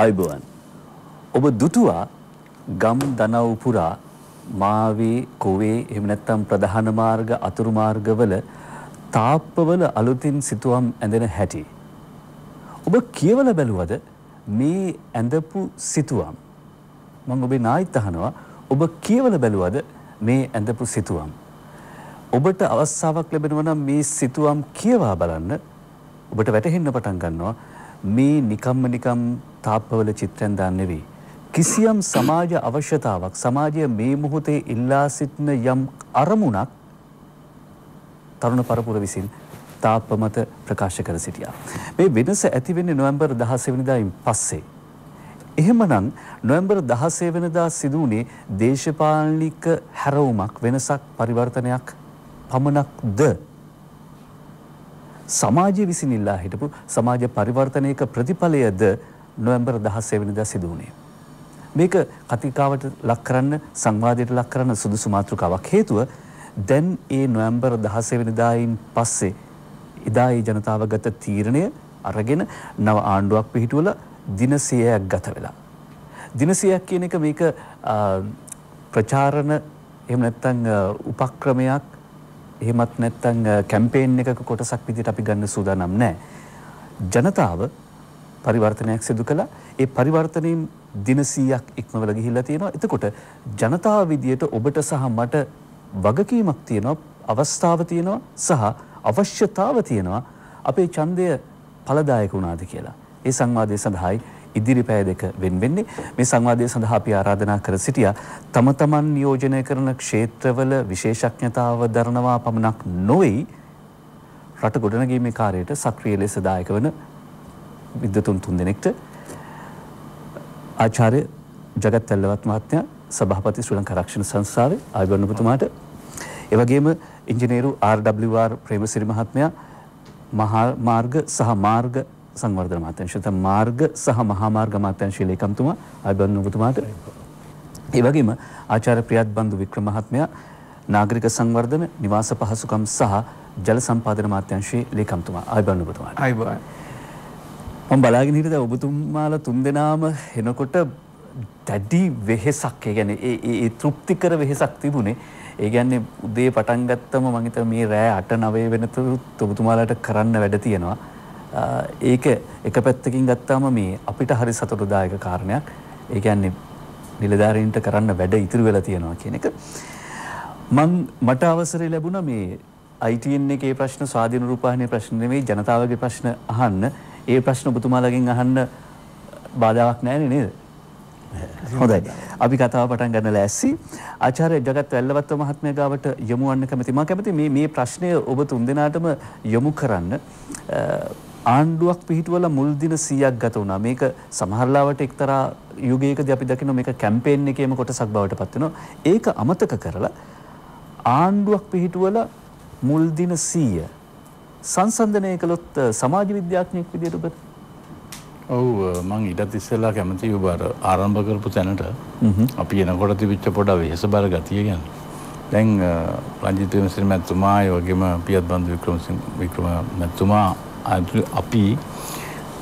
අයිබෝන් ඔබ දුටුවා ගම් දනව් පුරා මාවේ කොවේ එහෙම නැත්නම් ප්‍රධාන මාර්ග අතුරු මාර්ගවල තාප්පවල අලුතින් සිතුවම් ඇඳෙන හැටි ඔබ කියවල බැලුවද මේ ඇඳපු සිතුවම් මම ඔබේ නායිත් අහනවා ඔබ කියවල බැලුවද මේ ඇඳපු සිතුවම් ඔබට අවස්ථාවක් ලැබෙනවා නම් මේ සිතුවම් කියවා බලන්න ඔබට වැටහෙන්න පටන් ගන්නවා මේ නිකම්ම නිකම් තාප්පවල චිත්‍රෙන් දාන්නේ නෙවෙයි किसियम समाज आवश्यकतावक समाज में मुहते इल्लासितन यम अरमुना तरुण परपुर विसिन तापमत प्रकाश कर सिटिया मैं विनस ऐतिविन नवंबर 17 इम्पसे එහෙමනම් නොවැම්බර් 17 සිදු වුණේ දේශපාලනික හැරවුමක් වෙනසක් පරිවර්තනයක් පමණක්ද සමාජයේ විසින් ඉල්ලා හිටපු සමාජ පරිවර්තනයක ප්‍රතිඵලයද නොවැම්බර් 17 සිදු වුණේ මේක කතිකාවට ලක් කරන්න සංවාදයට ලක් කරන්න සුදුසු මාතෘකාවක් හේතුව දැන් ඒ නොවැම්බර් 17 වෙනිදා ඉන් පස්සේ ඉදායි ජනතාව ගත තීරණය අරගෙන නව ආණ්ඩුවක් පිහිටුවලා දින 100ක් ගත වෙලා දින 100ක් කියන එක මේක ප්‍රචාරණ එහෙම නැත්නම් උපක්‍රමයක් එහෙමත් නැත්නම් කැම්පේන් එකක කොටසක් විදිහට අපි ගන්න සූදානම් නැහැ ජනතාව පරිවර්තනයක් සිදු කළා ඒ පරිවර්තනයෙන් दिन 100ක් ඉක්මවල ගිහිල්ලා තියෙනවා එතකොට ජනතාව විදියට ඔබට සහ මට වගකීමක් තියෙනවා අවස්ථාවක් තියෙනවා සහ අවශ්‍යතාවක් තියෙනවා අපේ ඡන්දය ඵලදායක වුණාද කියලා ඒ සංවාදයේ සඳහායි ඉදිරි පැය දෙක වෙන් වෙන්නේ මේ සංවාදයේ සඳහා අපි ආරාධනා කර සිටියා තම තමන් නියෝජනය කරන ක්ෂේත්‍රවල විශේෂඥතාව දරනවා පමණක් නොවේ රට ගොඩනැගීමේ කාර්යයට සක්‍රීය ලෙස දායක වන විද්වතුන් තුන්දෙනෙක්ට आचार्य जगत तल्लवत महात्म्या सभापति श्री लंका रक्षण संस्थावे आयगण उपतुमाट एवगेम इंजीनियर आरडब्ल्यूआर प्रेमसिरी महात्म्या महामार्ग सह मार्ग संवर्धन महात्म्या श्री मार्ग सह महामार्ग महात्म्या श्री लेखम तुमा आयगण उपतुमाट एवगेम आचार्य प्रियाद बंधु विक्रम महात्म्या नागरिक संवर्धन निवास पहसुकम सह जल संपादन महात्म्या श्री लेखम तुमा आयगण उपतुमाट आयगण මම බලාගෙන හිටියද ඔබතුමාලා තුන්දෙනාම එනකොට දැඩි වෙහෙසක් ඒ කියන්නේ ඒ තෘප්තිකර වෙහෙසක් තිබුණේ ඒ කියන්නේ උදේ පටන් ගත්තම මම හිතා මේ රෑ 8 9 වෙනතුරුත් ඔබතුමාලාට කරන්න වැඩ තියෙනවා ඒක එක පැත්තකින් ගත්තාම මේ අපිට හරි සතුටුදායක කාරණයක් ඒ කියන්නේ නිලධාරීන්ට කරන්න වැඩ ඉතුරු වෙලා තියෙනවා කියන එක මට අවසරය ලැබුණා මේ ITN එකේ ප්‍රශ්න ස්වාධීන රූපවාහිනී ප්‍රශ්න නෙමෙයි ජනතාවගේ ප්‍රශ්න අහන්න ඒ ප්‍රශ්න ඔබතුමාලගෙන් අහන්න බාධාවක් නැහැ නේද? හොඳයි. අපි කතාව පටන් ගන්න ලෑස්ති. ආචාර්ය ජගත් වැල්ලවත්ත මහත්මයා ගාවට යොමු වන්න කැමතියි. මම කැමතියි මේ ප්‍රශ්නය ඔබ තුන්දෙනාටම යොමු කරන්න. ආණ්ඩුවක් පිහිටුවලා මුල් දින 100ක් ගත වුණා. මේක සමහරලාවට එක්තරා යුගයකදී අපි දකිනවා මේක කැම්පේන් එකේම කොටසක් බවට පත් වෙනවා. ඒක අමතක කරලා ආණ්ඩුවක් පිහිටුවලා මුල් දින 100 සංසන්දනය කළොත් සමාජ විද්‍යාඥයෙක් විදියට ඔබ ඔව් මම ඊටත් ඉස්සෙල්ලා කැමතියි ඔබ ආරම්භ කරපු තැනට අපි එනකොට තිබිච්ච පොඩ වෙහස බර ගතිය ගැන දැන් රංජිත් විමසිරි මැතිතුමා ඒ වගේම පියත් බන්දු වික්‍රම මැතිතුමා අපි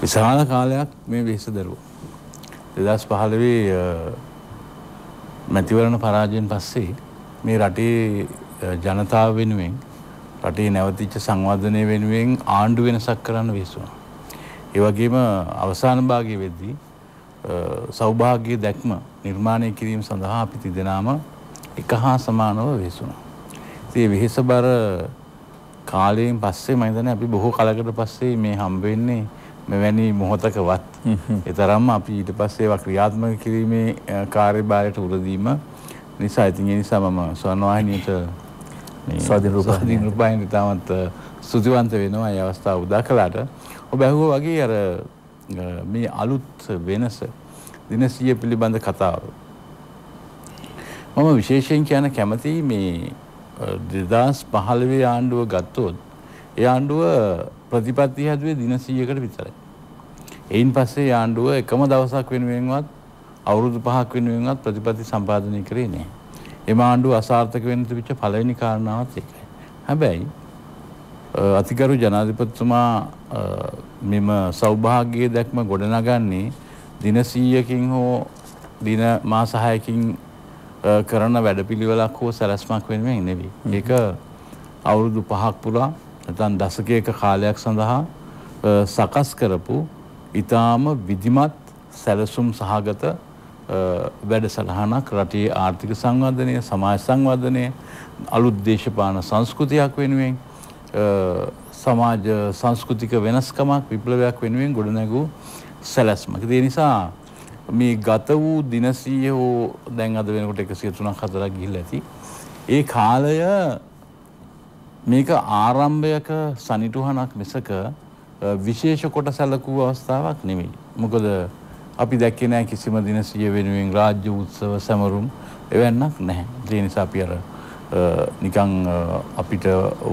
විශාල කාලයක් මේ වෙහස දරුවා 2015 මැතිවරණ පරාජයෙන් පස්සේ මේ රටේ ජනතාව වෙනුවෙන් රටේ නැවතිච්ච සංවර්ධනය වෙනුවෙන් ආණ්ඩු වෙනසක් කරන්න වෙසුණා. ඒ වගේම අවසාන භාගයේ වෙද්දී සෞභාග්‍ය දැක්ම නිර්මාණය කිරීම සඳහා අපි තිදෙනාම එක හා සමානව වෙසුණා. ඉතින් මේ වෙහෙසබර කාලයෙන් පස්සේ මම හිතන්නේ අපි බොහෝ කාලයකට පස්සේ මේ හම්බ වෙන්නේ මෙවැනි මොහොතකවත්. ඒ තරම්ම අපි ඊට පස්සේ ඒවා ක්‍රියාත්මක කිරීමේ කාර්යභාරයට උරදීම නිසා ඉතින් ඒ නිසා මම ස්වර්ණවාහිනියට ස්වාධීන රූපවාහිනිය තාමත් ස්තුතිවන්ත වෙනවා ඒ අවස්ථාව උදා කළාට. ඔබ ඇහුවා වගේ අර මේ අලුත් වෙනස දින 100 පිළිබඳ කතාව. මම විශේෂයෙන් කියන්න කැමතියි මේ 2015 ආණ්ඩුව ගත්තොත් ඒ ආණ්ඩුව ප්‍රතිපත්ති හැදුවේ දින 100කට විතරයි. එයින් පස්සේ ඒ ආණ්ඩුව එකම දවසක් වෙනුවෙන්වත් අවුරුදු 5ක් වෙනුවෙන්වත් ප්‍රතිපත්ති සම්පාදනය කරේ නෑ. එම ආණ්ඩුව අසාර්ථක වෙන්න තිබිච්ච පළවෙනි කාරණාවත් ඒකයි. හැබැයි අතිගරු ජනාධිපතිතුමා මෙම සෞභාග්‍ය දැක්ම ගොඩනගන්නේ දින 100කින් හෝ දින මාස 6කින් කරන වැඩපිළිවෙලක් හෝ සැලැස්මක් වෙනුවෙන් නෙවෙයි. මේක අවුරුදු 5ක් පුරා නැත්නම් දශකයක කාලයක් සඳහා සකස් කරපු ඉතාම විධිමත් සැලසුම් සහගත වැඩසටහනක් රටේ ආර්ථික සංවර්ධනය, සමාජ සංවර්ධනය, අලුත් දේශපාලන සංස්කෘතියක් වෙනුවෙන් සමාජ සංස්කෘතික වෙනස්කමක් විප්ලවයක් වෙනුවෙන් ගොඩනැගූ සැලැස්මක්. ඒ නිසා මේ ගත වූ දින 100 හෝ දැන් අද වෙනකොට 103-4ක් ගිහිල්ලා ඇති. ඒ කාලය මේක ආරම්භයක සනිටුහනක් මිසක විශේෂ කොට සැලකූ අවස්ථාවක් නෙමෙයි. මොකද අපි දැක්කේ නැහැ කිසිම දින 100 වෙනුවෙන් රාජ්‍ය උත්සව සමරුම් එවන්නක් නැහැ. ඒ නිසා අපි අර නිකන් අපිට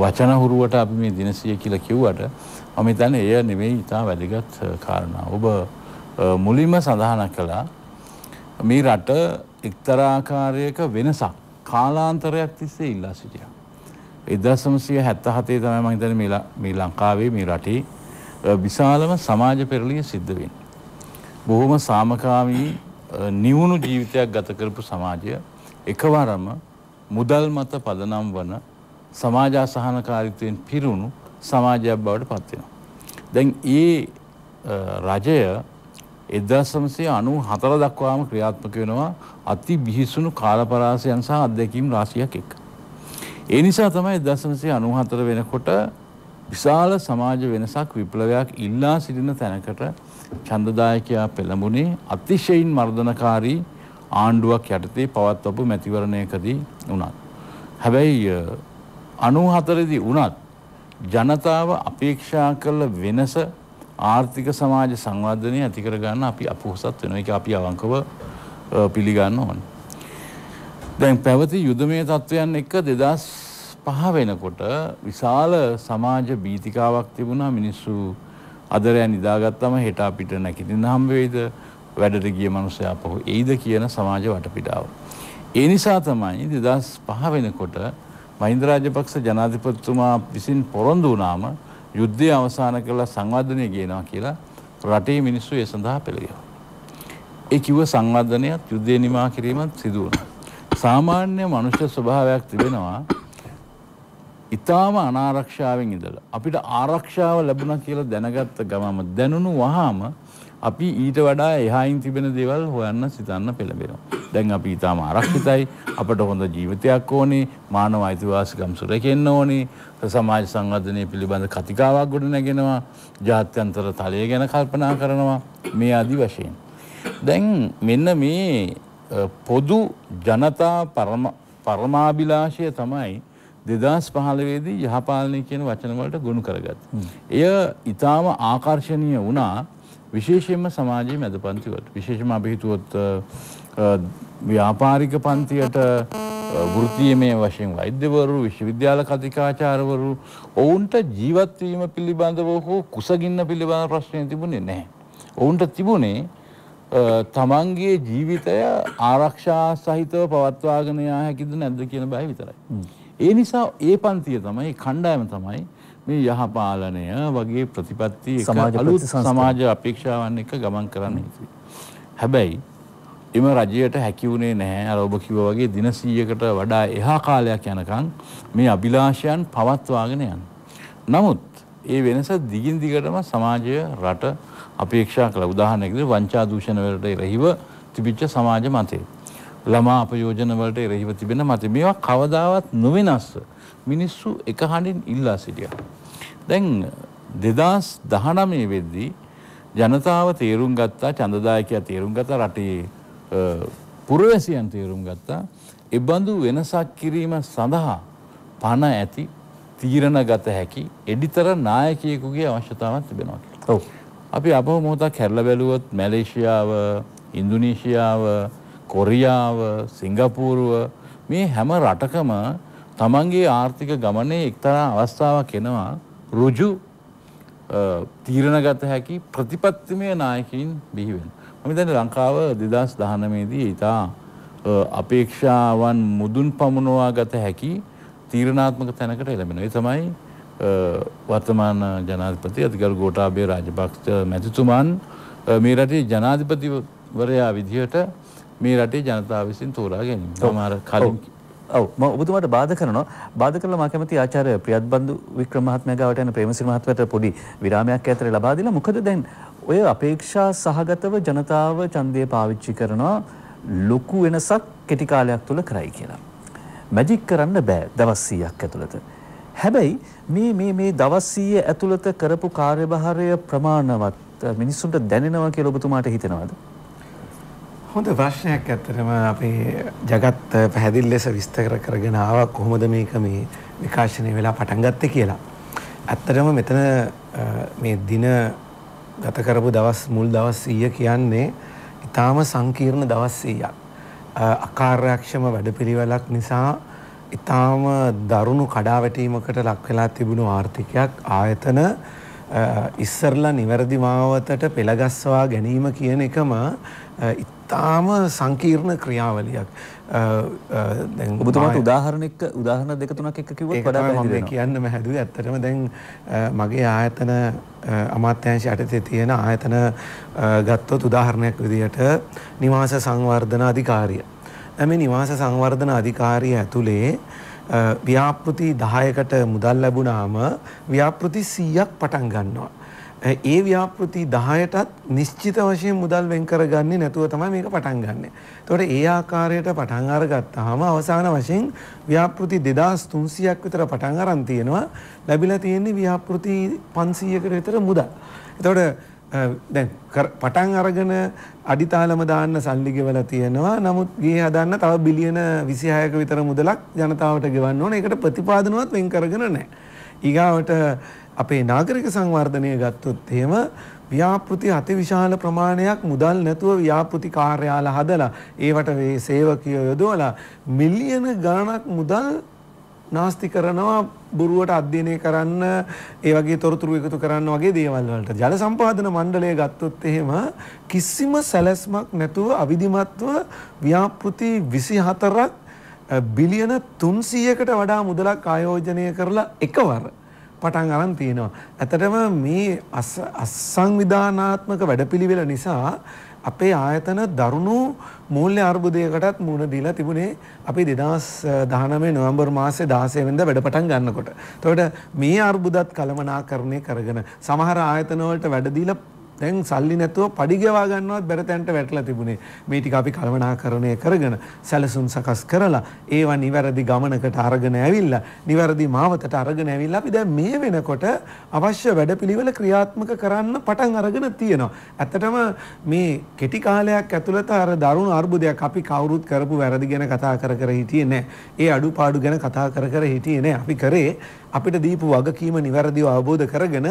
වචන හුරුවට අපි මේ දින 100 කියලා කිව්වට මම හිතන්නේ එය නෙමෙයි ඉතා වැදගත් කාරණා. ඔබ මුලින්ම සඳහන් කළා මේ රට එක්තරා ආකාරයක වෙනසක් කාලාන්තරයක් තිස්සේ ඉල්ලා සිටියා. 1977 තමයි මම හිතන්නේ මේ ලංකාවේ මේ රටේ විශාලම සමාජ පෙරළිය සිද්ධ වෙන්නේ. බොහොම සාමකාමී නිවුණු ජීවිතයක් ගත කරපු සමාජය එකවරම මුදල් මත පදනම් වන සමාජාසහනකාරීත්වයෙන් පිරුණු සමාජයක් බවට පත් වෙනවා. දැන් ඒ රජය 1994 දක්වාම ක්‍රියාත්මක වෙනවා අති බිහිසුණු කාලපරාසයන් සහ අත්දැකීම් රාශියක් එක්ක. ඒ නිසා තමයි 1994 වෙනකොට විශාල සමාජ වෙනසක් විප්ලවයක් ඉල්ලා සිටින තැනකට ඡන්දදායකයා පෙළඹුණේ අතිශයින් මර්ධනකාරී ආණ්ඩුවක් යටතේ පවත්වපු මැතිවරණයකදී වුණත්. හැබැයි 94 දී වුණත් ජනතාව අපේක්ෂා කළ වෙනස ආර්ථික සමාජ සංවර්ධනය ඇති කර ගන්න අපි අපොහසත් වෙනවා. ඒක අපි අවංකව පිළිගන්න ඕනේ. දැන් පැවති යුදමය තත්වයන් එක්ක 2005 වෙනකොට විශාල සමාජ බීතිකාවක් තිබුණා. මිනිස්සු අදරයන් නිදාගත්තම හෙට අපිට නැකිටින්න හම්බ වෙයිද, වැඩට ගිය මනුස්සයා පහු එයිද කියන සමාජ වටපිටාව. ඒ නිසා තමයි 2005 වෙනකොට මහින්ද රාජපක්ෂ ජනාධිපතිතුමා විසින් පොරොන්දු වුණාම යුද්ධය අවසන් කරලා සංවර්ධනය ගේනවා කියලා රටේ මිනිස්සු ඒ සඳහා පෙළඹුවා. ඒ කිව්ව සංවර්ධනයත් යුද්ධය නිමා කිරීමත් සිදු වුණා. සාමාන්‍ය මනුෂ්‍ය ස්වභාවයක් තිබෙනවා ඉතාම අනාරක්ෂාවෙන් ඉඳලා අපිට ආරක්ෂාව ලැබුණා කියලා දැනගත්ත ගමම දැනුණු වහාම අපි ඊට වඩා එහායින් තිබෙන දේවල් හොයන්න සිතන්න පෙළඹෙනවා. දැන් අපි ඉතාම ආරක්ෂිතයි, අපට හොඳ ජීවිතයක් ඕනේ, මානව අයිතිවාසිකම් සුරැකෙන්න ඕනේ, සමාජ සංවර්ධනය පිළිබඳ කතිකාවක් ගොඩනගෙනවා, ජාත්‍යන්තර තලය ගැන කල්පනා කරනවා, මේ ආදී වශයෙන්. දැන් මෙන්න මේ පොදු ජනතා පරමාභිලාෂය තමයි 2015 දී යහපාලනය කියන වචන වලට ගොනු කරගත්තා. එය ඊටාම ආකර්ශනීය වුණා විශේෂයෙන්ම සමාජයේ මැද පන්ති වලට. විශේෂයෙන්ම අපි හිතුවොත් ව්‍යාපාරික පන්තියට වෘත්තීයමය වශයෙන් වෛද්‍යවරු, විශ්වවිද්‍යාල කතිකාචාර්යවරු ඔවුන්ට ජීවත් වීම පිළිබඳව හෝ කුසගින්න පිළිබඳ ප්‍රශ්න තිබුණේ නැහැ. ඔවුන්ට තිබුණේ තමන්ගේ ජීවිතය ආරක්ෂා සහිතව පවත්වාගෙන යා හැකිද නැද්ද කියන බය විතරයි. ඒ නිසා ඒ පන්තිය තමයි කණ්ඩායම තමයි මේ යහපාලනය වගේ ප්‍රතිපත්ති අලුත් සමාජ අපේක්ෂාවන් එක්ක ගමන් කරන්න හිතුවේ. හැබැයි එම රජයට හැකි වුණේ නැහැ අර ඔබ කිව්වා වගේ දින 100කට වඩා එහා කාලයක් යනකම් මේ අභිලාෂයන් පවත්වාගෙන යන්න. නමුත් ඒ වෙනස දිගින් දිගටම සමාජය රට අපේක්ෂා කළ උදාහරණයක් විදිහට වංචා දූෂණ වලට එරෙහිව තිබිච්ච සමාජ මතය, ළමා අපයෝජන වලට එරෙහිව තිබෙන මත මේවා කවදාවත් නොවෙනස්ව මිනිස්සු එක හඬින් ඉල්ලා සිටියා. දැන් 2019 වෙද්දී ජනතාව තීරුම් ගත්තා, ඡන්දදායකයා තීරුම් ගත්තා, රටේ පුරවැසියන් තීරුම් ගත්තා ඒ බඳු වෙනසක් කිරීම සඳහා පණ ඇති තීරණගත හැකි එඩිතර නායකයෙකුගේ අවශ්‍යතාවක් තිබෙනවා කියලා. ඔව්. අපි අපව මොහොතක් හැරලා බැලුවොත් මැලේසියාව, ඉන්දුනීසියාව, කොරියාව, සිංගපූරුව මේ හැම රටකම තමන්ගේ ආර්ථික ගමනේ එක්තරා අවස්ථාවක් එනවා ඍජු තීරණගත හැකි ප්‍රතිපත්තිමය නායකයින් බිහි වෙනවා. මම හිතන්නේ ලංකාව 2019 දී ඉතා අපේක්ෂාවන් මුදුන් පමුණවා ගත හැකි තීරණාත්මක තැනකට එළඹෙනවා. ඒ තමයි වර්තමාන ජනාධිපති අතිගරු ගෝඨාභය රාජපක්ෂ මැතිතුමන් මේ රටේ ජනාධිපතිවරයා විදිහට මේ රටේ ජනතාව විසින් තෝරා ගැනීම. ඔව් මම ඔබතුමාට බාධා කරනවා. බාධා කළා මා කැමති ආචාර්ය ප්‍රියත්බන්දු වික්‍රම මහත්මයා ගාවට යන ප්‍රේමසිරි මහත්මයාට පොඩි විරාමයක් ඇතර ලබා දීලා. මොකද දැන් ඔය අපේක්ෂා සහගතව ජනතාව ඡන්දය පාවිච්චි කරනවා ලොකු වෙනසක් කෙටි කාලයක් තුල කරයි කියලා. මැජික් කරන්න බෑ දවස් 100ක් ඇතුළත. හැබැයි මේ දවස් 100 ඇතුළත කරපු කාර්යභාරය ප්‍රමාණවත් මිනිස්සුන්ට දැනෙනවා කියලා ඔබතුමාට හිතෙනවද? හොඳ ප්‍රශ්නයක්. ඇත්තටම අපේ జగත් පැහැදිලි ලෙස විස්තර කරගෙන ආවා කොහොමද මේක මේ විකාශනය වෙලා පටන් ගත්තේ කියලා. ඇත්තටම මෙතන මේ දින ගත කරපු දවස් මුල් දවස් 100 කියන්නේ ඊටාම සංකීර්ණ දවස් 100ක්. අකාර්යක්ෂම වැඩපිළිවෙලක් නිසා ඊටාම දරුණු කඩාවැටීමකට ලක් වෙලා තිබුණු ආර්ථිකයක් ආයතන ඉස්සරලා නිවැරදි මාවතට පෙළගස්වා ගැනීම කියන එකම ඊටාම සංකීර්ණ ක්‍රියාවලියක්. දැන් ඔබතුමාට උදාහරණ දෙක තුනක් එක්ක කිව්වොත් වඩා පැහැදිලි වෙනවා. කියන්න මම හැදුවේ ඇත්තටම දැන් මගේ ආයතන අමාත්‍යාංශ යටතේ තියෙන ආයතන ගත්තොත් උදාහරණයක් විදියට නිවාස සංවර්ධන අධිකාරිය. මේ නිවාස සංවර්ධන අධිකාරිය ඇතුලේ ව්‍යාපෘති 10කට මුදල් ලැබුණාම ව්‍යාපෘති 100ක් පටන් ගන්නවා. ඒ ව්‍යාපෘති 10ටත් නිශ්චිත වශයෙන් මුදල් වෙන් කරගන්නේ නැතුව තමයි මේක පටන් ගන්නෙ. ඒතකොට ඒ ආකාරයට පටන් අරගත්තාම අවසාන වශයෙන් ව්‍යාපෘති 2300ක් විතර පටන් අරන් තියෙනවා. ලැබිලා තියෙන්නේ ව්‍යාපෘති 500කට විතර මුදල්. ඒතකොට දැන් පටන් අරගෙන අඩිතාලම දාන්න සල්ලි ගෙවලා තියෙනවා. නමුත් ගියේ හදන්න තව බිලියන 26ක විතර මුදලක් ජනතාවට ගෙවන්න ඕනේ. ඒකට ප්‍රතිපාදනවත් වෙන් කරගෙන නැහැ. ඊගාවට අපේ නාගරික සංවර්ධනය ගත්තොත් එහෙම ව්‍යාපෘති අතිවිශාල ප්‍රමාණයක් මුදල් නැතුව ව්‍යාපෘති කාර්යාල හදලා ඒවට මේ සේවකයෝ යොදවලා මිලියන ගණනක් මුදල් නාස්ති කරනවා බොරුවට අධ්‍යයනය කරන්න ඒ වගේ තොරතුරු එකතු කරන්න වගේ දේවල් වලට. ජල සම්පාදන මණ්ඩලය ගත්තොත් එහෙම කිසිම සැලැස්මක් නැතුව අවිධිමත්ව ව්‍යාපෘති 24ක් බිලියන 300කට වඩා මුදලක් ආයෝජනය කරලා එකවර පටන් අරන් තියෙනවා. ඇත්තටම මේ අසංවිධානාත්මක වැඩපිළිවෙල නිසා අපේ ආයතන දරුණු මූල්‍ය අර්බුදයකටත් මුහුණ දීලා තිබුණේ අපි 2019 නොවැම්බර් මාසේ 16 වෙනිදා වැඩ පටන් ගන්නකොට. එතකොට මේ අර්බුදත් කළමනාකරණය කරගෙන සමහර ආයතන වලට වැඩ දීලා දැන් සල්ලි නැතුව පඩි ගවා ගන්නවත් බැරි තැනට වැටලා තිබුණේ. මේ ටික අපි කළමනාකරණය කරගෙන සැලසුම් සකස් කරලා ඒවා නිවැරදි ගමනකට අරගෙන ඇවිල්ලා නිවැරදි මාවතට අරගෙන ඇවිල්ලා අපි දැන් මේ වෙනකොට අවශ්‍ය වැඩපිළිවෙල ක්‍රියාත්මක කරන්න පටන් අරගෙන තියෙනවා. ඇත්තටම මේ කෙටි කාලයක් ඇතුළත අර දරුණු අර්බුදයක් අපි කවුරුත් කරපු වැරදි ගැන කතා කර හිටියේ නැහැ. ඒ අඩුපාඩු ගැන කතා කර හිටියේ නැහැ. අපි කරේ අපිට දීපු වගකීම නිවැරදිව අවබෝධ කරගෙන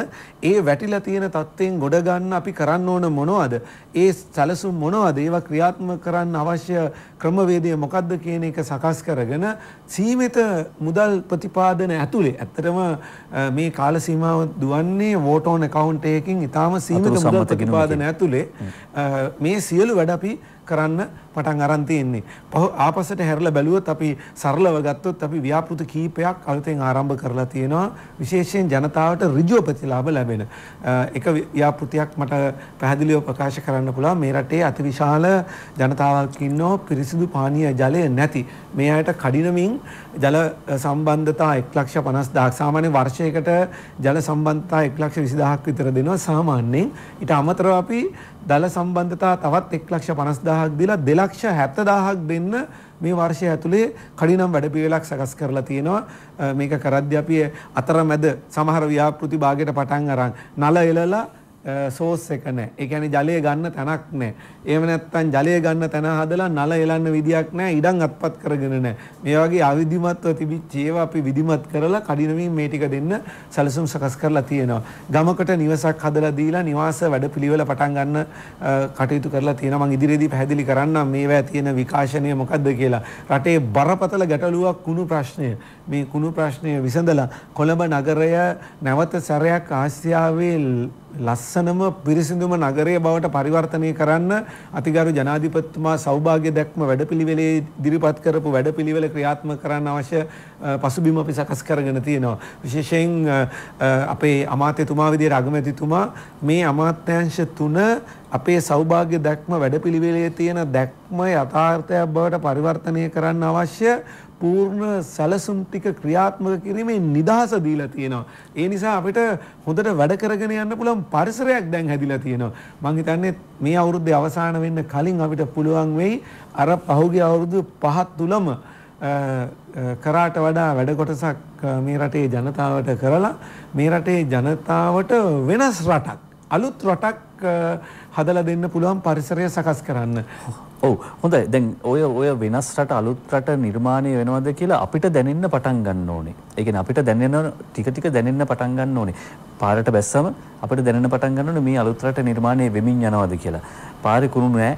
ඒ වැටිලා තියෙන තත්ත්වයෙන් ගොඩ ගන්න අපි කරන්න ඕන මොනවද? ඒ සැලසුම් මොනවද? ඒවා ක්‍රියාත්මක කරන්න අවශ්‍ය ක්‍රමවේදය මොකද්ද කියන එක සකස් කරගෙන සීමිත මුදල් ප්‍රතිපාදන ඇතුලේ ඇත්තටම මේ කාල සීමාව දුවන්නේ වෝට් ඕන් account එකකින් ඊටාම සීමිත මුදල් ප්‍රතිපාදන ඇතුලේ මේ සියලු වැඩ අපි කරන්න පටන් අරන් තියෙන්නේ. ආපස්සට හැරලා බැලුවොත් අපි සරලව ගත්තොත් අපි ව්‍යාපෘති කීපයක් අලුතෙන් ආරම්භ කරලා තියෙනවා. විශේෂයෙන් ජනතාවට ඍජු ප්‍රතිලාභ ලැබෙන එක ව්‍යාපෘතියක් මට පැහැදිලිව ප්‍රකාශ කරන්න පුළුවන්. මේ රටේ අතිවිශාල ජනතාවක් ඉන්නෝ පිරිසිදු පානීය ජලය නැති. මේ අයට කඩිනමින් ජල සම්බන්ධතා 1,50,000 සාමාන්‍ය වර්ෂයකට ජල සම්බන්ධතා 1,20,000ක් විතර දෙනවා සාමාන්‍යයෙන්. ඊට අමතරව අපි දල සම්බන්ධතා තවත් 1,50,000ක් දීලා 2,70,000ක් දෙන්න මේ වර්ෂය ඇතුලේ කඩිනම් වැඩපිළිවෙලක් සකස් කරලා තියෙනවා. මේක කරද්දී අපි අතරමැද සමහර ව්‍යාපෘති භාගයට පටන් අරන් නල එලලා සෝස් එක නැහැ. ඒ කියන්නේ ජලය ගන්න තැනක් නැහැ. එහෙම නැත්නම් ජලය ගන්න තැන හදලා නල එලන්න විදියක් නැහැ. ඉඩම් අත්පත් කරගෙන නැහැ. මේ වගේ අවිධිමත්ව තිබිච්ච ඒවා අපි විධිමත් කරලා කඩිනමින් මේ ටික දෙන්න සැලසුම් සකස් කරලා තියෙනවා. ගමකට නිවසක් හදලා දීලා නිවාස වැඩපිළිවෙල පටන් ගන්න කටයුතු කරලා තියෙනවා. මම ඉදිරියේදී පැහැදිලි කරන්නම් මේවා තියෙන විකාශනය මොකද්ද කියලා. රටේ බරපතල ගැටලුවක් කුණු ප්‍රශ්නය. මේ කුණු ප්‍රශ්නය විසඳලා කොළඹ නගරය නැවත සැරයක් ආසියාවේ ලස්සනම පිරිසිදුම නගරය බවට පරිවර්තනය කරන්න අතිගරු ජනාධිපතිතුමා සෞභාග්‍ය දැක්ම වැඩපිළිවෙලේ ඉදිරිපත් කරපු වැඩපිළිවෙල ක්‍රියාත්මක කරන්න අවශ්‍ය පසුබිම අපි සකස් කරගෙන තියෙනවා. විශේෂයෙන් අපේ අමාත්‍යතුමා විදියට අගමැතිතුමා මේ අමාත්‍යාංශ 3 අපේ සෞභාග්‍ය දැක්ම වැඩපිළිවෙලේ තියෙන දැක්ම යථාර්ථයක් බවට පරිවර්තනය කරන්න අවශ්‍ය पूर्ण सलसुम टिक क्रियात्मक किरीमें निदास दीला थियेना ए निसा අපිට හොඳට වැඩ කරගෙන යන්න පුළුවන් පරිසරයක් දැන් හැදිලා තියෙනවා. මම හිතන්නේ මේ අවුරුද්දේ අවසාන වෙන්න කලින් අපිට පුළුවන් වෙයි අර පහුගිය අවුරුදු 5 තුලම කරාට වඩා වැඩ කොටසක් මේ රටේ ජනතාවට කරලා මේ රටේ ජනතාවට වෙනස් රටක් අලුත් රටක් හදලා දෙන්න පුළුවන් පරිසරය සකස් කරන්න. ඔව් හොඳයි. දැන් ඔය වෙනස් රට අලුත් රට නිර්මාණය වෙනවද කියලා අපිට දැනෙන්න පටන් ගන්න ඕනේ. ඒ කියන්නේ අපිට දැනෙන ටික දැනෙන්න පටන් ගන්න ඕනේ. පාරට බැස්සම අපිට දැනෙන්න පටන් ගන්න ඕනේ මේ අලුත් රට නිර්මාණය වෙමින් යනවද කියලා. පාරේ කුණු නෑ.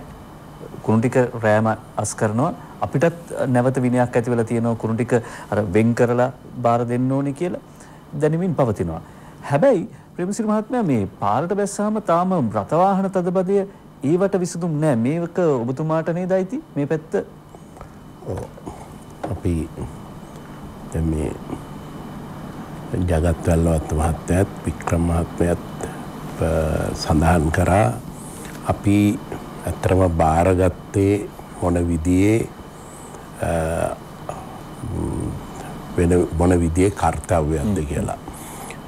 කුණු ටික රෑම අස් කරනවා. අපිටත් නැවත විනයක් ඇති වෙලා තියෙනවා කුණු ටික අර වෙන් කරලා බාර දෙන්න ඕනේ කියලා දැනෙමින් පවතිනවා. හැබැයි ප්‍රේමසිරි මහත්මයා මේ පාරට බැස්සම තාම රථවාහන තදබදය ඒවට විසඳුම් නෑ. මේක ඔබතුමාට නේද අයිති මේ පැත්ත? අපි දැන් මේ ජගත්වල්වත් මහත්තයත් වික්‍රම මහත්මයත් සඳහන් කරා අපි අත්‍තරම බාරගත්තේ මොන විදිහේ වෙන මොන විදිහේ කාර්යයක්ද කියලා.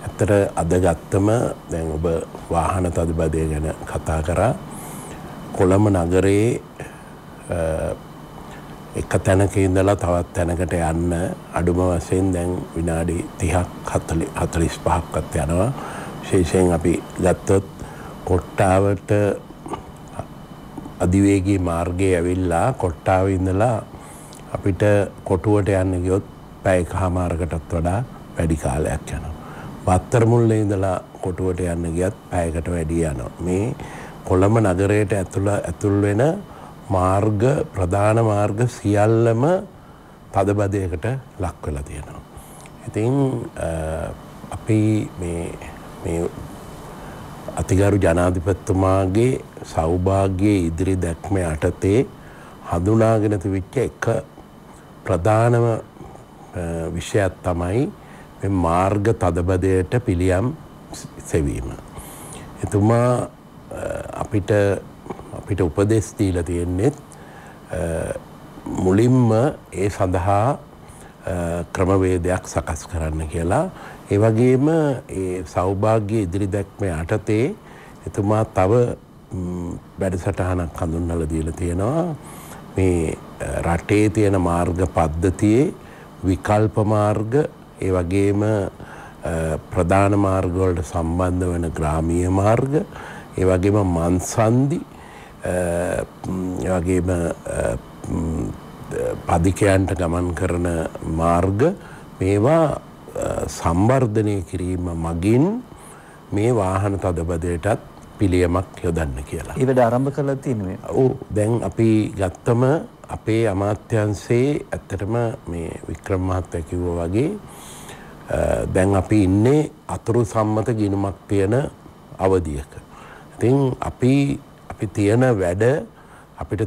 අතර අද ගත්තම දැන් ඔබ වාහන තදබදය ගැන කතා කරා. කොළඹ නගරයේ එක තැනක ඉඳලා තවත් තැනකට යන්න අඩුම වශයෙන් දැන් විනාඩි 30ක් 45ක්වත් යනවා. විශේෂයෙන් අපි ගත්තොත් කොට්ටාවට අධිවේගී මාර්ගයේ ඇවිල්ලා කොට්ටාවේ ඉඳලා අපිට කොටුවට යන්න ගියොත් පැයකමාරකටත් වඩා වැඩි කාලයක් යනවා. වත්තරමුල්ලේ ඉඳලා කොටුවට යන්න ගියත් පැයකට වැඩි යනවා. මේ කොළඹ නගරයට ඇතුල් වෙන මාර්ග ප්‍රධාන මාර්ග සියල්ලම පදබදයකට ලක් වෙලා තියෙනවා. ඉතින් අපි මේ අතිගරු ජනාධිපතිතුමාගේ සෞභාග්‍යයේ ඉදිරි දැක්ම යටතේ හඳුනාගෙන තිබිච්ච එක ප්‍රධානම විෂයක් තමයි මේ මාර්ග පදබදයට පිළියම් සෙවීම. එතුමා අපිට උපදෙස් දීලා තියෙන්නේ මුලින්ම ඒ සඳහා ක්‍රමවේදයක් සකස් කරන්න කියලා. ඒ වගේම ඒ සෞභාග්‍ය ඉදිරි දැක්ම යටතේ එතුමා තව වැඩසටහනක් හඳුන්වලා දීලා තියෙනවා. මේ රටේ තියෙන මාර්ග පද්ධතියේ විකල්ප මාර්ග ඒ වගේම ප්‍රධාන මාර්ග වලට සම්බන්ධ වෙන ග්‍රාමීය මාර්ග ඒ වගේම මන්සන්දි ඒ වගේම පදිකයන්ට ගමන් කරන මාර්ග මේවා සංවර්ධනය කිරීම මගින් මේ වාහන තදබදයටත් පිළියමක් යොදන්න කියලා. ඒ වැඩ ආරම්භ කරලා තියෙනවා. ඔව් දැන් අපි ගත්තම අපේ අමාත්‍යාංශයේ ඇත්තටම මේ වික්‍රම මහත්තයා කිව්වා වගේ දැන් අපි ඉන්නේ අතුරු සම්මත ගිණුමක් තියෙන අවධියක. ඉතින් අපි අපිට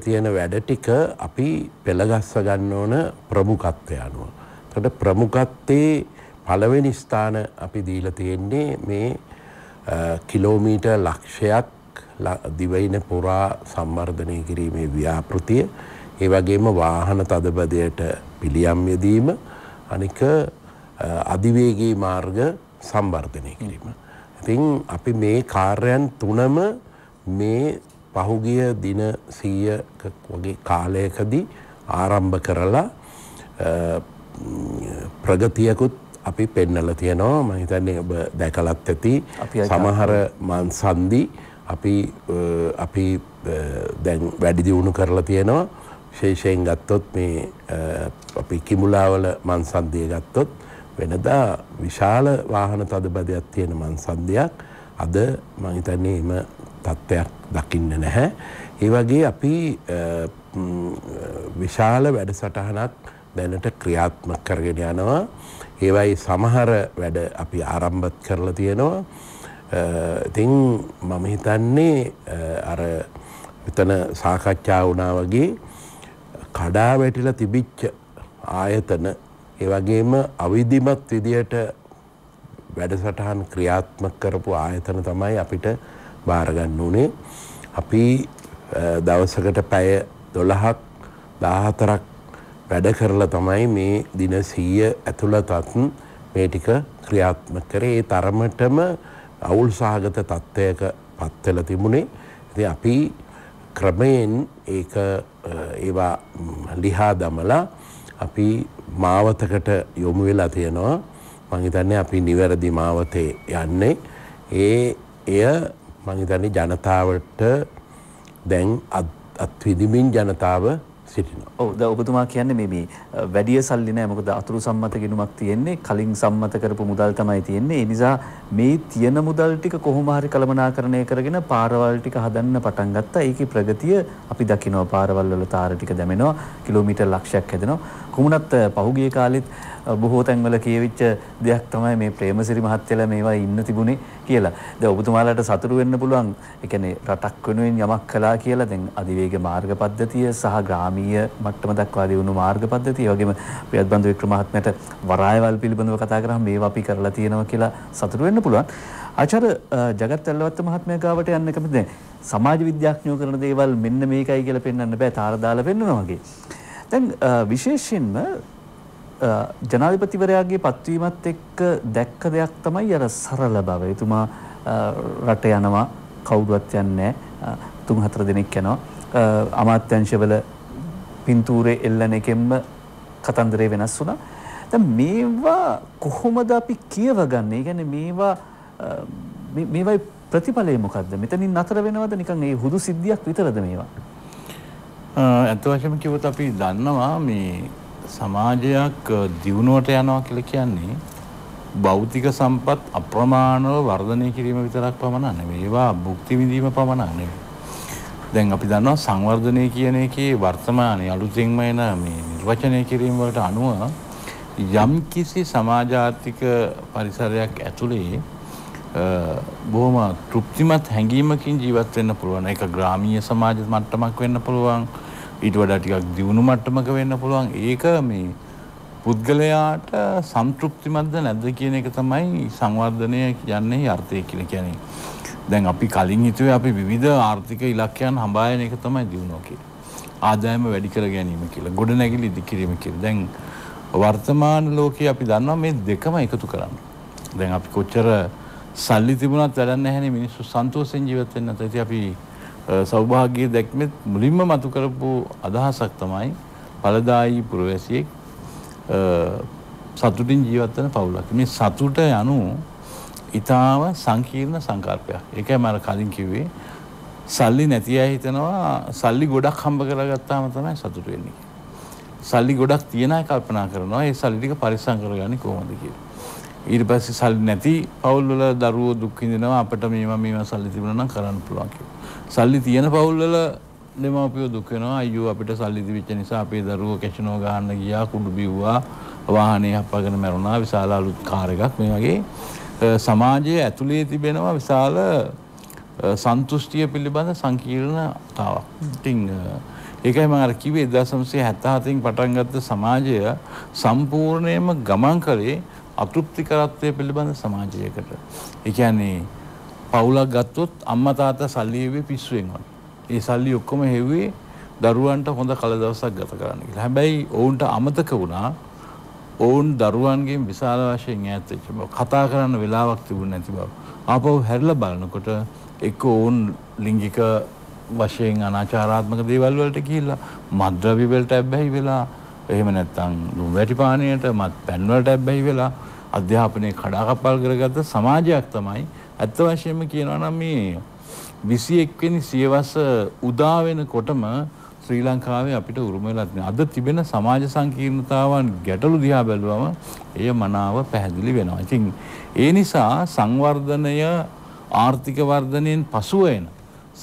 තියෙන වැඩ ටික අපි පෙළගස්ස ගන්න ඕන ප්‍රමුඛත්වය අනුව. ඒකට ප්‍රමුඛත්වයේ පළවෙනි ස්ථාන අපි දීලා තියෙන්නේ මේ කිලෝමීටර් ලක්ෂයක් දිවයින පුරා සංවර්ධනය කිරීමේ ව්‍යාපෘතිය. ඒ වගේම වාහන තදබදයට පිළියම් යෙදීම අනික අධිවේගී මාර්ග සංවර්ධනය කිරීම. ඉතින් අපි මේ කාර්යයන් තුනම මේ පහුගිය දින 100ක වගේ කාලයකදී ආරම්භ කරලා ප්‍රගතියකුත් අපි පෙන්නලා තියෙනවා. මම හිතන්නේ ඔබ දැකලත් ඇති. සමහර මන්සන්දි අපි දැන් වැඩි දියුණු කරලා තියෙනවා. විශේෂයෙන් ගත්තොත් මේ අපි කිමුලාවල මන්සන්දිය ගත්තොත් වෙනදා විශාල වාහන තදබදයක් තියෙන මන්සන්දියක් අද මම හිතන්නේ එම තත්ත්වයක් දකින්න නැහැ. ඒ වගේ අපි විශාල වැඩසටහනක් දැනට ක්‍රියාත්මක කරගෙන යනවා. ඒවයි සමහර වැඩ අපි ආරම්භ කරලා තියෙනවා. ඉතින් මම හිතන්නේ අර මෙතන සාකච්ඡා වුණා වගේ කඩා වැටිලා තිබිච්ච ආයතන ඒ වගේම අවිධිමත් විදියට වැඩසටහන් ක්‍රියාත්මක කරපු ආයතන තමයි අපිට බාර ගන්න උනේ. අපි දවසකට පැය 12ක් 14ක් වැඩ කරලා තමයි මේ දින 100 ඇතුළතත් මේ ටික ක්‍රියාත්මක කරේ. ඒ තරමටම අවුල් සහගත තත්ත්වයක පත් වෙලා තිබුණේ. ඉතින් අපි ක්‍රමයෙන් ඒක ඒවා ලිහා දමලා අපි මාවතකට යොමු වෙලා තියෙනවා. මම හිතන්නේ අපි නිවැරදි මාවතේ යන්නේ. එය මම හිතන්නේ ජනතාවට දැන් අත්විඳින්න ජනතාව සිටිනවා. ඔව් දැන් ඔබතුමා කියන්නේ මේ වැඩි සල්ලි නැහැ. මොකද අතුරු සම්මත ගිණුමක් තියෙන්නේ. කලින් සම්මත කරපු මුදල් තමයි තියෙන්නේ. ඒ නිසා මේ තියෙන මුදල් ටික කොහොම හරි කළමනාකරණය කරගෙන පාරවල් ටික හදන්න පටන් ගත්තා. ඒකේ ප්‍රගතිය අපි දකිනවා. පාරවල් වල තාර ටික දැමෙනවා. කිලෝමීටර් ලක්ෂයක් හැදෙනවා. කොමුණත් පහුගිය කාලෙත් බොහෝ තැන්වල කියවිච්ච දෙයක් තමයි මේ ප්‍රේමසිරි මහත්තයලා මේවා ඉන්න තිබුණේ කියලා. දැන් ඔබතුමාලට සතුටු වෙන්න පුළුවන්. ඒ කියන්නේ රටක් වෙනුවෙන් යමක් කළා කියලා. දැන් අධිවේග මාර්ග පද්ධතිය සහ ග්‍රාමීය මට්ටම දක්වා දියුණු මාර්ග පද්ධතිය. ඒ වගේම ප්‍රියත්බන්දු වික්‍රම මහත්මයාට වරායවල් පිළිබඳව කතා කරාම මේවා අපි කරලා තියෙනවා කියලා සතුටු වෙන්න පුළුවන්. ආචාර්ය ජගත් ඇල්ලවත්ත මහත්මයා ගාවට යන්න කැමතිද? සමාජ විද්‍යාඥයෝ කරන දේවල් මෙන්න මේකයි කියලා පෙන්වන්න බෑ. තාර දාලා පෙන්වනවා වගේ. දැන් විශේෂයෙන්ම ජනාධිපතිවරයාගේ පත්වීමත් එක්ක දැක්ක දෙයක් තමයි අර සරල බව. එතුමා රට යනවා, කවුරුවත් යන්නේ නැහැ, 3-4 දිනක් යනවා. අමාත්‍යංශවල පින්තූරේ එල්ලන එකෙන්ම කතන්දරේ වෙනස් වුණා. දැන් මේවා කොහොමද අපි කියවගන්නේ? ඒ කියන්නේ මේවායි ප්‍රතිඵලය මොකද්ද? මෙතනින් නතර වෙනවද? නිකන් ඒ හුදු සිද්ධියක් විතරද මේවා? අත් වශයෙන්ම කිව්වොත් අපි දන්නවා මේ සමාජයක් දියුණුවට යනවා කියලා කියන්නේ භෞතික සම්පත් අප්‍රමාණව වර්ධනය කිරීම විතරක් පමණක් නෙවෙයි. ඒවා භුක්ති විඳීම පමණක් නෙවෙයි. දැන් අපි දන්නවා සංවර්ධනය කියන එකේ වර්තමානයේ අලුතෙන්ම එන මේ නිර්වචනය කිරීම වලට අනුව යම් කිසි සමාජාත්මක පරිසරයක් ඇතුලේ බොහොම තෘප්තිමත් හැඟීමකින් ජීවත් වෙන්න පුළුවන්. ඒක ග්‍රාමීය සමාජ මට්ටමක් වෙන්න පුළුවන්. ඊට වඩා ටිකක් දියුණු මට්ටමක වෙන්න පුළුවන්. ඒක මේ පුද්ගලයාට සම්තෘප්තිමත්ද නැද්ද කියන එක තමයි සංවර්ධනය කියන්නේ අර්ථය කියලා කියන්නේ. දැන් අපි කලින් හිතුවේ අපි විවිධ ආර්ථික ඉලක්කයන් හඹායන එක තමයි දියුණුව කියලා. ආදායම වැඩි කර ගැනීම කියලා, ගොඩනැගිලි ඉදි කිරීම කියලා. දැන් වර්තමාන ලෝකයේ අපි දන්නවා මේ දෙකම එකතු කරන්න. දැන් අපි කොච්චර සල්ලි තිබුණත් වැඩක් නැහැනේ. මිනිස්සු සන්තෝෂෙන් ජීවත් වෙන්න නැත. ඉතින් අපි සෞභාග්‍ය දැක්මෙත් මුලින්ම මතු කරපු අදහසක් තමයි ඵලදායි පුරවැසියෙක් සතුටින් ජීවත් වෙන පවුලක්. මේ සතුට යනු ඊටාව සංකීර්ණ සංකල්පයක්. ඒකයි මම කලින් කිව්වේ සල්ලි නැති අය හිතනවා සල්ලි ගොඩක් හම්බ කරගත්තාම තමයි සතුට වෙන්නේ කියලා. සල්ලි ගොඩක් තියන අය කල්පනා කරනවා ඒ සල්ලි ටික පරිස්සම් කරගන්නේ කොහොමද කියලා. ඊට පස්සේ සල්ලි නැති පවුල් වල දරුවෝ දුක් විඳිනවා. අපිට මේවා සල්ලි තිබුණා නම් කරන්න පුළුවන් කියලා. සල්ලි තියෙන පවුල් වල දෙමාපියෝ දුක් වෙනවා. අයියෝ අපිට සල්ලි දීවිච්ච නිසා අපේ දරුවෝ කැෂිනෝ ගහන්න ගියා, කුඩු බිව්වා, වාහනේ හපගෙන මැරුණා, විශාල අලුත් කාර් එකක්. මේ වගේ සමාජයේ ඇතුලේ තිබෙනවා විශාල සන්තුෂ්ටිය පිළිබඳ සංකීර්ණතාවක්. ඉතින් ඒකයි මම අර කිව්වේ 1977 න් පටන් ගත්ත සමාජය සම්පූර්ණයෙන්ම ගමන් කරේ අතෘප්තිකරත්වය පිළිබඳ සමාජයකට. ඒ කියන්නේ පවුලක් ගත්තොත් අම්මා තාත්තා සල්ලි හෙව්වේ පිස්සුවෙන් වගේ. ඒ සල්ලි ඔක්කොම හෙව්වේ දරුවන්ට හොඳ කල දවසක් ගත කරන්න කියලා. හැබැයි ඔවුන්ට අමතක වුණා ඔවුන් දරුවන්ගෙන් විශාල වශයෙන් ඈත් වෙච්ච බව. කතා කරන්න වෙලාවක් තිබුණේ නැති බව. ආපහු හැරිලා බලනකොට එක්ක ඔවුන් ලිංගික වශයෙන් අනාචාරාත්මක දේවල් වලට ගිහිල්ලා මද්ද්‍රව්‍ය වලට ඇබ්බැහි වෙලා, එහෙම නැත්නම් ලුම්වැටි පානයට මත් පැන් වලට ඇබ්බැහි වෙලා අධ්‍යාපනයේ කඩාකප්පල් කරගත්ත සමාජයක් තමයි. ඇත්ත වශයෙන්ම කියනවා නම් මේ 21 වෙනි සියවස උදා වෙනකොටම ශ්‍රී ලංකාවේ අපිට උරුම වෙලා තියෙන අද තිබෙන සමාජ සංකීර්ණතාවන් ගැටලු දිහා බැලුවම එය මනාව පැහැදිලි වෙනවා. ඉතින් ඒ නිසා සංවර්ධනය ආර්ථික වර්ධනයෙන් පසුව එන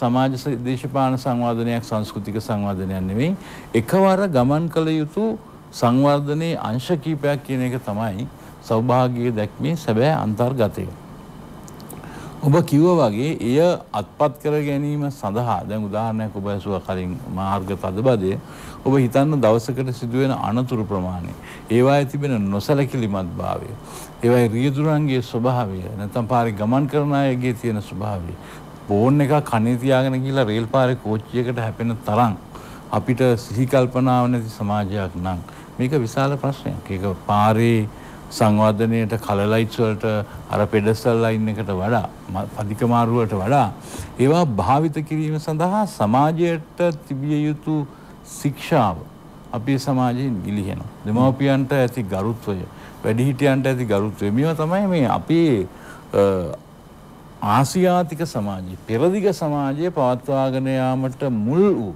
සමාජ දේශපාලන සංවර්ධනයක් සංස්කෘතික සංවර්ධනයක් නෙවෙයි. එකවර ගමන් කළ යුතු සංවර්ධනයේ අංශ කීපයක් කියන එක තමයි සෞභාග්‍ය දැක්මේ සැබෑ අන්තර්ගතය. ඔබ කිව්වා වගේ එය අත්පත් කර ගැනීම සඳහා දැන් උදාහරණයක් ඔබ ඇසුවා කලින් මාර්ග පදබදය ඔබ හිතන්න දවසකට සිදුවෙන අනතුරු ප්‍රමාණය ඒවායේ තිබෙන නොසලකිලිමත් භාවය ඒවායේ රියදුරන්ගේ ස්වභාවය නැත්නම් පාරේ ගමන් කරන අයගේ තියෙන ස්වභාවය ෆෝන් එක කනේ තියාගෙන ගිහලා රේල් පාරේ කෝච්චියකට හැපෙන තරම් අපිට සිහි කල්පනාව නැති සමාජයක් නම් මේක විශාල ප්‍රශ්නයක් ඒක පාරේ සංවර්ධනයට කල ලයිට්ස් වලට අර පෙඩස්ටල් ලයින් එකට වඩා පදිකමාරුවට වඩා ඒවා භාවිත කිරීම සඳහා සමාජයට තිබිය යුතු ශික්ෂාව අපේ සමාජයෙන් ගිලිහෙනවා. දෙමව්පියන්ට ඇති ගරුත්වය, වැඩිහිටියන්ට ඇති ගරුත්වය මේවා තමයි මේ අපේ ආසියාතික සමාජයේ පෙරදිග සමාජයේ පවත්වාගෙන යාමට මුල් වූ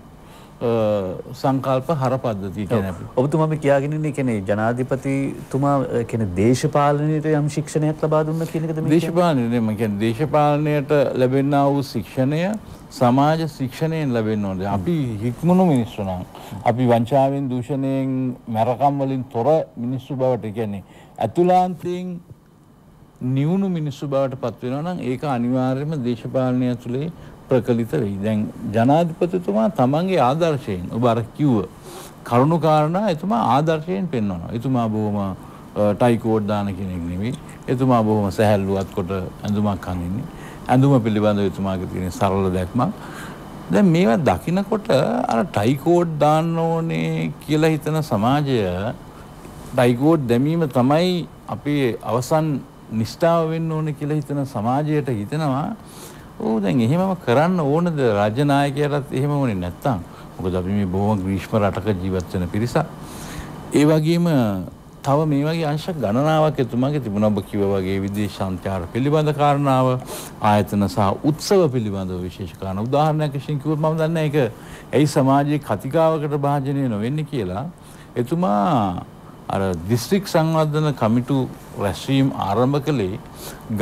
සංකල්ප හර පද්ධතිය කියන අපි. ඔබතුමාම කියාගෙන ඉන්නේ කියන්නේ ජනාධිපතිතුමා කියන දේශපාලනයට යම් ශික්ෂණයක් ලබා දුන්නා කියන එකද මේ? දේශපාලනය නේ මම කියන්නේ දේශපාලනයට ලැබෙනා වූ ශික්ෂණය සමාජ ශික්ෂණයෙන් ලැබෙන්න ඕනේ. අපි හික්මුණු මිනිස්සු නම් අපි වංචාවෙන් දූෂණයෙන් මරකම් වලින් තොර මිනිස්සු බවට කියන්නේ අතුලාන්තයෙන් නිවුණු මිනිස්සු බවට පත් වෙනවා නම් ඒක අනිවාර්යයෙන්ම දේශපාලනය ඇතුලේ ප්‍රකලිත වෙයි. දැන් ජනාධිපතිතුමා තමන්ගේ ආදර්ශයෙන් ඔබ අර කිව්ව කරුණු කාරණා එතුමා ආදර්ශයෙන් පෙන්වනවා. එතුමා බොහොම ටයි කෝඩ් දාන කෙනෙක් නෙමෙයි. එතුමා බොහොම සැහැල්ලුවත් කොට ඇඳුමක් අඳින්නේ. ඇඳුම පිළිබඳව එතුමාගේ තියෙන සරල දැක්මක්. දැන් මේවා දකිනකොට අර ටයි කෝඩ් දාන්න ඕනේ කියලා හිතන සමාජය ටයි කෝඩ් දැමීම තමයි අපේ අවසන් නිෂ්ඨාව වෙන්න ඕනේ කියලා හිතන සමාජයට හිතනවා ඕ දැන් එහෙමම කරන්න ඕනද රාජනායකයරත් එහෙම වුණේ නැත්තම් මොකද අපි මේ බොහොම ග්‍රීෂ්ම රටක ජීවත් වෙන පිරිසක් ඒ වගේම තව මේ වගේ අංශ ගණනාවක් එතුමාගේ තිබුණා ඔබ කිව්වා වගේ විදේශ සංචාර පිළිබඳ කාරණාව ආයතන සහ උත්සව පිළිබඳව විශේෂ කාරණා උදාහරණයක් වශයෙන් කිව්වොත් මම දන්නේ ඒක ඇයි සමාජයේ කතිකාවකට භාජනය නොවෙන්නේ කියලා එතුමා අර දිස්ත්‍රික් සංවර්ධන කමිටු රැස්වීම ආරම්භ කළේ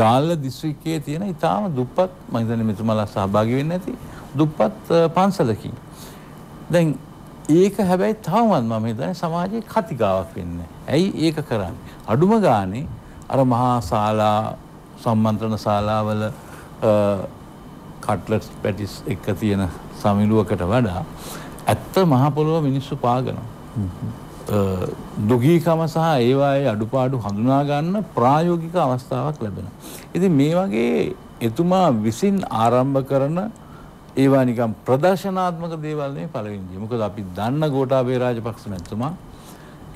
ගාල්ල දිස්ත්‍රික්කයේ තියෙන ඉතාම දුප්පත් මම හිතන්නේ මෙතුමාලා සහභාගී වෙන්නේ නැති දුප්පත් පන්සලකින්. දැන් ඒක හැබැයි තවමත් මම හිතන්නේ සමාජයේ කතිකාවක් වෙන්නේ. ඇයි ඒක කරන්නේ? අඩුම ගානේ අර මහා ශාලා සම්මන්ත්‍රණ ශාලාවල කට්ලට්ස් පැටිස් එක තියෙන සමිලුවකට වඩා ඇත්ත මහ පොළොව මිනිස්සු පාගනවා. දුගීකම සහ ඒවායේ අඩුපාඩු හඳුනා ගන්න ප්‍රායෝගික අවස්ථාවක් ලැබෙනවා. ඉතින් මේ වගේ එතුමා විසින් ආරම්භ කරන ඒවා නිකම් ප්‍රදර්ශනාත්මක දේවල් නෙවෙයි පළවෙනි දේ. මොකද අපි දන්න ගෝඨාභය රාජපක්ෂ මැතිතුමා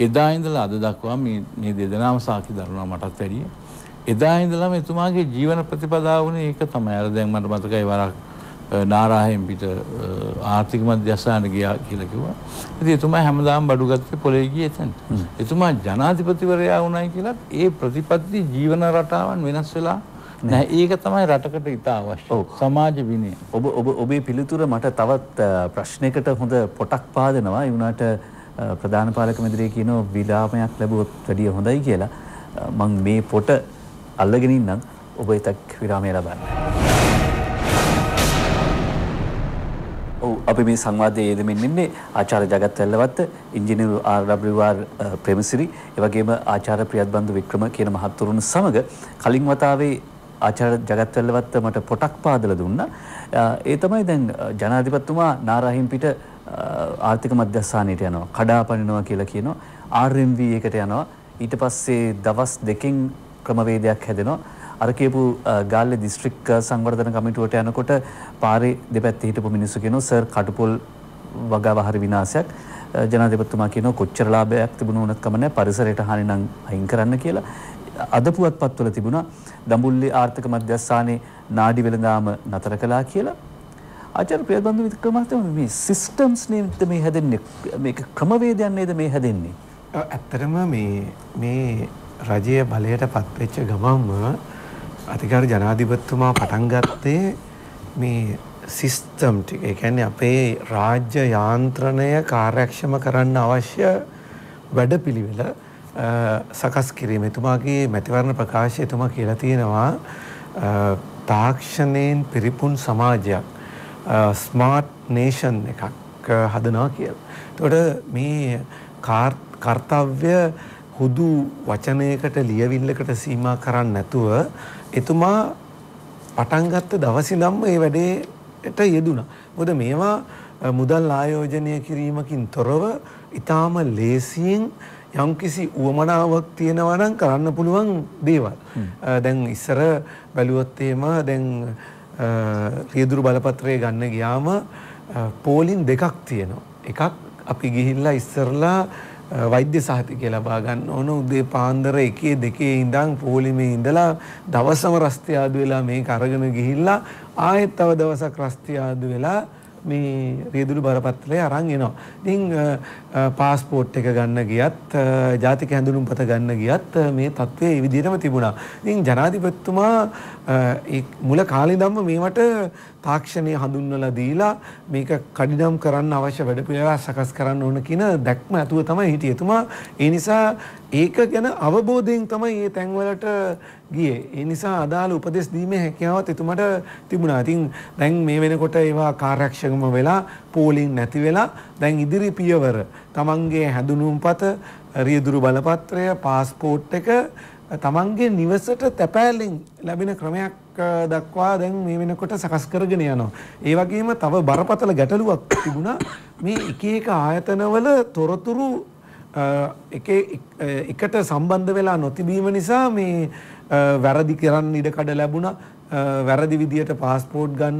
එදා ඉඳලා අද දක්වා මේ දෙදෙනාම සාක්ෂි දරනවා මටත් වැඩිය. එදා ඉඳලා එතුමාගේ ජීවන ප්‍රතිපදාව වුණේ ඒක තමයි. අර දැන් මට මතකයි වරක් නාරාහෙන් පිට ආර්ථික මධ්‍යස්ථානට ගියා කියලා කිව්වා. ඉතින් එතුමා හැමදාම බඩු ගත්තේ පොලේ ගියේ එතන. එතුමා ජනාධිපතිවරයා වුණයි කියලා ඒ ප්‍රතිපත්ති ජීවන රටාවන් වෙනස් වෙලා නැහැ. ඒක තමයි රටකට ඉතා අවශ්‍ය සමාජ විනය. ඔබේ පිළිතුර මට තවත් ප්‍රශ්නයකට හොඳ පොටක් පාදනවා. ඒ වුණාට ප්‍රධාන පාලක මැදිරිය කියනවා විලාමයක් ලැබුවොත් වැඩිය හොඳයි කියලා. මම මේ පොට අල්ලගෙන ඉන්නම්. ඔබ ඉතක් විරාමය ලබන්න. අපි මේ සංවාදයේ යෙදෙමින් ඉන්නේ ආචාර්ය ජගත් ඇල්ලවත්ත, ඉංජිනේරු ආර්.ආර්. ප්‍රේමසිරි, ඒ වගේම ආචාර්ය ප්‍රියත්බන්දු වික්‍රම කියන මහත්තුරුන් සමග කලින් වතාවේ ආචාර්ය ජගත් ඇල්ලවත්ත මට පොටක් පාදලා දුන්නා. ඒ තමයි දැන් ජනාධිපතිතුමා නාරාහින් පිට ආර්ථික මධ්‍යස්ථානයට යනවා, කඩාපනිනවා කියලා කියනවා, RMV එකට යනවා. ඊට පස්සේ දවස් දෙකකින් ක්‍රමවේදයක් හැදෙනවා. අර කියපු ගාල්ල දිස්ත්‍රික් සංවර්ධන කමිටුවට යනකොට පාරේ දෙපැත්තේ හිටපු මිනිස්සු කියනවා සර් කටුපොල් වගාව හරි විනාශයක්. ජනාධිපතිතුමා කියනවා කොච්චර ලාභයක් තිබුණා වුණත් කම නැහැ පරිසරයට හානි නම් අයින් කරන්න කියලා. අද පුවත්පත් වල තිබුණා දඹුල්ලේ ආර්ථික මධ්‍යස්ථානයේ නාඩි වෙළඳාම නතර කළා කියලා. ආචාර්ය ප්‍රියත්බන්දු වික්‍රමාර්ථම මේ සිස්ටම්ස් නේද මේ හැදෙන්නේ, මේක ක්‍රමවේදයක් නේද මේ හැදෙන්නේ. ඇත්තටම මේ රජයේ බලයට පත්වෙච්ච ගමන්ම අධිකාර ජනාධිපතිතුමා පටන් ගත්තේ මේ සිස්ටම් ටික. ඒ කියන්නේ අපේ රාජ්‍ය යාන්ත්‍රණය කාර්යක්ෂම කරන්න අවශ්‍ය වැඩපිළිවෙල සකස් කිරීම. එතුමාගේ මැතිවරණ ප්‍රකාශය එතුමා කියලා තියෙනවා තාක්ෂණයෙන් පිරිපුන් සමාජයක්, ස්මාර්ට් නේෂන් එකක් හදනවා කියලා. එතකොට මේ කාර්යය හුදු වචනයකට ලියවිල්ලකට සීමා කරන්නේ නැතුව එතුමා පටන් ගත්ත දවස් ඉඳන්ම මේ වැඩේට යෙදුණා. මොකද මේවා මුදල් ආයෝජනය කිරීමකින් තොරව ඊටාම ලේසියෙන් යම්කිසි උවමනාවක් තියෙනවා නම් කරන්න පුළුවන් දේවල්. දැන් ඉස්සර බැලුවොත් එහෙම දැන් රියදුරු බලපත්‍රය ගන්න ගියාම පෝලින් දෙකක් තියෙනවා. එකක් අපි ගිහිල්ලා ඉස්සරලා වෛද්‍ය සහතිකය ලබා ගන්න ඕන උදේ පාන්දර 1-2 ඉඳන් පොලිමේ ඉඳලා දවසම රස්තිය ආදු වෙලා මේක අරගෙන ගිහිල්ලා ආයෙත් තව දවසක් රස්තිය ආදු වෙලා මේ රියදුරු බරපතලේ අරන් එනවා. ඉතින් પાස්පෝර්ට් එක ගන්න ගියත් ජාතික හැඳුනුම්පත ගන්න ගියත් මේ තත්ත්වය ඒ විදිහටම තිබුණා. ඉතින් ජනාධිපතිතුමා මුල කාලේ ඉඳන්ම මේවට තාක්ෂණය හඳුන්වලා දීලා මේක කඩිනම් කරන්න අවශ්‍ය වැඩපිළිවෙළ සකස් කරන්න ඕන කියන දැක්ම ඇතුව තමයි හිටියේ තුමා. ඒ නිසා ඒක ගැන අවබෝධයෙන් තමයි මේ තැන්වලට ගියේ. ඒ නිසා අදාළ උපදෙස් දීමේ හැකියාවත් එතුමාට තිබුණා. ඉතින් දැන් මේ වෙනකොට ඒවා කාර්යක්ෂම වෙලා පෝලින් නැති වෙලා දැන් ඉදිරි පියවර තමන්ගේ හැඳුනුම්පත, රියදුරු බලපත්‍රය, પાස්පෝර්ට් එක තමන්ගේ නිවසට තැපෑලෙන් ලැබෙන ක්‍රමයක් දක්වා දැන් මේ වෙනකොට සකස් කරගෙන යනවා. ඒ වගේම තව බරපතල ගැටලුවක් තිබුණා මේ එක එක ආයතනවල තොරතුරු එකට සම්බන්ධ වෙලා නොතිබීම නිසා මේ වැරදි කරන්න ඉඩකඩ ලැබුණා. වැරදි විදියට પાස්පෝර්ට් ගන්න,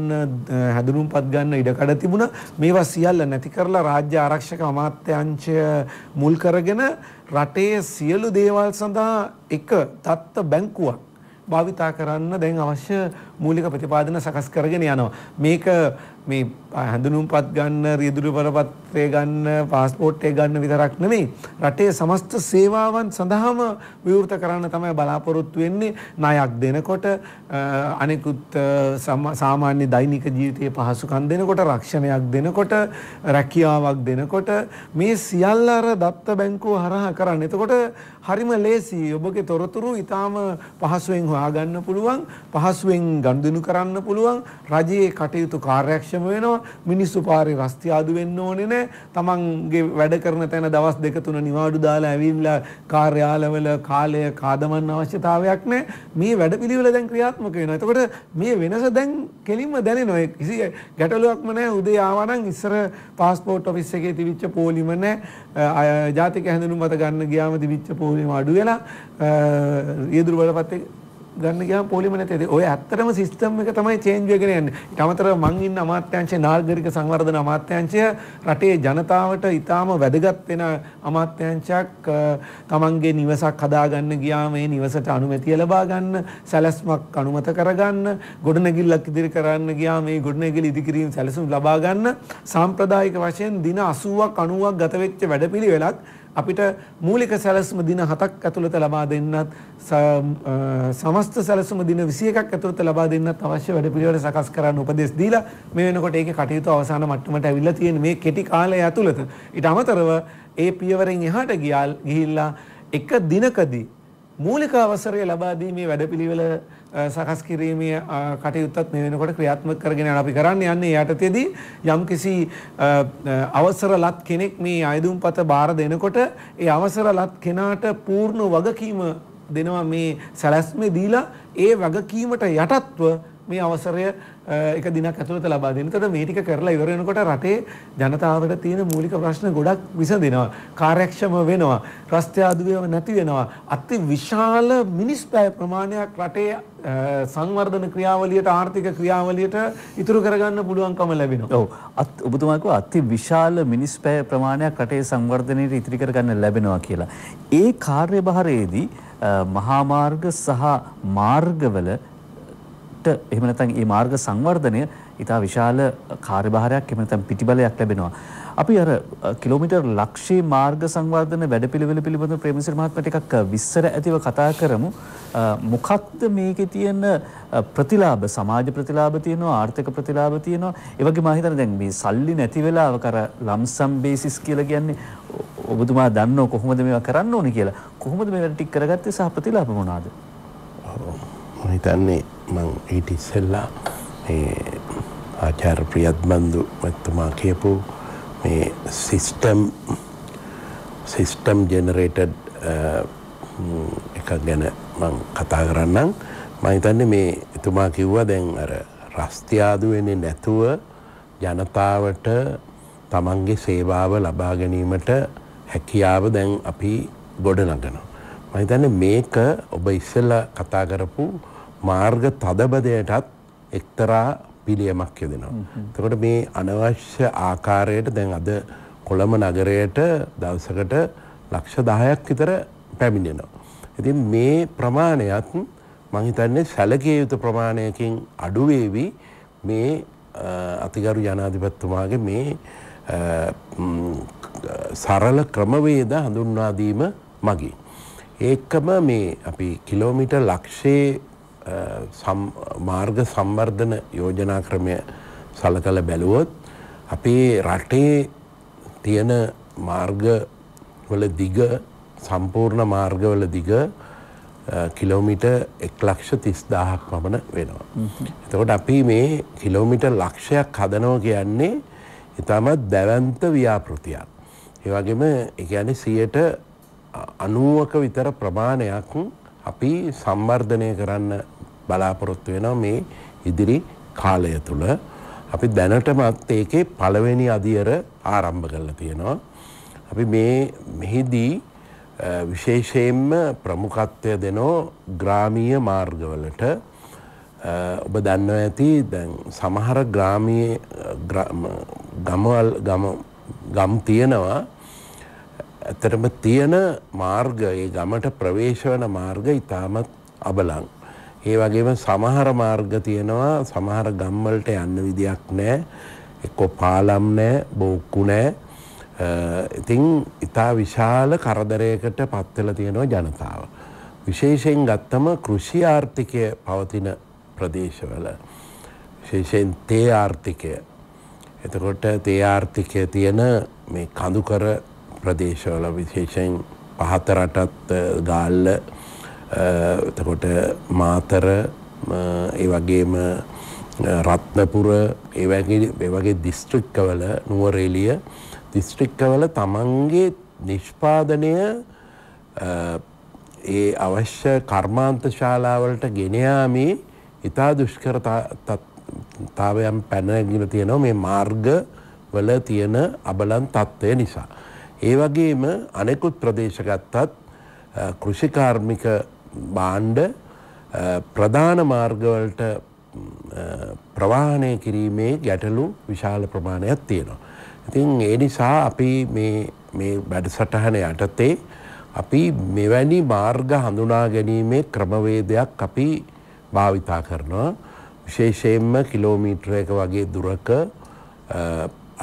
හැඳුනුම්පත් ගන්න ඉඩකඩ තිබුණා. මේවා සියල්ල නැති කරලා රාජ්‍ය ආරක්ෂක අමාත්‍යාංශය මුල් කරගෙන රටේ සියලු දේවල් සඳහා එක දත්ත බැංකුවක් භාවිතා කරන්න දැන් අවශ්‍ය මූලික ප්‍රතිපාදන සකස් කරගෙන යනවා. මේක මේ හැඳුනුම්පත් ගන්න, රියදුරු බලපත්‍රය ගන්න, પાස්පෝර්ට් එක ගන්න විතරක් නෙමෙයි රටේ සමස්ත සේවාවන් සඳහාම විවෘත කරන්න තමයි බලාපොරොත්තු වෙන්නේ. ණයක් දෙනකොට, අනෙකුත් සාමාන්‍ය දෛනික ජීවිතයේ පහසුකම් දෙනකොට, රක්ෂණයක් දෙනකොට, රැකියාවක් දෙනකොට මේ සියල්ල අර දත්ත බැංකුව හරහා කරන්න. එතකොට හරිම ලේසියි. ඔබගේ තොරතුරු ඊටාම පහසුවෙන් හොයාගන්න පුළුවන්, පහසුවෙන් ගනුදෙනු කරන්න පුළුවන්. රජයේ කටයුතු කාර්යක්ෂම වෙනවා. මිනිස්සු පාරේ රස්තිය ආදු වෙන්න ඕනේ නැහැ. තමන්ගේ වැඩ කරන තැන දවස් 2-3 නිවාඩු දාලා ඇවිල්ලා කාර්යාලවල කාලය කාදමන්න අවශ්‍යතාවයක් නැහැ. මේ වැඩපිළිවෙල දැන් ක්‍රියාත්මක වෙනවා. එතකොට මේ වෙනස දැන් කෙලින්ම දැනෙනවා. කිසි ගැටලුවක්ම නැහැ. උදේ ආවා නම් ඉස්සර પાස්පෝර්ට් ඔෆිස් එකේ තිබිච්ච පොලිම නැහැ. ජාතික හැඳුනුම්පත ගන්න ගියාම තිබිච්ච පොලිම අඩු වෙලා ඊදුරු බලපත් එක ගන්න ගියාම පොලිම නැතේ. ඔය ඇත්තටම සිස්ටම් එක තමයි චේන්ජ් වෙගෙන යන්නේ. ඊට අමතරව මං ඉන්න අමාත්‍යාංශයේ නාගරික සංවර්ධන අමාත්‍යාංශය රටේ ජනතාවට ඊටාම වැදගත් වෙන අමාත්‍යාංශයක්. තමන්ගේ නිවසක් හදාගන්න ගියාම ඒ නිවසට අනුමැතිය ලබා ගන්න, සැලැස්මක් අනුමත කරගන්න, ගොඩනැගිල්ලක් ඉදිරි කරන්න ගියාම ඒ ගොඩනැගිලි ඉදිකිරීම සැලැස්ම ලබා ගන්න සාම්ප්‍රදායික වශයෙන් දින 80ක් 90ක් ගත වෙච්ච වැඩපිළිවෙලක් අපිට මූලික සැලැස්ම දින 7ක් ඇතුළත ලබා දෙන්නත්, සමස්ත සැලැස්ම දින 21ක් ඇතුළත ලබා දෙන්නත් අවශ්‍ය වැඩපිළිවෙළ සකස් කරන්න උපදෙස් දීලා මේ වෙනකොට ඒකේ කටයුතු අවසාන මට්ටමට ඇවිල්ලා තියෙන මේ කෙටි කාලය ඇතුළත. ඊට අමතරව ඒ පියවරෙන් එහාට ගිහිල්ලා එක දිනකදී මූලික අවසරය ලබා දීමේ වැඩපිළිවෙළ සකස් කිරීමේ කටයුත්තත් මේ වෙනකොට ක්‍රියාත්මක කරගෙන යනවා. අපි කරන්න යන්නේ යටතේදී යම්කිසි අවසරලත් කෙනෙක් මේ ආයුධුම්පත බාර දෙනකොට ඒ අවසරලත් කෙනාට පූර්ණ වගකීම දෙනවා. මේ සැලැස්මේ දීලා ඒ වගකීමට යටත්ව මේ අවසරය එක දිනක් ඇතුළත ලබා දෙන්න. එතකොට මේ ටික කරලා ඉවර වෙනකොට රටේ ජනතාවට තියෙන මූලික ප්‍රශ්න ගොඩක් විසඳෙනවා, කාර්යක්ෂම වෙනවා, රස්තිය ආදු වේව නැති වෙනවා. අති විශාල මිනිස් පැය ප්‍රමාණයක් රටේ සංවර්ධන ක්‍රියාවලියට, ආර්ථික ක්‍රියාවලියට ඉතුරු කරගන්න පුළුවන්කම ලැබෙනවා. ඔව්. ඔබතුමා කිව්වා අති විශාල මිනිස් පැය ප්‍රමාණයක් රටේ සංවර්ධනයට ඉතිරි කරගන්න ලැබෙනවා කියලා. ඒ කාර්යභාරයේදී මහා මාර්ග සහ මාර්ගවල එහෙම නැත්නම් මේ මාර්ග සංවර්ධනය ඉතා විශාල කාර්යභාරයක්, එහෙම නැත්නම් පිටිබලයක් ලැබෙනවා. අපි අර කිලෝමීටර් ලක්ෂයේ මාර්ග සංවර්ධන වැඩපිළිවෙල පිළිබඳව ප්‍රේමසිරි මහත්මයාට ටිකක් විස්තර ඇතිව කතා කරමු. මොකක්ද මේකේ තියෙන ප්‍රතිලාභ? සමාජ ප්‍රතිලාභ තියෙනවා, ආර්ථික ප්‍රතිලාභ තියෙනවා. ඒ වගේම මම හිතන්නේ දැන් මේ සල්ලි නැති වෙලාවක අර ලම්සම් බේසිස් කියලා කියන්නේ ඔබතුමා දන්නව කොහොමද මේවා කරන්න ඕනේ කියලා. කොහොමද මේ වැඩ ටික කරගත්තේ සහ ප්‍රතිලාභ මොනවාද? මම හිතන්නේ මං ඊට ඉස්සෙල්ලා මේ ආචාර්ය ප්‍රියද්බන්දු මහත්මයා කියපු මේ සිස්ටම් ජෙනරේටඩ් එක ගැන මං කතා කරන්නම්. මහිතන්නේ මේ එතුමා කිව්වා දැන් අර රස්තියාදු වෙන්නේ නැතුව ජනතාවට තමන්ගේ සේවාව ලබා ගැනීමට හැකියාව දැන් අපි ගොඩනගනවා. මම හිතන්නේ මේක ඔබ ඉස්සෙල්ලා කතා කරපු මාර්ග තදබදයටත් එක්තරා පිළියමක් යොදනවා. එතකොට මේ අනවශ්‍ය ආකාරයට දැන් අද කොළඹ නගරයට දවසකට ලක්ෂ 10ක් විතර පැමිණෙනවා. ඉතින් මේ ප්‍රමාණයත් මම හිතන්නේ සැලකිය යුතු ප්‍රමාණයකින් අඩු වේවි මේ අතිගරු ජනාධිපතිතුමාගේ මේ සරල ක්‍රමවේද හඳුන්වා දීම මගින්. ඒකම මේ අපි කිලෝමීටර් ලක්ෂයේ මාර්ග සංවර්ධන යෝජනා ක්‍රමය සලකලා බැලුවොත් අපේ රටේ තියෙන මාර්ගවල දිග සම්පූර්ණ මාර්ගවල දිග කිලෝමීටර් 1,30,000ක් පමණ වෙනවා. එතකොට අපි මේ කිලෝමීටර් ලක්ෂයක් හදනවා කියන්නේ ඉතාමත් දැවැන්ත ව්‍යාපෘතියක්. ඒ වගේම ඒ කියන්නේ 90ක විතර ප්‍රමාණයක් අපි සංවර්ධනය කරන්න බලාපොරොත්තු වෙනවා මේ ඉදිරි කාලය තුල. අපි දැනටමත් ඒකේ පළවෙනි අදියර ආරම්භ කරලා තියෙනවා. අපි මෙහිදී විශේෂයෙන්ම ප්‍රමුඛත්වය දෙනෝ ග්‍රාමීය මාර්ගවලට. ඔබ දන්නවා ඇති දැන් සමහර ග්‍රාමීය ගම් තියෙනවා. ඇත්තටම තියෙන මාර්ග ඒ ගමට ප්‍රවේශ වන මාර්ග ඉතාමත් අබලං. ඒ වගේම සමහර මාර්ග තියෙනවා සමහර ගම් වලට යන්න විදියක් නැහැ. එක්කෝ පාලම් නැහැ, බෝක්කු නැහැ. ඉතින් ඉතා විශාල කරදරයකට පත් වෙලා තියෙනවා ජනතාව. විශේෂයෙන් ගත්තම කෘෂි ආර්ථිකය පවතින ප්‍රදේශවල විශේෂයෙන් තේ ආර්ථිකය. එතකොට තේ ආර්ථිකය තියෙන මේ කඳුකර ප්‍රදේශවල විශේෂයෙන් පහත රටත් ගාල්ල එතකොට මාතර ඒ වගේම රත්නපුර ඒ වගේ දිස්ත්‍රික්කවල නුවරඑළිය දිස්ත්‍රික්කවල තමන්ගේ නිෂ්පාදනය ඒ අවශ්‍ය කර්මාන්ත ශාලාවලට ගෙන යාමේ ඉතා දුෂ්කරතාවයන් පැනගෙන තියෙනවා මේ මාර්ගවල තියෙන අබලන් තත්ත්වය නිසා. ඒ වගේම අනෙකුත් ප්‍රදේශ ගත්තත් කෘෂිකාර්මික භාණ්ඩ ප්‍රධාන මාර්ගවලට ප්‍රවාහණය කිරීමේ ගැටලු විශාල ප්‍රමාණයක් තියෙනවා. ඉතින් ඒ නිසා අපි මේ වැඩසටහන යටතේ අපි මෙවැනි මාර්ග හඳුනා ගැනීමේ ක්‍රමවේදයක් අපි භාවිතා කරනවා. විශේෂයෙන්ම කිලෝමීටරයක වගේ දුරක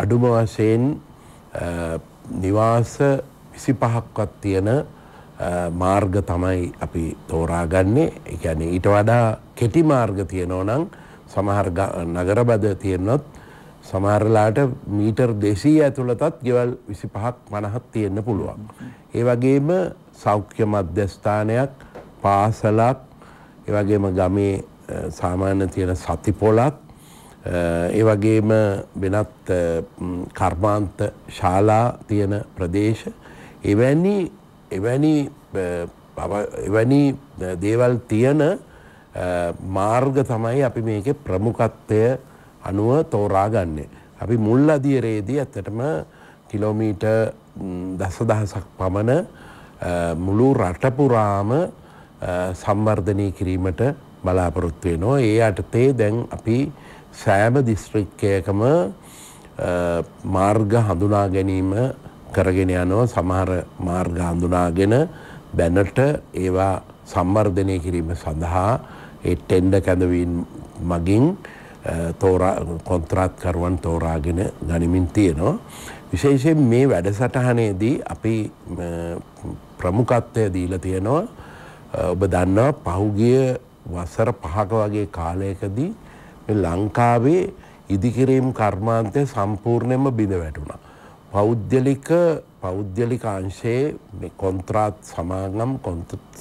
අඩුම වශයෙන් නිවාස 25ක්වත් තියෙන මාර්ග තමයි අපි තෝරාගන්නේ. ඒ කියන්නේ ඊට වඩා කෙටි මාර්ග තියෙනවා නම් සමහර නගරබද තියෙනොත් සමහරලාට මීටර් 200 ඇතුළතත් ගෙවල් 25ක් 50ක් තියෙන්න පුළුවන්. ඒ වගේම සෞඛ්‍ය මධ්‍යස්ථානයක්, පාසලක්, ඒ වගේම ගමේ සාමාන්‍ය තියෙන සතිපොළක්, ඒ වගේම වෙනත් කර්මාන්ත ශාලා තියෙන ප්‍රදේශ එවැනි දේවල් තියෙන මාර්ග තමයි අපි මේකේ ප්‍රමුඛත්වය අනුව තෝරාගන්නේ. අපි මුල් අදියරේදී ඇත්තටම කිලෝමීටර් 10,000ක් පමණ මුළු රට පුරාම සංවර්ධනය කිරීමට බලාපොරොත්තු වෙනවා. ඒ යටතේ දැන් අපි සෑම දිස්ත්‍රික්කයකම මාර්ග හඳුනා ගැනීම කරගෙන යනවා. සමහර මාර්ග හඳුනාගෙන දැනට ඒවා සංවර්ධනය කිරීම සඳහා ඒ ටෙන්ඩර් කැඳවීම් මගින් කොන්ත්‍රාත්කරුවන් තෝරාගෙන ගනිමින් තියෙනවා. විශේෂයෙන් මේ වැඩසටහනේදී අපි ප්‍රමුඛත්වය දීලා තියෙනවා. ඔබ දන්නවා පහුගිය වසර 5ක වගේ කාලයකදී ලංකාවේ ඉදිකිරීම් කර්මාන්තය සම්පූර්ණයෙන්ම බිඳ වැටුණා. පෞද්ගලික අංශයේ කොන්ත්‍රාත් සමාගම්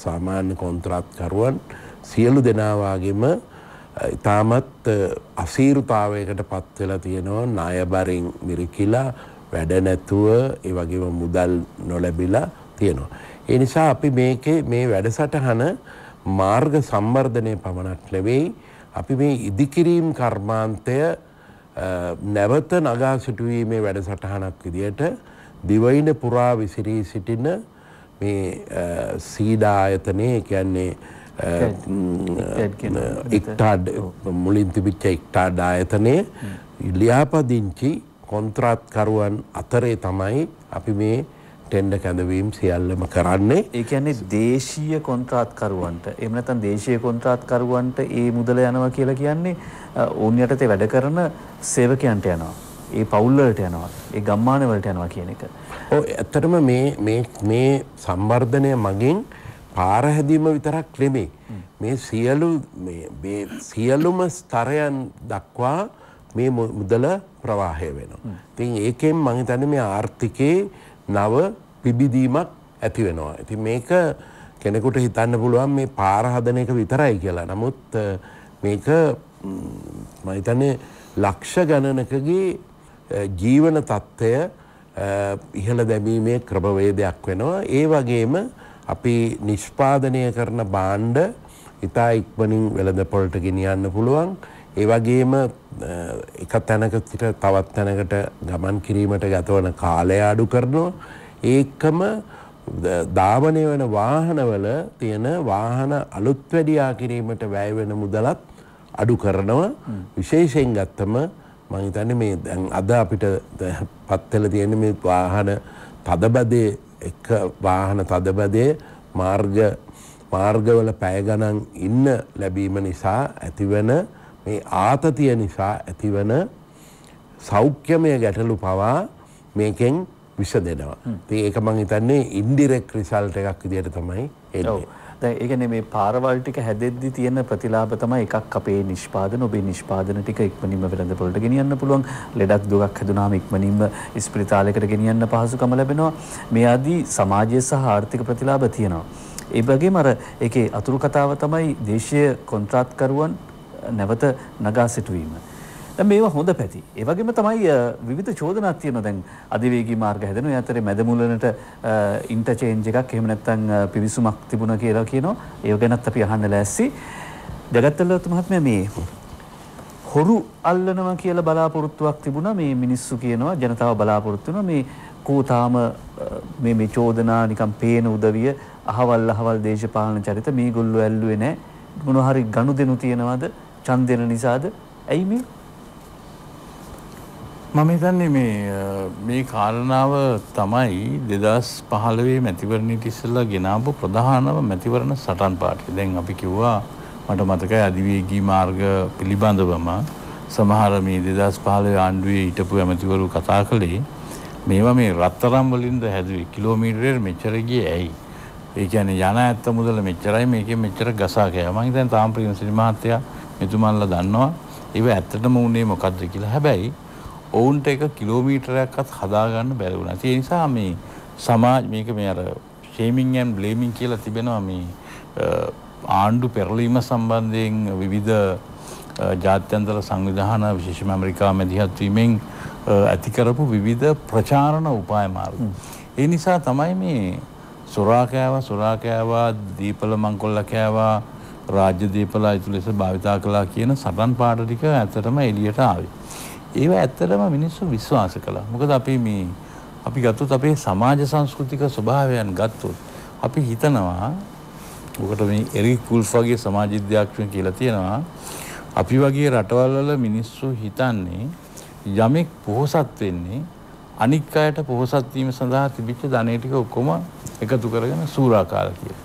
සාමාන්‍ය කොන්ත්‍රාත්කරුවන් සියලු දෙනා වගේම ඉතාමත් අසීරුතාවයකට පත් වෙලා තියෙනවා. ණය බරින් මිරිකිලා වැඩ නැතුව ඒ වගේම මුදල් නොලැබිලා තියෙනවා. ඒ නිසා අපි මේකේ මේ වැඩසටහන මාර්ග සම්වර්ධනය පමණක් නෙවෙයි අපි මේ ඉදිකිරීම කර්මාන්තය නැවත නගා සිටුවීමේ වැඩසටහනක් විදියට දිවයින පුරා විසිරී සිටින මේ සීඩා ආයතනයේ කියන්නේ එක්ටඩ් මුලින් තිබිච්ච එක්ටඩ් ආයතනයේ ලියාපදිංචි කොන්ත්‍රාත්කරුවන් අතරේ තමයි අපි මේ टेंडर के अंदर बीम सियाल में कराने एक यानी देशीय कॉन्ट्रैक्ट करवाने तो इमरत अन देशीय कॉन्ट्रैक्ट करवाने तो ये मुद्दले याना वाकिला की यानी उन्हीं अटे वैध करना सेवा के अंटे याना ये पाउलर टे याना ये गम्माने वाले याना वाकिले निकल ओ अतः मैं संवर्धने मगिन पारहदी में वितरा क्लेमी मैं सियालु में स्थारयन दक्वा मैं मुद्दला प्रवाहे वेनो तो एके मंगिताने मैं आर्थिके නව පිබිදීමක් ඇති වෙනවා. ඉතින් මේක කෙනෙකුට හිතන්න පුළුවන් මේ පාර හදන එක විතරයි කියලා. නමුත් මේක මම හිතන්නේ ලක්ෂ ගණනකගේ ජීවන තත්ත්වය ඉහළ දැමීමේ ක්‍රමවේදයක් වෙනවා. ඒ වගේම අපි නිෂ්පාදනය කරන භාණ්ඩ ඉතා ඉක්මනින් වෙළඳපොළට ගෙනියන්න පුළුවන්. ඒ වගේම එක තැනක සිට තවත් තැනකට ගමන් කිරීමට ගතවන කාලය අඩු කරනවා. ඒකම ධාවනය වෙන වාහනවල තියෙන වාහන අලුත් වැඩියා කිරීමට වැය වෙන මුදලත් අඩු කරනවා. විශේෂයෙන් ගත්තම මම හිතන්නේ මේ දැන් අද අපිට පත් වෙලා තියෙන මේ වාහන තදබදේ එක වාහන තදබදේ මාර්ගවල පැය ගණන් ඉන්න ලැබීම නිසා ඇතිවන මේ ආතතිය නිසා ඇතිවන සෞඛ්‍යමය ගැටලු පවා මේකෙන් විසඳෙනවා. ඉතින් ඒක මම හිතන්නේ ඉන්ඩිරෙක්ට් රිසල්ට් එකක් විදියට තමයි එන්නේ. ඔව්. දැන් ඒ කියන්නේ මේ පාරවල් ටික හැදෙද්දි තියෙන ප්‍රතිලාභ තමයි එකක් අපේ නිෂ්පාදන ඔබේ නිෂ්පාදන ටික ඉක්මනින්ම වෙළඳපොළට ගෙනියන්න පුළුවන්. ලෙඩක් දුකක් හැදුනාම ඉක්මනින්ම ස්පිරිතාලයකට ගෙනියන්න පහසුකම ලැබෙනවා. මේ ආදී සමාජීය සහ ආර්ථික ප්‍රතිලාභ තියෙනවා. ඒ වගේම අර ඒකේ අතුරු කතාව තමයි දේශීය කොන්ත්‍රාත් කරුවන් නැවත නගා සිටුවීම. දැන් මේවා හොඳ පැති. ඒ වගේම තමයි විවිධ චෝදනාත් තියෙනවා. දැන් අධිවේගී මාර්ග හැදෙනවා. ඒ අතරේ මැදමුලනට ඉන්ටර්චේන්ජ් එකක් එහෙම නැත්නම් පිවිසුමක් තිබුණා කියලා කියනවා. ඒක ගැනත් අපි අහන්න ලෑස්ති. ජගත්තල්ලත් මහත්මයා මේ හොරු අල්ලනවා කියලා බලාපොරොත්තුවක් තිබුණා. මේ මිනිස්සු කියනවා ජනතාව බලාපොරොත්තු වෙනවා මේ කෝතාම මේ චෝදනා නිකන් පේන උදවිය අහවල් දේශපාලන චරිත මේගොල්ලෝ ඇල්ලුවේ නැහැ. මොනවා හරි ගනුදෙනු තියනවාද? චන්දන නිසාද? ඇයි මේ? මම හිතන්නේ මේ කාරණාව තමයි 2015 මැතිවරණයට ඉස්සෙල්ලා ගෙනාවු ප්‍රධානම මැතිවරණ සටන් පාඨය. දැන් අපි කිව්වා මට මතකයි අධිවේගී මාර්ග පිළිබඳවම සමහර මේ 2015 ආණ්ඩුවේ හිටපු ඇමතිවරු කතා කළේ මේවා මේ රත්තරන් වලින්ද හැදුවේ කිලෝමීටරෙට මෙච්චර ගියේ ඇයි? ඒ කියන්නේ යන ඇත්ත මුදල මෙච්චරයි මේකෙන් මෙච්චර ගසා ගියා. මම හිතන්නේ තාම්ප්‍රියන් සිරි මහත්තයා මෙතුමන්ලා දන්නවා ඒව ඇත්තටම උනේ මොකද්ද කියලා. හැබැයි ඔවුන්ට එක කිලෝමීටරයක්වත් හදා ගන්න බැරි වුණා. ඒ නිසා මේ සමාජ මේක මේ අර ෂේමින් ඇන් බ්ලේමින් කියලා තිබෙනවා මේ ආණ්ඩු පෙරලීම සම්බන්ධයෙන් විවිධ ජාත්‍යන්තර සංවිධාන විශේෂම ඇමරිකාව මැදිහත් වීමෙන් ඇති කරපු විවිධ ප්‍රචාරණ උපාය මාර්ග. ඒ නිසා තමයි මේ සොරාකෑවා දීපල මංකොල්ල කෑවා රාජ්‍ය දීපල අයිතු ලෙස භාවිතා කළා කියන සටන් පාඩ ටික ඇත්තටම එළියට ආවේ. ඒව ඇත්තටම මිනිස්සු විශ්වාස කළා. මොකද අපි ගත්තොත් අපේ සමාජ සංස්කෘතික ස්වභාවයන් ගත්තොත් අපි හිතනවා ඔකට මේ එරික් වුල්ෆ් වගේ සමාජ විද්‍යාඥයෝ කියලා තියෙනවා අපි වගේ රටවල් වල මිනිස්සු හිතන්නේ යමෙක් පොහොසත් වෙන්නේ අනික් අයට පොහොසත් වීම සඳහා තිබිච්ච ධනෙ ටික ඔක්කොම එකතු කරගෙන සූරාකාර කියලා.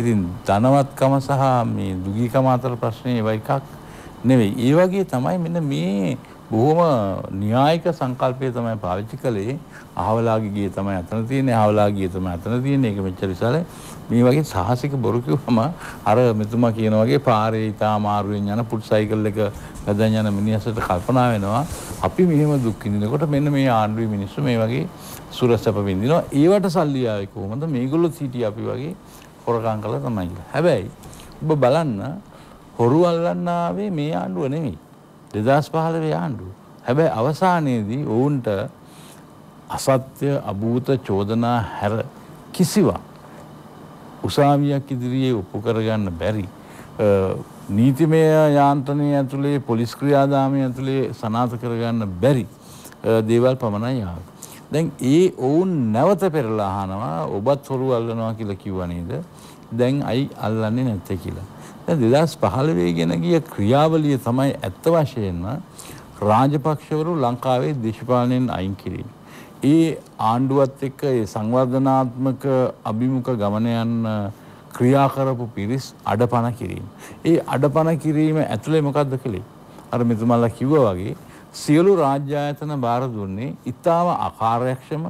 ඉතින් ධනවත්කම සහ මේ දුගීකම අතර ප්‍රශ්නේ ඒව එකක් නෙවෙයි. ඒ වගේ තමයි මෙන්න මේ බොහොම න්‍යායික සංකල්පය තමයි පාවිච්චි කළේ. අහවලාගේ ගියේ තමයි අතන තියෙන්නේ. අහවලාගේ තමයි අතන තියෙන්නේ. ඒක මෙච්චර ඉසලයි. මේ වගේ සාහසික බොරු කිව්වම අර මෙතුමා කියන වගේ පාරේ ඉතාම ආරුවෙන් යන පුට් සයිකල් එක ගදන් යන මිනිහසට කල්පනා වෙනවා අපි මෙහෙම දුක් විඳිනකොට මෙන්න මේ ආණ්ඩුවේ මිනිස්සු මේ වගේ සුරසැප විඳිනවා. ඒවට සල්ලි ආවේ කොහොමද? මේගොල්ලෝ සිටිය අපි වගේ හොරකම් කළා තමයි කියලා. හැබැයි ඔබ බලන්න හොරු අල්ලන්න ආවේ මේ ආණ්ඩුව නෙමෙයි. 2015 ආණ්ඩුව. හැබැයි අවසානයේදී ඔවුන්ට අසත්‍ය අභූත චෝදනා හැර කිසිවක් උසාවිය ඉදිරියේ ඔප්පු කරගන්න බැරි නීතිමය යාන්ත්‍රණය ඇතුලේ පොලිස් ක්‍රියාදාමය ඇතුලේ සනාථ කරගන්න බැරි දේවල් පමණයි ආවේ. දැන් ඒ වුන් නැවත පෙරලා අහනවා ඔබත් හොරු අල්ලනවා කියලා කිව්වා නේද? දැන් අයි අල්ලන්නේ නැත්තේ කියලා. දැන් 2015 ගෙන ගිය ක්‍රියාවලිය තමයි ඇත්ත වශයෙන්ම රාජපක්ෂවරු ලංකාවේ දේශපාලනයෙන් අයින් කිරීම. ඒ ආණ්ඩුවත් එක්ක ඒ සංවර්ධනාත්මක අභිමුඛ ගමන යන ක්‍රියා කරපු පිරිස් අඩපණ කිරීම. ඒ අඩපණ කිරීම ඇතුලේ මොකද්ද කළේ? අර මෙතුමාලා කිව්වා වගේ සියලු රාජ්‍ය ආයතන බාර දුන්නේ ඉතාම අකාර්යක්ෂම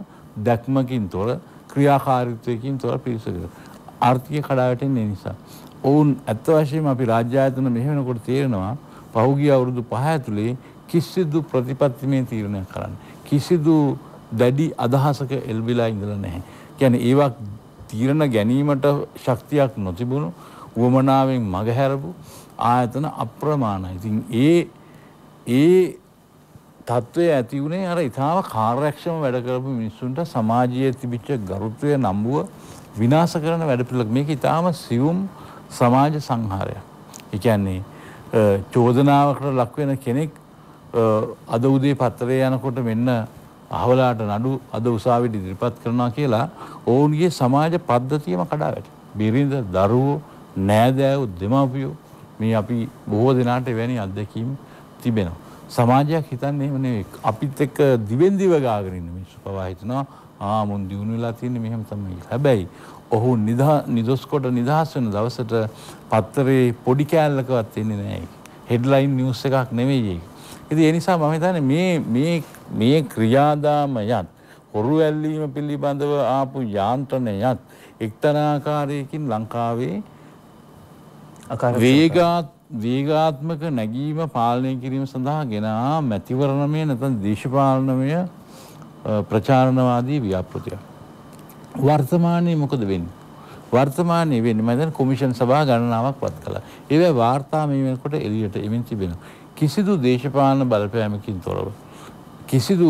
දැක්මකින් තොර ක්‍රියාකාරීත්වයකින් තොර පිරිසකට. ආර්ථික කඩාවැටෙන නිසා. ඔවුන් ඇත්ත වශයෙන්ම අපි රාජ්‍ය ආයතන මෙහෙවනකොට තේරෙනවා පහුගිය අවුරුදු 5 ඇතුලේ කිසිදු ප්‍රතිපත්තිමය තීරණයක් කරන්න. කිසිදු දැඩි අදහසක එල්බිලා ඉඳලා නැහැ. කියන්නේ ඒවා තීරණ ගැනීමට ශක්තියක් නොතිබුණු වමනාවෙන් මගහැරපු ආයතන අප්‍රමාණයි. ඉතින් ඒ තත්ත්වය ඇති වුණේ අර ඉතාම කාර්යක්ෂම වැඩ කරපු මිනිස්සුන්ට සමාජයේ තිබිච්ච ගරුත්වය නම්බුව විනාශ කරන වැඩ පිළිවෙලක්. මේක ඉතාම සියුම් සමාජ සංහාරයක්. ඒ කියන්නේ චෝදනාවකට ලක් වෙන කෙනෙක් අද උදේ පත්තරේ යනකොට මෙන්න අහවලාට නඩු අද උසාවියට ඉදිරිපත් කරනවා කියලා ඔවුන්ගේ සමාජ පද්ධතියම කඩා වැටෙනවා. බිරිඳ, දරුවෝ, නෑදෑයෝ, දෙමාපියෝ මේ අපි බොහෝ දෙනාට එවැනි අත්දැකීම් තිබෙනවා. සමාජයක් හිතන්නේ එහෙම නෙවෙයි. අපිත් එක්ක දිවෙන් දිව ගාගෙන ඉන්න මිනිස්සු පවා හිතනවා ආ මුන් දිනු වෙලා තින්නේ මෙහෙම තමයි. හැබැයි ඔහු නිදොස් කොට නිදහස් වෙන දවසට පත්තරේ පොඩි කෑල්ලකවත් එන්නේ නැහැ. හෙඩ්ලයින් නිවුස් එකක් නෙවෙයි ඒක. ඉතින් ඒ නිසා මම හිතන්නේ මේ ක්‍රියාදාමයත් හොරු ඇල්ලීම පිළිබඳව ආපු යාන්ත්‍රණයත් එක්තරා ආකාරයකින් ලංකාවේ වේගාත්මක නැගීම පාලනය කිරීම සඳහා ගෙනා මැතිවරණමය නැත්නම් දේශපාලනමය ප්‍රචාරණවාදී ව්‍යාපෘතියක්. වර්තමානයේ මොකද වෙන්නේ? වර්තමානයේ වෙන්නේ මම දැන් කොමිෂන් සභා ගණනාවක් වත් කළා. ඒවැ වාර්තා මේ වෙනකොට එළියට එමින් තිබෙනවා. කිසිදු දේශපාලන බලපෑමකින් තොරව කිසිදු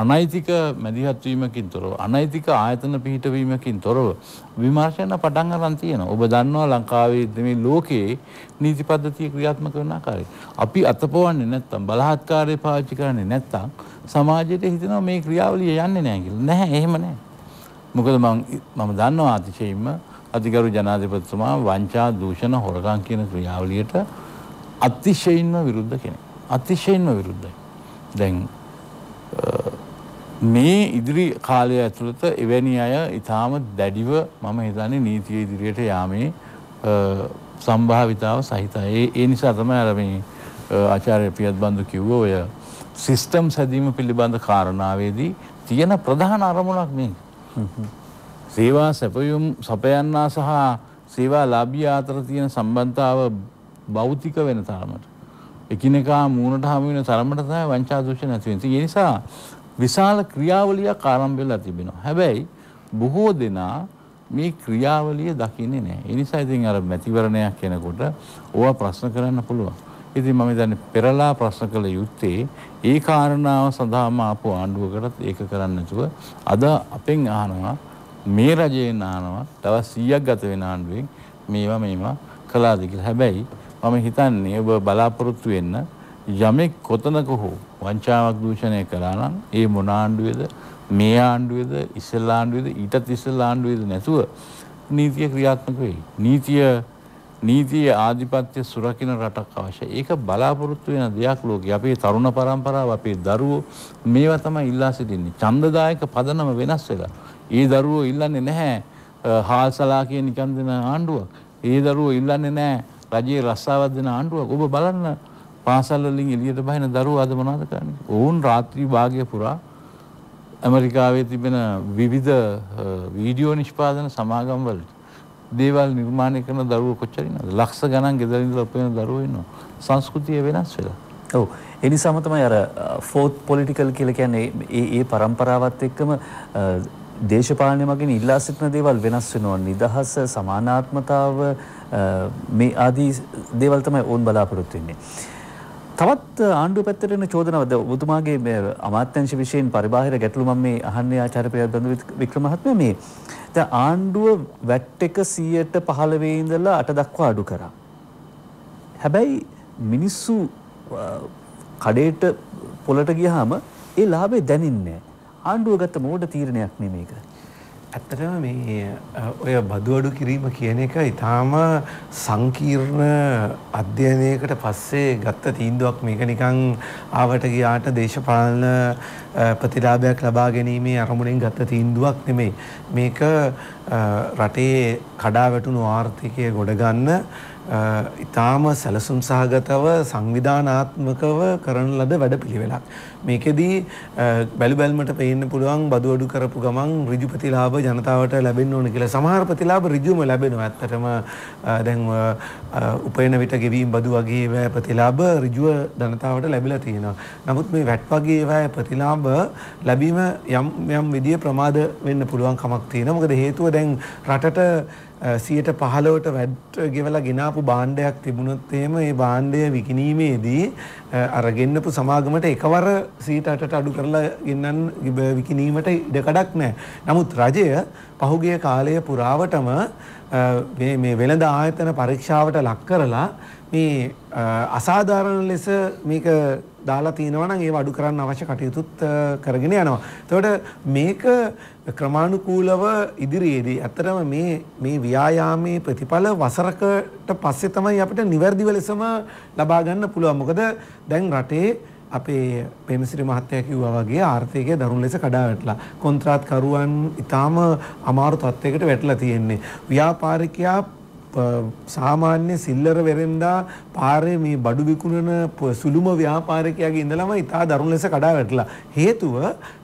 අනෛතික මැදිහත්වීමකින් තොරව අනෛතික ආයතන පිහිටවීමකින් තොරව විමර්ශන පටන් ගන්න තියෙනවා. ඔබ දන්නවා ලංකාවේ මේ ලෝකයේ නීති පද්ධතිය ක්‍රියාත්මක කරන ආකාරය. අපි අතපොවන්නේ නැත්තම් බලහත්කාරය පාවිච්චි කරන්නේ නැත්තම් සමාජයට හිතෙනවා මේ ක්‍රියාවලිය යන්නේ නැහැ කියලා. නැහැ, එහෙම නැහැ. මොකද මම දන්නවා අතිශයින්ම අධිකරු ජනාධිපතිතුමා වංචා, දූෂණ, හොරකම් කියන ක්‍රියාවලියට අතිශයින්ම විරුද්ධ කෙනෙක්. අතිශයින්ම විරුද්ධයි. දැන් මේ ඉදිරි කාලය ඇතුළත එවැනි අය ඉතාම දැඩිව මම හිතන්නේ නීතිය ඉදිරියට යාමේ සම්භාවිතාව සහිතයි. ඒ නිසා තමයි අර මේ ආචාර්ය පියත්බන්දු කිව්වා ඔය සිස්ටම් හැදීම පිළිබඳ කාරණාවේදී තියෙන ප්‍රධාන අරමුණක් මේක. සේවා සැපයුම් සපයන්නා සහ සේවා ලාභී අතර තියෙන සම්බන්ධතාව භෞතික වෙන තරමට එකිනෙකා මූණට හමු වෙන තරමට තමයි වංචා දූෂණ ඇති වෙන්නේ. ඒ නිසා විශාල ක්‍රියාවලියක් ආරම්භ වෙලා තිබෙනවා. හැබැයි බොහෝ දෙනා මේ ක්‍රියාවලිය දකින්නේ නැහැ. ඒ නිසා ඉතින් අර මැතිවරණයක් කෙනෙකුට ඕවා ප්‍රශ්න කරන්න පුළුවන්. ඉතින් මම දන්නේ පෙරලා ප්‍රශ්න කළ යුත්තේ ඒ කාරණාව සඳහාම ආපු ආණ්ඩුවකටත් ඒක කරන්න නැතුව අද අපෙන් අහනවා මේ රජයෙන් අහනවා දවස් 100ක් ගත වෙන ආණ්ඩුවෙන් මේවා කළාද කියලා. හැබැයි මම හිතන්නේ ඔබ බලාපොරොත්තු වෙන්න යමෙක් කොතනක හෝ වංචාවක් දූෂණය කළා නම් ඒ මොන ආණ්ඩුවේද, මේ ආණ්ඩුවේද, ඉස්සෙල්ලා ආණ්ඩුවේද, ඊටත් ඉස්සෙල්ලා ආණ්ඩුවේද නැතුව නීතිය ක්‍රියාත්මක වෙයි. නීතිය ආධිපත්‍ය සුරකින්න රටක් අවශ්‍යයි. ඒක බලාපොරොත්තු වෙන දෙයක් ලෝකේ. අපේ තරුණ පරම්පරාව, අපේ දරුවෝ මේවා තමයි ඉල්ලා සිටින්නේ. ඡන්දදායක පදනම වෙනස් වෙලා. ඒ දරුවෝ ඉල්ලන්නේ නැහැ හාල්සලා කියන නිකන් දෙන ආණ්ඩුවක්. ඒ දරුවෝ ඉල්ලන්නේ නැහැ රජයේ රස්සාවක් දෙන ආණ්ඩුවක්. ඔබ බලන්න පාසල් වලින් එළියට බහින දරුවෝ අද මොනවද කරන්නේ? ඔවුන් රාත්‍රී භාගය පුරා ඇමරිකාවේ තිබෙන විවිධ වීඩියෝ නිෂ්පාදන සමාගම් වලට දේවල් නිර්මාණය කරන දරුවෝ කොච්චර ඉන්නවද? ලක්ෂ ගණන් ගෙදරින් ඉඳලා උපයන දරුවෝ ඉන්නවා. සංස්කෘතිය වෙනස් වෙලා. ඔව්. ඒ නිසාම තමයි අර ෆෝත් පොලිටිකල් කියලා කියන්නේ ඒ પરම්පරාවත් එක්කම දේශපාලනය මගින් ඉල්ලා සිටින දේවල් වෙනස් වෙනවා. නිදහස, සමානාත්මතාව මේ ආදී දේවල් තමයි ඕන් බලාපොරොත්තු වෙන්නේ. තවත් ආණ්ඩුව පැත්තට එන චෝදනාවද ඔබතුමාගේ මේ අමාත්‍යංශ විශේෂයෙන් පරිබාහිර ගැටලු මම මේ අහන්නේ ආචාර්ය ප්‍රියබන්දු වික්‍රමහත්මයා මේ දැන් ආණ්ඩුව වැට් එක 115 ඉඳලා 8 දක්වා අඩු කරා. හැබැයි මිනිස්සු කඩේට පොළට ගියාම ඒ ලාභේ දැනින්නේ ආණ්ඩුව ගත්ත මොඩ තීරණයක් නෙමෙයික. ඇත්තටම මේ ඔය බදු අඩු කිරීම කියන එක ඊටාම සංකීර්ණ අධ්‍යයනයකට පස්සේ ගත්ත තීන්දුවක්. මේක නිකන් ආවට ගියාට දේශපාලන ප්‍රතිලාභයක් ලබා ගැනීමේ අරමුණෙන් ගත්ත තීන්දුවක් නෙමෙයි. මේක රටේ කඩා වැටුණු ආර්ථිකය ගොඩගන්න ඊටාම සැලසුම් සහගතව සංවිධානාත්මකව කරන ලද වැඩපිළිවෙලක්. මේකෙදී බැලු බැලමට පේන්න පුළුවන් බදු අඩු කරපු ගමන් ඍජු ප්‍රතිලාභ ජනතාවට ලැබෙන්න ඕන කියලා. සමහර ප්‍රතිලාභ ඍජුවම ලැබෙනවා. ඇත්තටම දැන් උපයන විට ගෙවීම් බදු වගේ ඒවා ප්‍රතිලාභ ඍජුව ජනතාවට ලැබිලා තියෙනවා. නමුත් මේ වැට් වගේ ඒවා ප්‍රතිලාභ ලැබීම යම් විදිය ප්‍රමාද වෙන්න පුළුවන් කමක් තියෙනවා. මොකද හේතුව දැන් රටට 115ට වැඩ ගෙවලා ගෙනාපු භාණ්ඩයක් තිබුණොත් එහෙම ඒ භාණ්ඩය විකිණීමේදී අර ගෙන්නපු සමාගමට එකවර 108ට අඩු කරලා ගෙන්නන් විකිණීමට ඉඩකඩක් නැහැ. නමුත් රජය පහුගිය කාලය පුරාවටම මේ වෙළඳ ආයතන පරීක්ෂාවට ලක් කරලා මේ අසාධාරණ ලෙස මේක දාලා තිනවා නම් ඒව අඩු කරන්න අවශ්‍ය කටයුතුත් කරගෙන යනවා. ඒතකොට මේක ක්‍රමානුකූලව ඉදිරියේදී ඇත්තටම මේ ව්‍යායාමයේ ප්‍රතිඵල වසරකට පස්සේ තමයි අපිට නිවැරදිව ලෙසම ලබා ගන්න පුළුවන්. මොකද දැන් රටේ අපේ පේමසිරි මහත්තයා කිව්වා වගේ ආර්ථිකය දරුණු ලෙස කඩා වැටලා. කොන්ත්‍රාත්කරුවන් ඊටාම අමාරු තත්යකට වැටලා තියෙන්නේ. ව්‍යාපාරිකයා සාමාන්‍ය සිල්ලර වෙරෙන්දා පාරේ මේ බඩු විකුණන සුළුම ව්‍යාපාරිකයාගේ ඉඳලම ඉතා දරුණු ලෙස කඩා වැටලා. හේතුව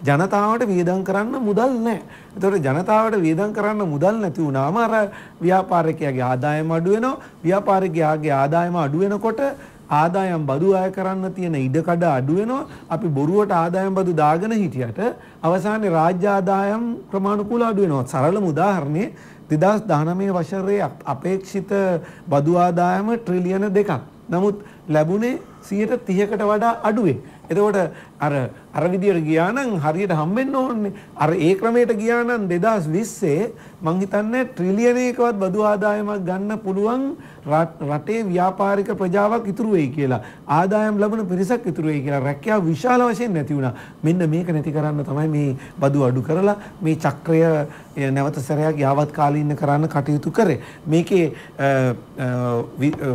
ජනතාවට වියදම් කරන්න මුදල් නැහැ. ඒතකොට ජනතාවට වියදම් කරන්න මුදල් නැති වුණාම අර ව්‍යාපාරිකයාගේ ආදායම අඩු වෙනවා. ව්‍යාපාරිකයාගේ ආදායම අඩු වෙනකොට ආදායම් බදු අය කරන්න තියෙන ඉඩකඩ අඩු වෙනවා. අපි බොරුවට ආදායම් බදු දාගෙන හිටියට අවසානයේ රාජ්‍ය ආදායම් ක්‍රමානුකූලව අඩු වෙනවා. සරලම උදාහරණේ 2019 වසරේ අපේක්ෂිත බදු ආදායම ට්‍රිලියන 2ක්. නමුත් ලැබුණේ 130කට වඩා අඩුවේ. එතකොට අර විදියට ගියා නම් හරියට හම්බෙන්න ඕනේ. අර ඒ ක්‍රමයට ගියා නම් 2020 මං හිතන්නේ ට්‍රිලියන 1කවත් බදු ආදායමක් ගන්න පුළුවන් රටේ ව්‍යාපාරික ප්‍රජාවක් ඉතුරු වෙයි කියලා. ආදායම් ලැබෙන පිරිසක් ඉතුරු වෙයි කියලා. රැකියාව විශාල වශයෙන් නැති වුණා. මෙන්න මේක නැති කරන්න තමයි මේ බදු අඩු කරලා මේ චක්‍රය නැවත සැරයක් යාවත්කාලීන කරන්න කටයුතු කරේ. මේකේ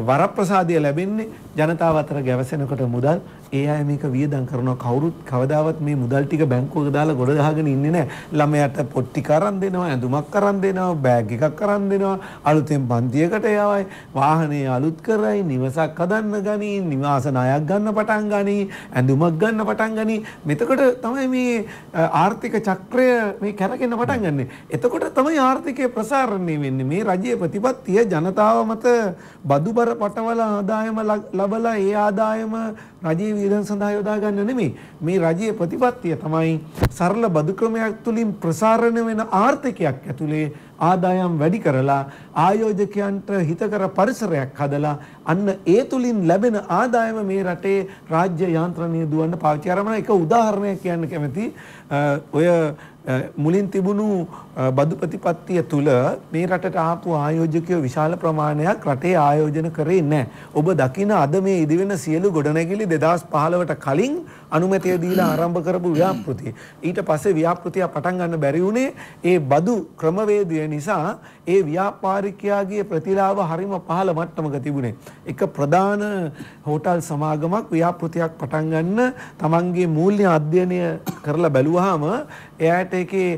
වරප්‍රසාදය ලැබෙන්නේ ජනතාව අතර ගැවසෙනකොට මුදල් ඒ අය මේක වියදම් කරනවා. කවුරුත් කවදාවත් මේ මුදල් ටික බැංකුවක දාලා ගොඩ දාගෙන ඉන්නේ නැහැ. ළමයාට පොට්ටියක් අරන් දෙනවා, ඇඳුමක් අරන් දෙනවා, බෑග් එකක් අරන් දෙනවා, අලුතෙන් පන්තියකට යවයි, වාහනේ අලුත් කරයි, නිවසක් හදන්න ගනි, නිවාස ණයක් ගන්න පටන් ගනි, ඇඳුමක් ගන්න පටන් ගනි. මෙතකොට තමයි මේ ආර්ථික චක්‍රය මේ කරගෙන පටන් ගන්නෙ. එතකොට තමයි ආර්ථිකය ප්‍රසාරණය වෙන්නේ. මේ රජයේ ප්‍රතිපත්තිය ජනතාව මත බදුබර පටවල ආදායම ලබලා ඒ ආදායම රජයේ වියදම් සඳහා යොදා ගන්න නෙමෙයි. මේ රජයේ ප්‍රතිපත්තිය තමයි සරල බදු ක්‍රමයක් තුලින් ප්‍රසාරණය වෙන ආර්ථිකයක් ඇතුලේ ආදායම් වැඩි කරලා ආයෝජකයන්ට හිතකර පරිසරයක් හදලා අන්න ඒ තුලින් ලැබෙන ආදායම මේ රටේ රාජ්‍ය යාන්ත්‍රණය දුවන්න පාවිච්චි කරනවා. එක උදාහරණයක් කියන්න කැමති. ඔය මුලින් තිබුණු බදු ප්‍රතිපත්තිය තුළ මේ රටට ආපු ආයෝජකයෝ විශාල ප්‍රමාණයක් රටේ ආයෝජන කරේ නැහැ. ඔබ දකින අද මේ ඉදිවෙන සියලු ගොඩනැගිලි 2015ට කලින් අනුමැතිය දීලා ආරම්භ කරපු ව්‍යාපෘති. ඊට පස්සේ ව්‍යාපෘතිය පටන් ගන්න බැරි වුණේ ඒ බදු ක්‍රමවේදය නිසා. ඒ ව්‍යාපාරිකයාගේ ප්‍රතිලාභ හරිම පහළ මට්ටමක තිබුණේ. එක ප්‍රධාන හෝටල් සමාගමක් ව්‍යාපෘතියක් පටන් ගන්න තමන්ගේ මූල්‍ය අධ්‍යයනය කරලා බැලුවාම එයාට ඒකේ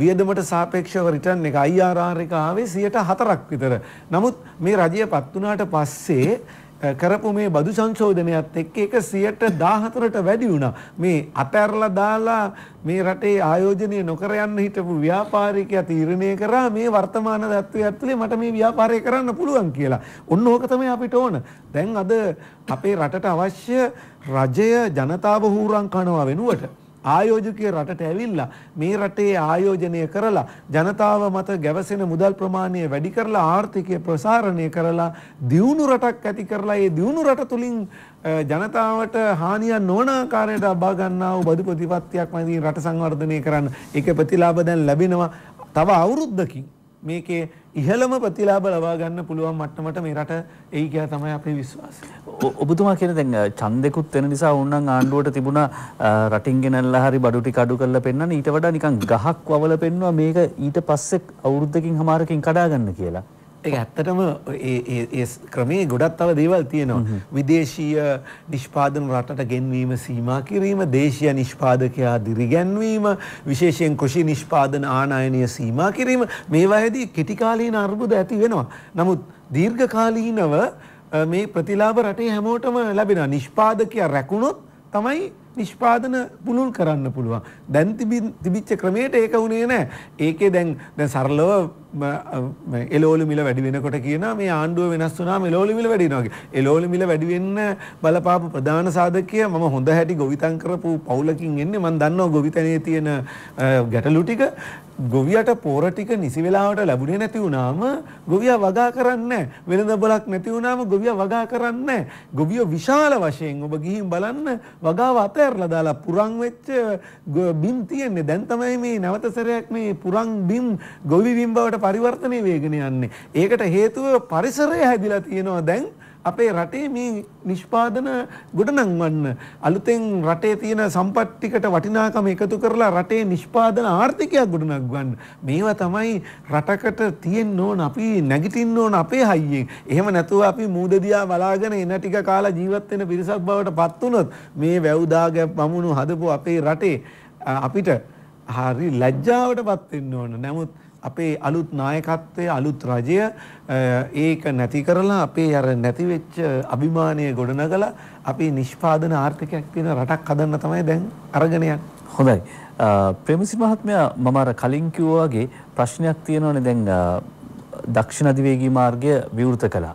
වියදමට සාපේක්ෂව රිටර්න් එක IRR එක ආවේ 104ක් විතර. නමුත් මේ රජය පත් වුණාට පස්සේ කරපු මේ බදු සංශෝධනයත් එක්ක ඒක 114ට වැඩි වුණා. මේ අතහැරලා දාලා මේ රටේ ආයෝජනය නොකර යන්න හිටපු ව්‍යාපාරිකයා තීරණය කරා මේ වර්තමාන තත්ත්වය ඇතුලේ මට මේ ව්‍යාපාරය කරන්න පුළුවන් කියලා. ඔන්න ඕක තමයි අපිට ඕන. දැන් අද අපේ රටට අවශ්‍ය රජය ජනතාව හුරං කනවා වෙනුවට ආයෝජකයේ රටට ඇවිල්ලා මේ රටේ ආයෝජනය කරලා ජනතාව මත ගැවසෙන මුදල් ප්‍රමාණය වැඩි කරලා ආර්ථිකය ප්‍රසාරණය කරලා දියුණු රටක් ඇති කරලා ඒ දියුණු රට තුලින් ජනතාවට හානියක් නොවන ආකාරයට අබා ගන්නා වූ බදු ප්‍රතිපත්තියක් මතින් රට සංවර්ධනය කරන්න ඒකේ ප්‍රතිලාභ දැන් ලැබෙනවා තව අවුරුද්දකින් මේකේ ඉහළම ප්‍රතිලාභ ලබා ගන්න පුළුවන් මට්ටමට මේ රට එයි කියලා තමයි අපේ විශ්වාසය. ඔබතුමා කියන දැන් ඡන්දෙකුත් වෙන නිසා ඕනනම් ආණ්ඩුවට තිබුණා රටින් ගෙනල්ලා හරි බඩු ටික අඩු කරලා පෙන්නන්න ඊට වඩා නිකන් ගහක් වවල පෙන්නවා මේක ඊට පස්සේ අවුරුද්දකින් හමාරකින් කඩා ගන්න කියලා. ඒක ඇත්තටම ඒ ක්‍රමයේ ගොඩක් තව දේවල් තියෙනවා. විදේශීය නිෂ්පාදන රටට ගෙන්වීම සීමා කිරීම, දේශීය නිෂ්පාදකයා දිරිගැන්වීම, විශේෂයෙන් කෘෂි නිෂ්පාදන ආනයනය සීමා කිරීම මේවායේදී කෙටි කාලීන අර්බුද ඇති වෙනවා. නමුත් දීර්ඝ කාලීනව මේ ප්‍රතිලාභ රටේ හැමෝටම ලැබෙනවා. නිෂ්පාදකයා රැකුණොත් තමයි නිෂ්පාදන පුළුල් කරන්න පුළුවන්. දැන් තිබිච්ච ක්‍රමයට ඒක උනේ නැහැ. ඒකේ දැන් සරලව එළවලු මිල වැඩි වෙනකොට කියනවා මේ ආණ්ඩුව වෙනස් වුණාම එළවලු මිල වැඩි වෙනවා කියලා. එළවලු මිල වැඩි වෙන්න බලපාපු ප්‍රධාන සාධකය මම හොඳ හැටි ගොවිතැන් කරපු පවුලකින් එන්නේ මම දන්නවා ගොවිතැනේ තියෙන ගැටලු ටික. ගොවියට පොර ටික නිසි වෙලාවට ලැබුණේ නැති වුණාම ගොවියා වගා කරන්නේ නැහැ. වෙළඳ බලක් නැති වුණාම ගොවියා වගා කරන්නේ නැහැ. ගොවියෝ විශාල වශයෙන් ඔබ ගිහින් බලන්න වගාව අතහැරලා දාලා පුරන් වෙච්ච බිම් තියෙන්නේ. දැන් තමයි මේ නැවත සැරයක් මේ පුරන් බිම් ගොවි බිම් බවට පරිවර්තනය වේගෙන යන්නේ. ඒකට හේතුව පරිසරය හැදිලා තියෙනවා දැන් අපේ රටේ මේ නිෂ්පාදන ගොඩනංවන්න අලුතෙන් රටේ තියෙන සම්පත් ටිකට වටිනාකම එකතු කරලා රටේ නිෂ්පාදන ආර්ථිකයක් ගොඩනංවන්න. මේවා තමයි රටකට තියෙන්න ඕන අපි නැගිටින්න ඕන අපේ හයියෙන්. එහෙම නැතුව අපි මූද දිහා බලාගෙන එන ටික කාලා ජීවත් වෙන පිරිසක් බවට පත් වුණොත් මේ වැව්දාග වමුණු හදපු අපේ රටේ අපිට හරි ලැජ්ජාවට පත් වෙන්න ඕන. නමුත් අපේ අලුත් නායකත්වය අලුත් රජය ඒක නැති කරලා අපේ අර නැති වෙච්ච අභිමානය ගොඩනගලා අපි නිෂ්පාදන ආර්ථිකයක් තියෙන රටක් හදන්න තමයි දැන් අරගෙන යන්නේ. හොඳයි. ප්‍රේමසිරි මහත්මයා මම අර කලින් කිව්වා වගේ ප්‍රශ්නයක් තියෙනවනේ දැන් දක්ෂිණ අධිවේගී මාර්ගය විවෘත කළා.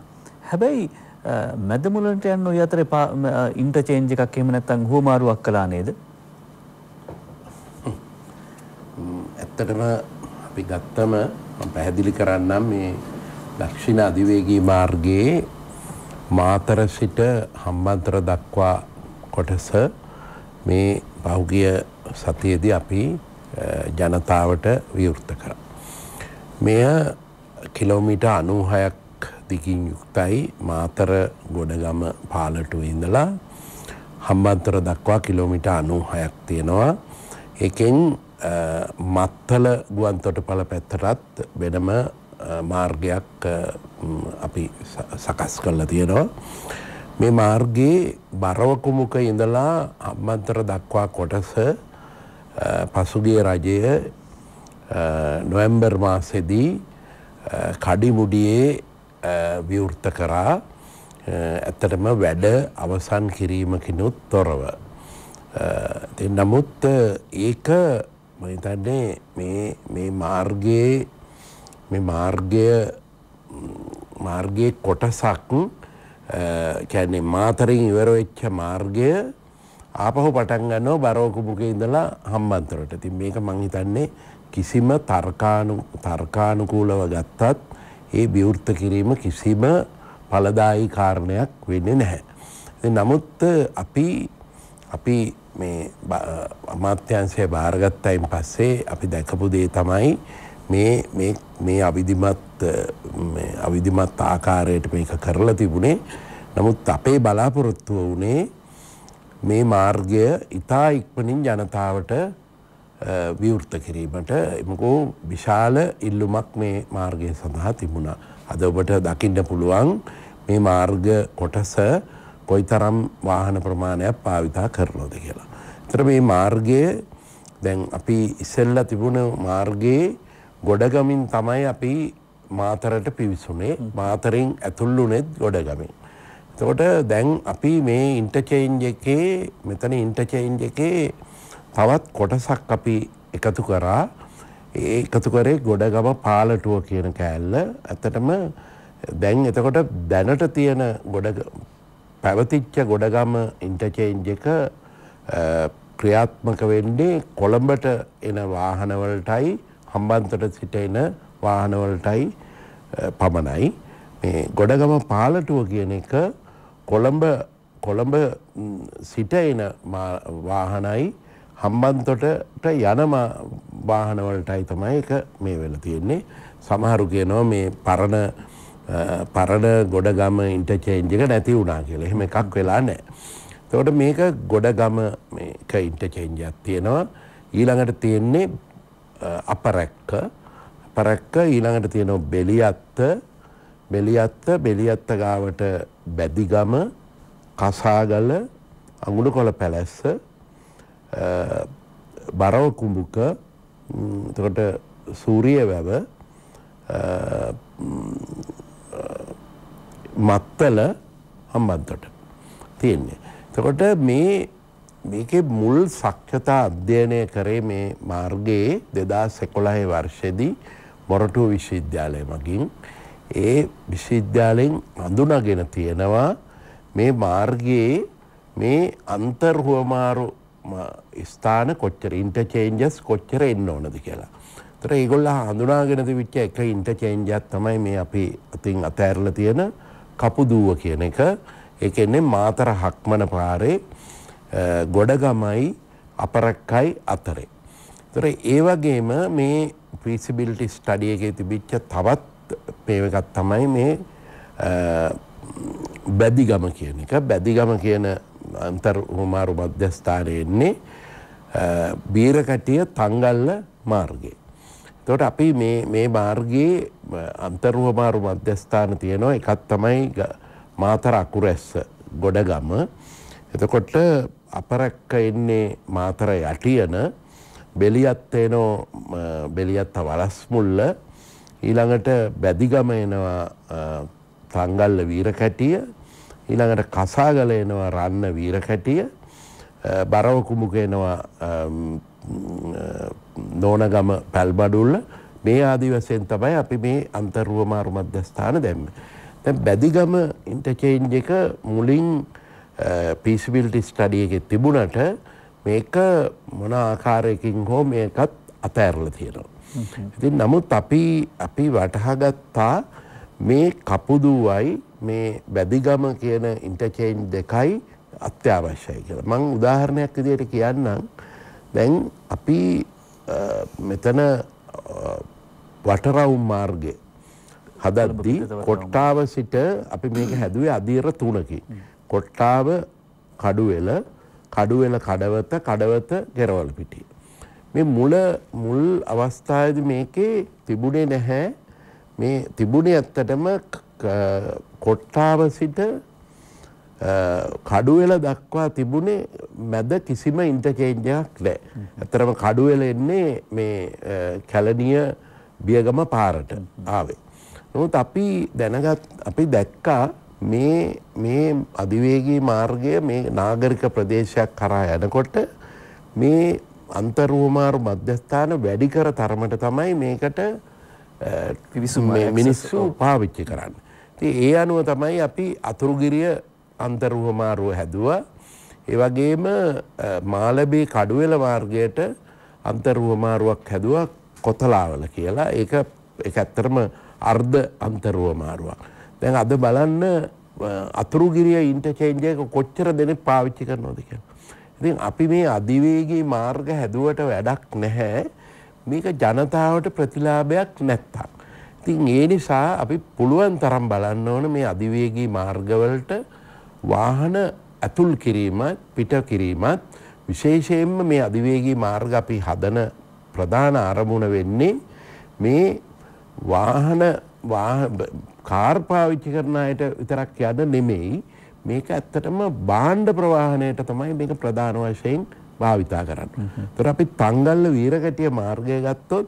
හැබැයි මැද මුලට යන ඔය අතරේ ඉන්ටර්චේන්ජ් එකක් එහෙම නැත්නම් හුවමාරුවක් කළා නේද? ඇත්තටම අපි ගත්තම මම පැහැදිලි කරන්නම් මේ දක්ෂිණ අධිවේගී මාර්ගයේ මාතර සිට හම්බන්තොට දක්වා කොටස මේ පහුගිය සතියේදී අපි ජනතාවට විවෘත කරා. මෙය කිලෝමීටර් 96ක් දිගින් යුක්තයි. මාතර ගොඩගම පාලටුවේ ඉඳලා හම්බන්තොට දක්වා කිලෝමීටර් 96ක් තියෙනවා. ඒකෙන් මත්තල ගුවන්තොටුපළ පැත්තටත් වෙනම මාර්ගයක් අපි සකස් කරලා තියෙනවා. මේ මාර්ගයේ බරවකුමුක ඉඳලා හම්බන්තොට දක්වා කොටස පසුගිය රජය නොවැම්බර් මාසෙදී කඩිමුඩියේ විවෘත කරා. ඇත්තටම වැඩ අවසන් කිරීමකිනුත් තොරව. නමුත් ඒක මම හිතන්නේ මේ මාර්ගයේ කොටසක් කියන්නේ මාතරින් ඉවර වෙච්ච මාර්ගය ආපහු පටන් ගන්නවා බරෝකුමුකේ ඉඳලා හම්බන්තොටට. ඉතින් මේක මම හිතන්නේ කිසිම තර්කානුකූලව ගත්තත් ඒ විවෘත කිරීම කිසිම ඵලදායී කාරණයක් වෙන්නේ නැහැ. ඉතින් නමුත් අපි මේ අමාත්‍යංශය බාරගත්තයින් පස්සේ අපි දැකපු දේ තමයි මේ අවිධිමත් ආකාරයට මේක කරලා තිබුණේ. නමුත් අපේ බලාපොරොත්තුව වුණේ මේ මාර්ගය ඉතා ඉක්මනින් ජනතාවට විවෘත කිරීමට. මොකෝ විශාල ඉල්ලුමක් මේ මාර්ගය සඳහා තිබුණා. අද ඔබට දකින්න පුළුවන් මේ මාර්ග කොටස කොයිතරම් වාහන ප්‍රමාණයක් භාවිතා කරනවද කියලා. ඒතර මේ මාර්ගයේ දැන් අපි ඉස්සෙල්ලා තිබුණ මාර්ගයේ ගොඩගමින් තමයි අපි මාතරට පිවිසුනේ. මාතරින් ඇතුළුනේ ගොඩගමින්. එතකොට දැන් අපි මේ ඉන්ටර්චේන්ජ් එකේ මෙතන ඉන්ටර්චේන්ජ් එකේ තවත් කොටසක් අපි එකතු කරා. ඒ එකතු කරේ ගොඩගම පාලටුව කියන කෑල්ල. ඇත්තටම දැන් එතකොට දැනට තියෙන පැවතිච්ච ගොඩගම ඉන්ටර්චේන්ජ් එක ක්‍රියාත්මක වෙන්නේ කොළඹට එන වාහනවලටයි හම්බන්තොට සිට එන වාහනවලටයි පමණයි. මේ ගොඩගම පාලටුව කියන එක කොළඹ සිට එන වාහනයි හම්බන්තොටට යන වාහනවලටයි තමයි ඒක මේ වෙලා තියෙන්නේ. සමහරු කියනවා මේ පරණ ගොඩගම ඉන්ටර්චේන්ජ් එක නැති වුණා කියලා. එහෙම එකක් වෙලා නැහැ. තොට මේක ගොඩගම ඉන්ටර්චේන්ජයක් තියෙනවා. ඊළඟට තියෙන්නේ අපරැක්ක ඊළඟට තියෙනවා බෙලියත්ත ගාවට බැදිගම, කසාගල, අඟුණකොළ පැලැස්ස, බරව කුඹුක, එතකොට සූරියවැව, මත්තල හම්බන්තොට තියෙන්නේ. එතකොට මේකේ මුල් සක්්‍යතා අධ්‍යයනය කරේ මේ මාර්ගයේ 2011 වර්ෂයේදී මොරටුව විශ්වවිද්‍යාලය මගින්. ඒ විශ්වවිද්‍යාලයෙන් හඳුනාගෙන තියෙනවා මේ මාර්ගයේ මේ අන්තර්හුවමාරු ස්ථාන කොච්චර ඉන්ටර්චේන්ජස් කොච්චර එන්න ඕනද කියලා. ඒතර ඒගොල්ලෝ හඳුනාගෙන තිබිච්ච එක ඉන්ටර්චේන්ජයක් තමයි මේ අපි අතින් අතහැරලා තියෙන කපුදුව කියන එක. ඒක එන්නේ මාතර හක්මන පාරේ ගොඩගමයි අපරක්කයි අතරේ. ඒතර ඒ වගේම මේ feasibility study එකේ තිබිච්ච තවත් මේකක් තමයි මේ බැදිගම කියන එක. බැදිගම කියන අන්තර්මාරු මධ්‍යස්ථානයේ ඉන්නේ බීරකටිය තංගල්ල මාර්ගයේ. එතකොට අපි මේ මාර්ගයේ අන්තර්මාරු මධ්‍යස්ථාන තියෙනවා. එකක් තමයි මාතර අකුරැස්ස ගොඩගම. එතකොට අපරැක්ක එන්නේ මාතර යටියන, බෙලියත් එනෝ බෙලියත් වලස්මුල්ල, ඊළඟට බැදිගම එනවා තංගල්ල වීරකැටිය, ඊළඟට කසාගල එනවා රන්න වීරකැටිය, බරව කුඹුක එනවා නෝනගම පැල්බඩුල්ල. මේ ආදි වශයෙන් තමයි අපි මේ අන්තර්මාරු මධ්‍යස්ථාන දැම්මේ. බැදිගම ඉන්ටර්චේන්ජ් එක මුලින් feasibility study එකේ තිබුණට මේක මොන ආකාරයකින් හෝ මේකත් අතහැරලා තියෙනවා. ඉතින් නමුත් අපි වටහාගත්තා මේ කපුදුවයි මේ බැදිගම කියන ඉන්ටර්චේන්ජ් දෙකයි අත්‍යවශ්‍යයි කියලා. මම උදාහරණයක් විදිහට කියන්නම්. දැන් අපි මෙතන වටරවුම් මාර්ගයේ හදද්දී කොට්ටාව සිට අපි මේක හැදුවේ අදියර 3කින්. කොට්ටාව කඩුවෙල කඩවත ගෙරවල පිටිය. මේ මුල් අවස්ථාවේදී මේකේ තිබුණේ නැහැ. මේ තිබුණේ ඇත්තටම කොට්ටාව සිට කඩුවෙල දක්වා තිබුණේ මැද කිසිම ඉන්ටර්චේන්ජ් එකක් නැහැ. ඇත්තටම කඩුවෙල එන්නේ මේ කැලණිය බියගම පාරට ආවේ. නමුත් අපි දැක්කා මේ අධිවේගී මාර්ගය මේ නාගරික ප්‍රදේශයක් කරා යනකොට මේ අන්තර්මාරු මධ්‍යස්ථාන වැඩි කර තරමට තමයි මේකට මිනිස්සු පාවිච්චි කරන්නේ. ඉතින් ඒ අනුව තමයි අපි අතුරුගිරිය අන්තර්මාරුව හැදුවා. ඒ වගේම මාළඹේ කඩුවෙල මාර්ගයට අන්තර්මාරුවක් හැදුවා කොතලාවල කියලා. ඒක ඇත්තටම අර්ධ අන්තර්මාරුවක්. දැන් අද බලන්න අතුරුගිරිය ඉන්ටර්චේන්ජ් එක කොච්චර දෙනෙක් පාවිච්චි කරනවද කියලා. ඉතින් අපි මේ අධිවේගී මාර්ග හැදුවට වැඩක් නැහැ. මේක ජනතාවට ප්‍රතිලාභයක් නැත්තම්. ඉතින් ඒ නිසා අපි පුළුවන් තරම් බලන්න ඕන මේ අධිවේගී මාර්ගවලට වාහන ඇතුල් කිරීමත් පිට කිරීමත්. විශේෂයෙන්ම මේ අධිවේගී මාර්ග අපි හදන ප්‍රධාන අරමුණ වෙන්නේ මේ කාර් පාවිච්චි කරන අයට විතරක් යන්න නෙමෙයි. මේක ඇත්තටම භාණ්ඩ ප්‍රවාහණයට තමයි මේක ප්‍රධාන වශයෙන් භාවිතා කරන්නේ. ඒතර අපි තංගල්ල වීරකැටිය මාර්ගය ගත්තොත්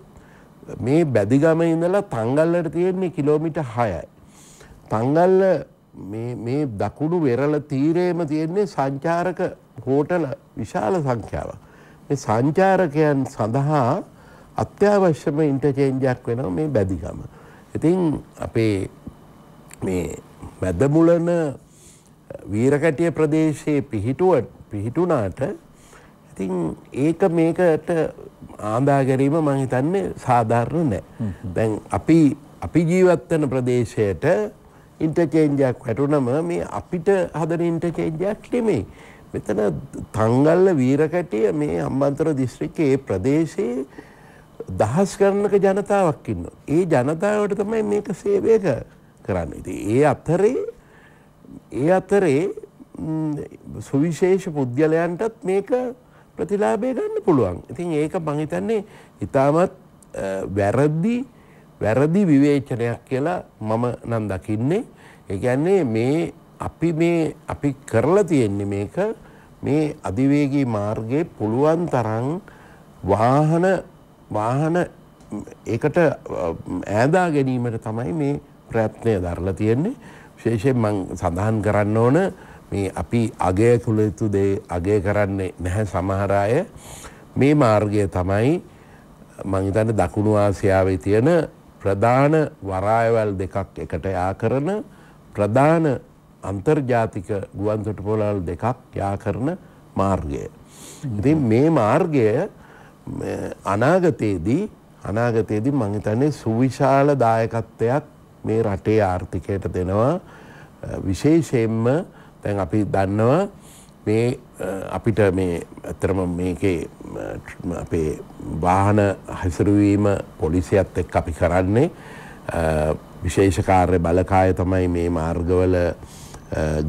මේ බැදිගම ඉඳලා තංගල්ලට තියෙන්නේ කිලෝමීටර් 6යි. තංගල්ල මේ දකුණු වෙරළ තීරයේම තියෙන්නේ සංචාරක හෝටල විශාල සංඛ්‍යාවක්. මේ සංචාරකයන් සඳහා අත්‍යවශ්‍යම ඉන්ටර්චේන්ජයක් වෙනවා මේ බැදිගම. ඉතින් අපේ මේ මැදමුලන වීරකැටිය ප්‍රදේශයේ පිහිටුණාට ඉතින් ඒක මේකට ආඳා ගැනීම මම හිතන්නේ සාධාරණ නැහැ. දැන් අපි ජීවත් වෙන ප්‍රදේශයට interchange එකක් වැටුනම මේ අපිට හදන interchange එකක් නෙමෙයි. මෙතන තංගල්ල වීරකැටිය මේ අම්බන්තොට දිස්ත්‍රික්කයේ ප්‍රදේශයේ දහස් ගණනක ජනතාවක් ඉන්නවා. ඒ ජනතාවට තමයි මේක සේවය කරන්නේ. ඒ අතරේ සුවිශේෂ පුද්ගලයන්ටත් මේක ප්‍රතිලාභය ගන්න පුළුවන්. ඉතින් ඒක මම හිතන්නේ ඊටමත් වැරදි විවේචනයක් කියලා මම නම් දකින්නේ. ඒ කියන්නේ මේ අපි කරලා තියෙන්නේ මේක මේ අධිවේගී මාර්ගයේ පුළුවන් තරම් වාහන ඒකට ඈඳා ගැනීමට තමයි මේ ප්‍රයත්නය දරලා තියෙන්නේ. විශේෂයෙන් මම සඳහන් කරන්න ඕන මේ අපි අගය කළ යුතු දේ අගය කරන්නේ නැහැ සමහර අය. මේ මාර්ගය තමයි මම හිතන්නේ දකුණු ආසියාවේ තියෙන ප්‍රධාන වරායවල් දෙකක් එකට යා කරන ප්‍රධාන අන්තර්ජාතික ගුවන්තොටුපොළවල් දෙකක් යා කරන මාර්ගය. ඉතින් මේ මාර්ගය අනාගතයේදී මම හිතන්නේ සුවිශාල දායකත්වයක් මේ රටේ ආර්ථිකයට දෙනවා. විශේෂයෙන්ම දැන් අපි දන්නවා මේ අපිට මේ අතරම මේකේ අපේ වාහන හසුරුවීම පොලිසියත් එක්ක අපි කරන්නේ විශේෂ කාර්ය බලකාය තමයි මේ මාර්ගවල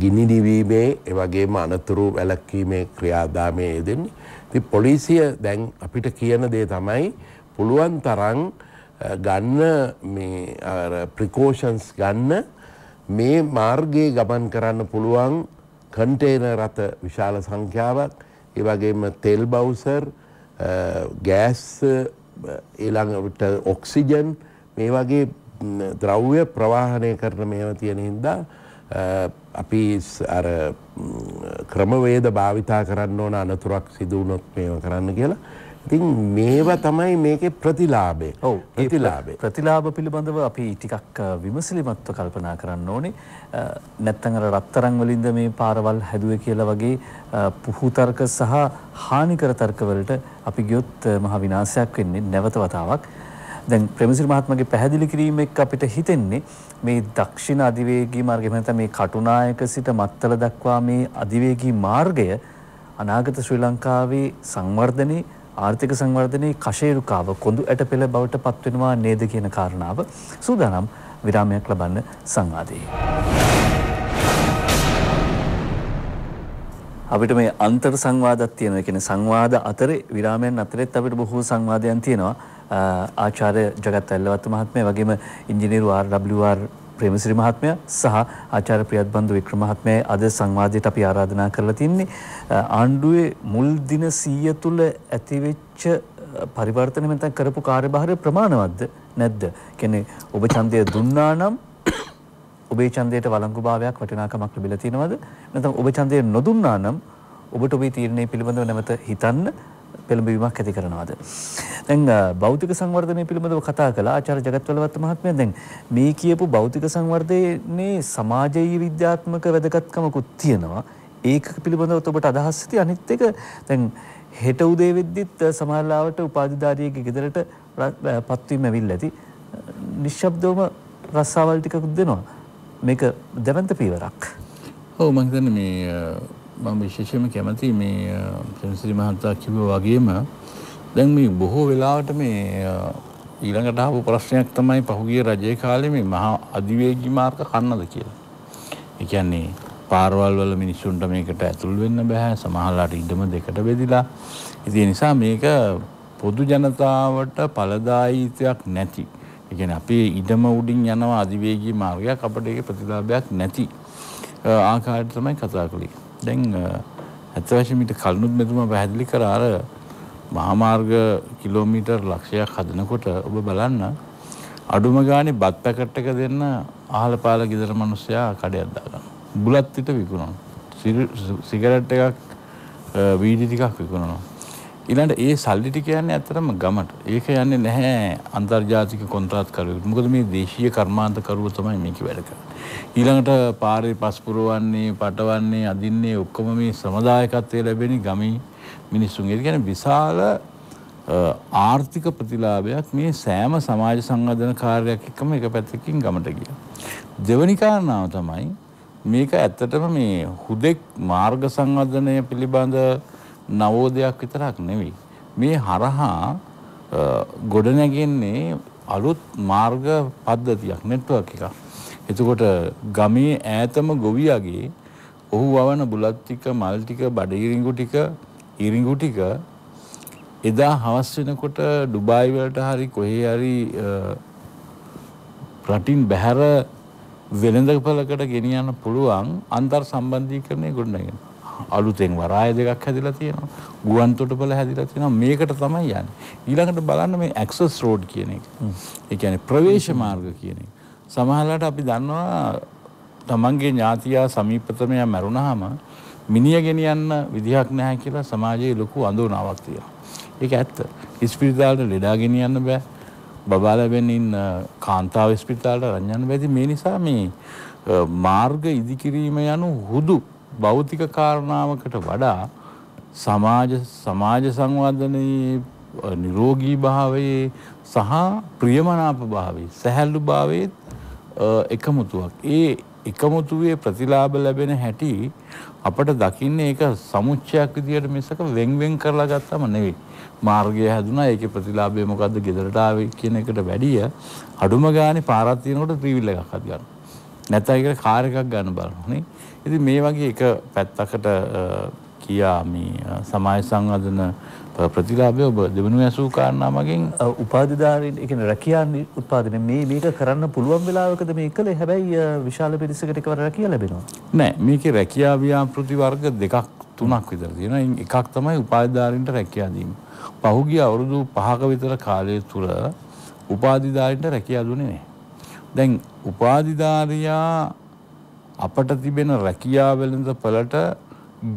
ගිනි දිවීමේ ඒ වගේම අනතුරු වැළැක්වීමේ ක්‍රියාදාමයේ යෙදෙන්නේ. ඉතින් පොලිසිය දැන් අපිට කියන දේ තමයි පුළුවන් තරම් ගන්න මේ ප්‍රිකෝෂන්ස් ගන්න මේ මාර්ගයේ ගමන් කරන්න පුළුවන් කන්ටේනර් රථ විශාල සංඛ්‍යාවක් ඒ වගේම තෙල් බවුසර් ගෑස් ඊළඟට ඔක්සිජන් මේ වගේ ද්‍රව්‍ය ප්‍රවාහනය කරන මේවා තියෙන හින්දා අපි අර ක්‍රමවේද භාවිතා කරන්න ඕන අනතුරක් සිදු වුණොත් මේවා කරන්න කියලා. ඉතින් මේවා තමයි මේකේ ප්‍රතිලාභය. ඔව් ප්‍රතිලාභ පිළිබඳව අපි ටිකක් විමසිලිමත්ව කල්පනා කරන්න ඕනේ. නැත්නම් අර රත්තරන් වලින්ද මේ පාරවල් හැදුවේ කියලා වගේ පුහු තර්ක සහ හානිකර තර්ක වලට අපි ගියොත් මහ විනාශයක් වෙන්නේ නැවත වතාවක්. දැන් ප්‍රේමසිරි මහත්මයාගේ පැහැදිලි කිරීම එක්ක අපිට හිතෙන්නේ මේ දක්ෂිණ අධිවේගී මාර්ගය වෙනත මේ කටුනායක සිට මත්තල දක්වා මේ අධිවේගී මාර්ගය අනාගත ශ්‍රී ලංකාවේ සංවර්ධනයේ ආර්ථික සංවර්ධනයේ කෂේරුකාව කොඳු ඇට පෙළ බවට පත් වෙනවා නේද කියන කාරණාව සූදානම් විරාමයක් ලබන්න සංවාදයේ. අපිට මේ අන්තර් සංවාදයක් තියෙනවා. ඒ කියන්නේ සංවාද අතරේ විරාමයන් අතරෙත් අපිට බොහෝ සංවාදයන් තියෙනවා. ආචාර්ය ජගත් ඇල්ලවත්ත මහත්මයා වගේම ඉංජිනේරු RWR ප්‍රේමසිරි මහත්මයා සහ ආචාර්ය ප්‍රියත්බන්දු වික්‍රම මහත්මයා අද සංවාදයට අපි ආරාධනා කරලා තින්නේ ආණ්ඩුවේ මුල් දින 100 තුල ඇතිවෙච්ච පරිවර්තන මෙතන කරපු කාර්යභාරය ප්‍රමාණවත්ද නැද්ද? කියන්නේ ඔබ ඡන්දය දුන්නා නම් ඔබේ ඡන්දයට වළංගුභාවයක් වටිනාකමක් ලැබිලා තියෙනවද? නැත්නම් ඔබ ඡන්දය නොදුන්නා නම් ඔබට ඔබේ තීරණය පිළිබඳව නැවත හිතන්න පෙළඹවීමක් ඇති කරනවාද? දැන් භෞතික සංවර්ධනය පිළිබඳව කතා කළා ආචාර්ය ජගත්වලවත්ත මහත්මයා. දැන් මේ කියපු භෞතික සංවර්ධනයේ සමාජීය විද්‍යාත්මක වැදගත්කමකුත් තියෙනවා. ඒක පිළිබඳව ඔබට අදහස් ඇති? අනිත් එක දැන් හෙට උදේ වෙද්දිත් සමාජලාවට උපාධිධාරියෙක්ගේ ගෙදරට පත්වීම ඇවිල්ලා ඇති. නිශ්ශබ්දවම රස්සාවල් ටිකක් දෙනවා. මේක දැවැන්ත පීවරක්. ඔව් මම හිතන්නේ මම විශේෂයෙන්ම කැමතියි මේ ප්‍රේමසිරි මහත්තයා කිව්වා වගේම දැන් මේ බොහෝ වෙලාවට මේ ඊළඟට ආපු ප්‍රශ්නයක් තමයි පහුගිය රජයේ කාලේ මේ මහා අධිවේගී මාර්ග කන්නද කියලා. ඒ කියන්නේ පාරවල් වල මිනිස්සුන්ට මේකට ඇතුළු වෙන්න බෑ. සමහරලාට ඉඩම දෙකට බෙදිලා. ඒ නිසා මේක පොදු ජනතාවට ඵලදායීත්වයක් නැති. ඒ කියන්නේ අපේ ඉඩම උඩින් යනවා අධිවේගී මාර්ගයක් අපිට ඒක ප්‍රතිලාභයක් නැති ආකාරයට තමයි කතා කළේ. දැන් ඇත්ත වශයෙන්ම ඊට කලිනුත් මෙතුමා පැහැදිලි කරා අර මහාමාර්ග කිලෝමීටර් ලක්ෂයක් හදනකොට ඔබ බලන්න අඩුම ගානේ බත් පැකට් එක දෙන්න අහල පාල ගෙදර මිනිස්සයා කඩයක් දාගන්නවා. බුලත් පිට විකුණනවා. සිගරට් එකක් වීදි ටිකක් විකුණනවා. ඊළඟ ඒ සල්ලි ටික යන්නේ ඇත්තටම ගමට. ඒක යන්නේ නැහැ අන්තර්ජාතික කොන්ත්‍රාත් කරුවෙකුට. මොකද මේ දේශීය කර්මාන්ත කරුවෝ තමයි මේක වැඩ කරන්නේ. ඊළඟට පාරේ පස් පුරවන්නේ, පටවන්නේ, අදින්නේ ඔක්කොම මේ සමාජායකත්වයේ ලැබෙන ගමේ මිනිස්සුන්. ඒ කියන්නේ විශාල ආර්ථික ප්‍රතිලාභයක් මේ සෑම සමාජ සංවර්ධන කාර්යයක් එක්කම එක පැත්තකින් ගමට ගියා. දෙවනි කාරණාව තමයි මේක ඇත්තටම මේ හුදෙක් මාර්ග සංවර්ධනය පිළිබඳ නවෝදයක් විතරක් නෙවෙයි. මේ හරහා ගොඩනැගෙන්නේ අලුත් මාර්ග පද්ධතියක්, network එකක්. එතකොට ගමේ ඈතම ගොවියාගේ ඔහු වවන බුලත් ටික, මල් ටික, බඩ ඉරිඟු ටික එදා හවස් වෙනකොට ඩුබායි වලට හරි කොහේ හරි රටින් බැහැර වෙළඳපළකට ගෙනියන්න පුළුවන් අන්තර් සම්බන්ධීකරණය ගොඩනගෙන. අලුතෙන් වරාය දෙකක් හැදිලා තියෙනවා. ගුවන් තොටුපළ හැදිලා තියෙනවා. මේකට තමයි යන්නේ. ඊළඟට බලන්න මේ ඇක්සස් රෝඩ් කියන එක. ඒ කියන්නේ ප්‍රවේශ මාර්ග කියන එක. සමහරවිට අපි දන්නවා තමන්ගේ ඥාතියා සමීපතමයා මැරුණාම මිනිය ගෙනියන්න විදිහක් නැහැ කියලා සමාජයේ ලොකු අඳුනාවක් තියෙනවා. ඒක ඇත්ත. ඉස්පිරිතාලට ලෙඩා ගෙනියන්න බෑ. බබාලා වෙන්න ඉන්න කාන්තාව ඉස්පිරිතාලට රැඳින්න බැදී මේ නිසා මේ මාර්ග ඉදිකිරීම යනු හුදු භෞතික කාරණාවකට වඩා සමාජ සංවර්ධනයේ නිරෝගී භාවයේ සහ ප්‍රියමනාප භාවයේ සැහැල්ලු භාවයේ එකමුතුවක්. ඒ එකමුතුවේ ප්‍රතිලාභ ලැබෙන හැටි අපට දකින්නේ ඒක සමුච්චයක් විදියට මිසක වෙන්වෙන් කරලා ගත්තම නෙවෙයි. මාර්ගය හැදුනා, ඒකේ ප්‍රතිලාභය මොකද්ද, ගෙදරට ආවේ කියන එකට වැඩිය අඩුම ගානේ පාරක් තියෙනකොට ත්‍රිවිල් එකක් හද ගන්න. නැත්නම් ඒකට කාර් එකක් ගන්න බලනවා නේ. ඉතින් මේ වගේ එක පැත්තකට කියා මේ සමාජ සංවර්ධන ප්‍රතිලාභය ඔබ දෙවෙනි ඇසූ කාරණා මගින් උපාධිධාරීන්, ඒ කියන්නේ රැකියාන් උත්පාදනය මේක කරන්න පුළුවන් වෙලාවකද මේ කලේ? හැබැයි විශාල පිරිසකට එකවර රැකියා ලැබෙනවා නෑ. මේකේ රැකියා ව්‍යාපෘති වර්ග දෙකක් තුනක් විතර තියෙනවා. එකක් තමයි උපාධිධාරීන්ට රැකියා දීම. පහුගිය අවුරුදු 5ක විතර කාලය තුල උපාධිධාරීන්ට රැකියා දුන්නේ නැහැ. දැන් උපාධිධාරියා අපට තිබෙන රැකියා වෙළඳ පළට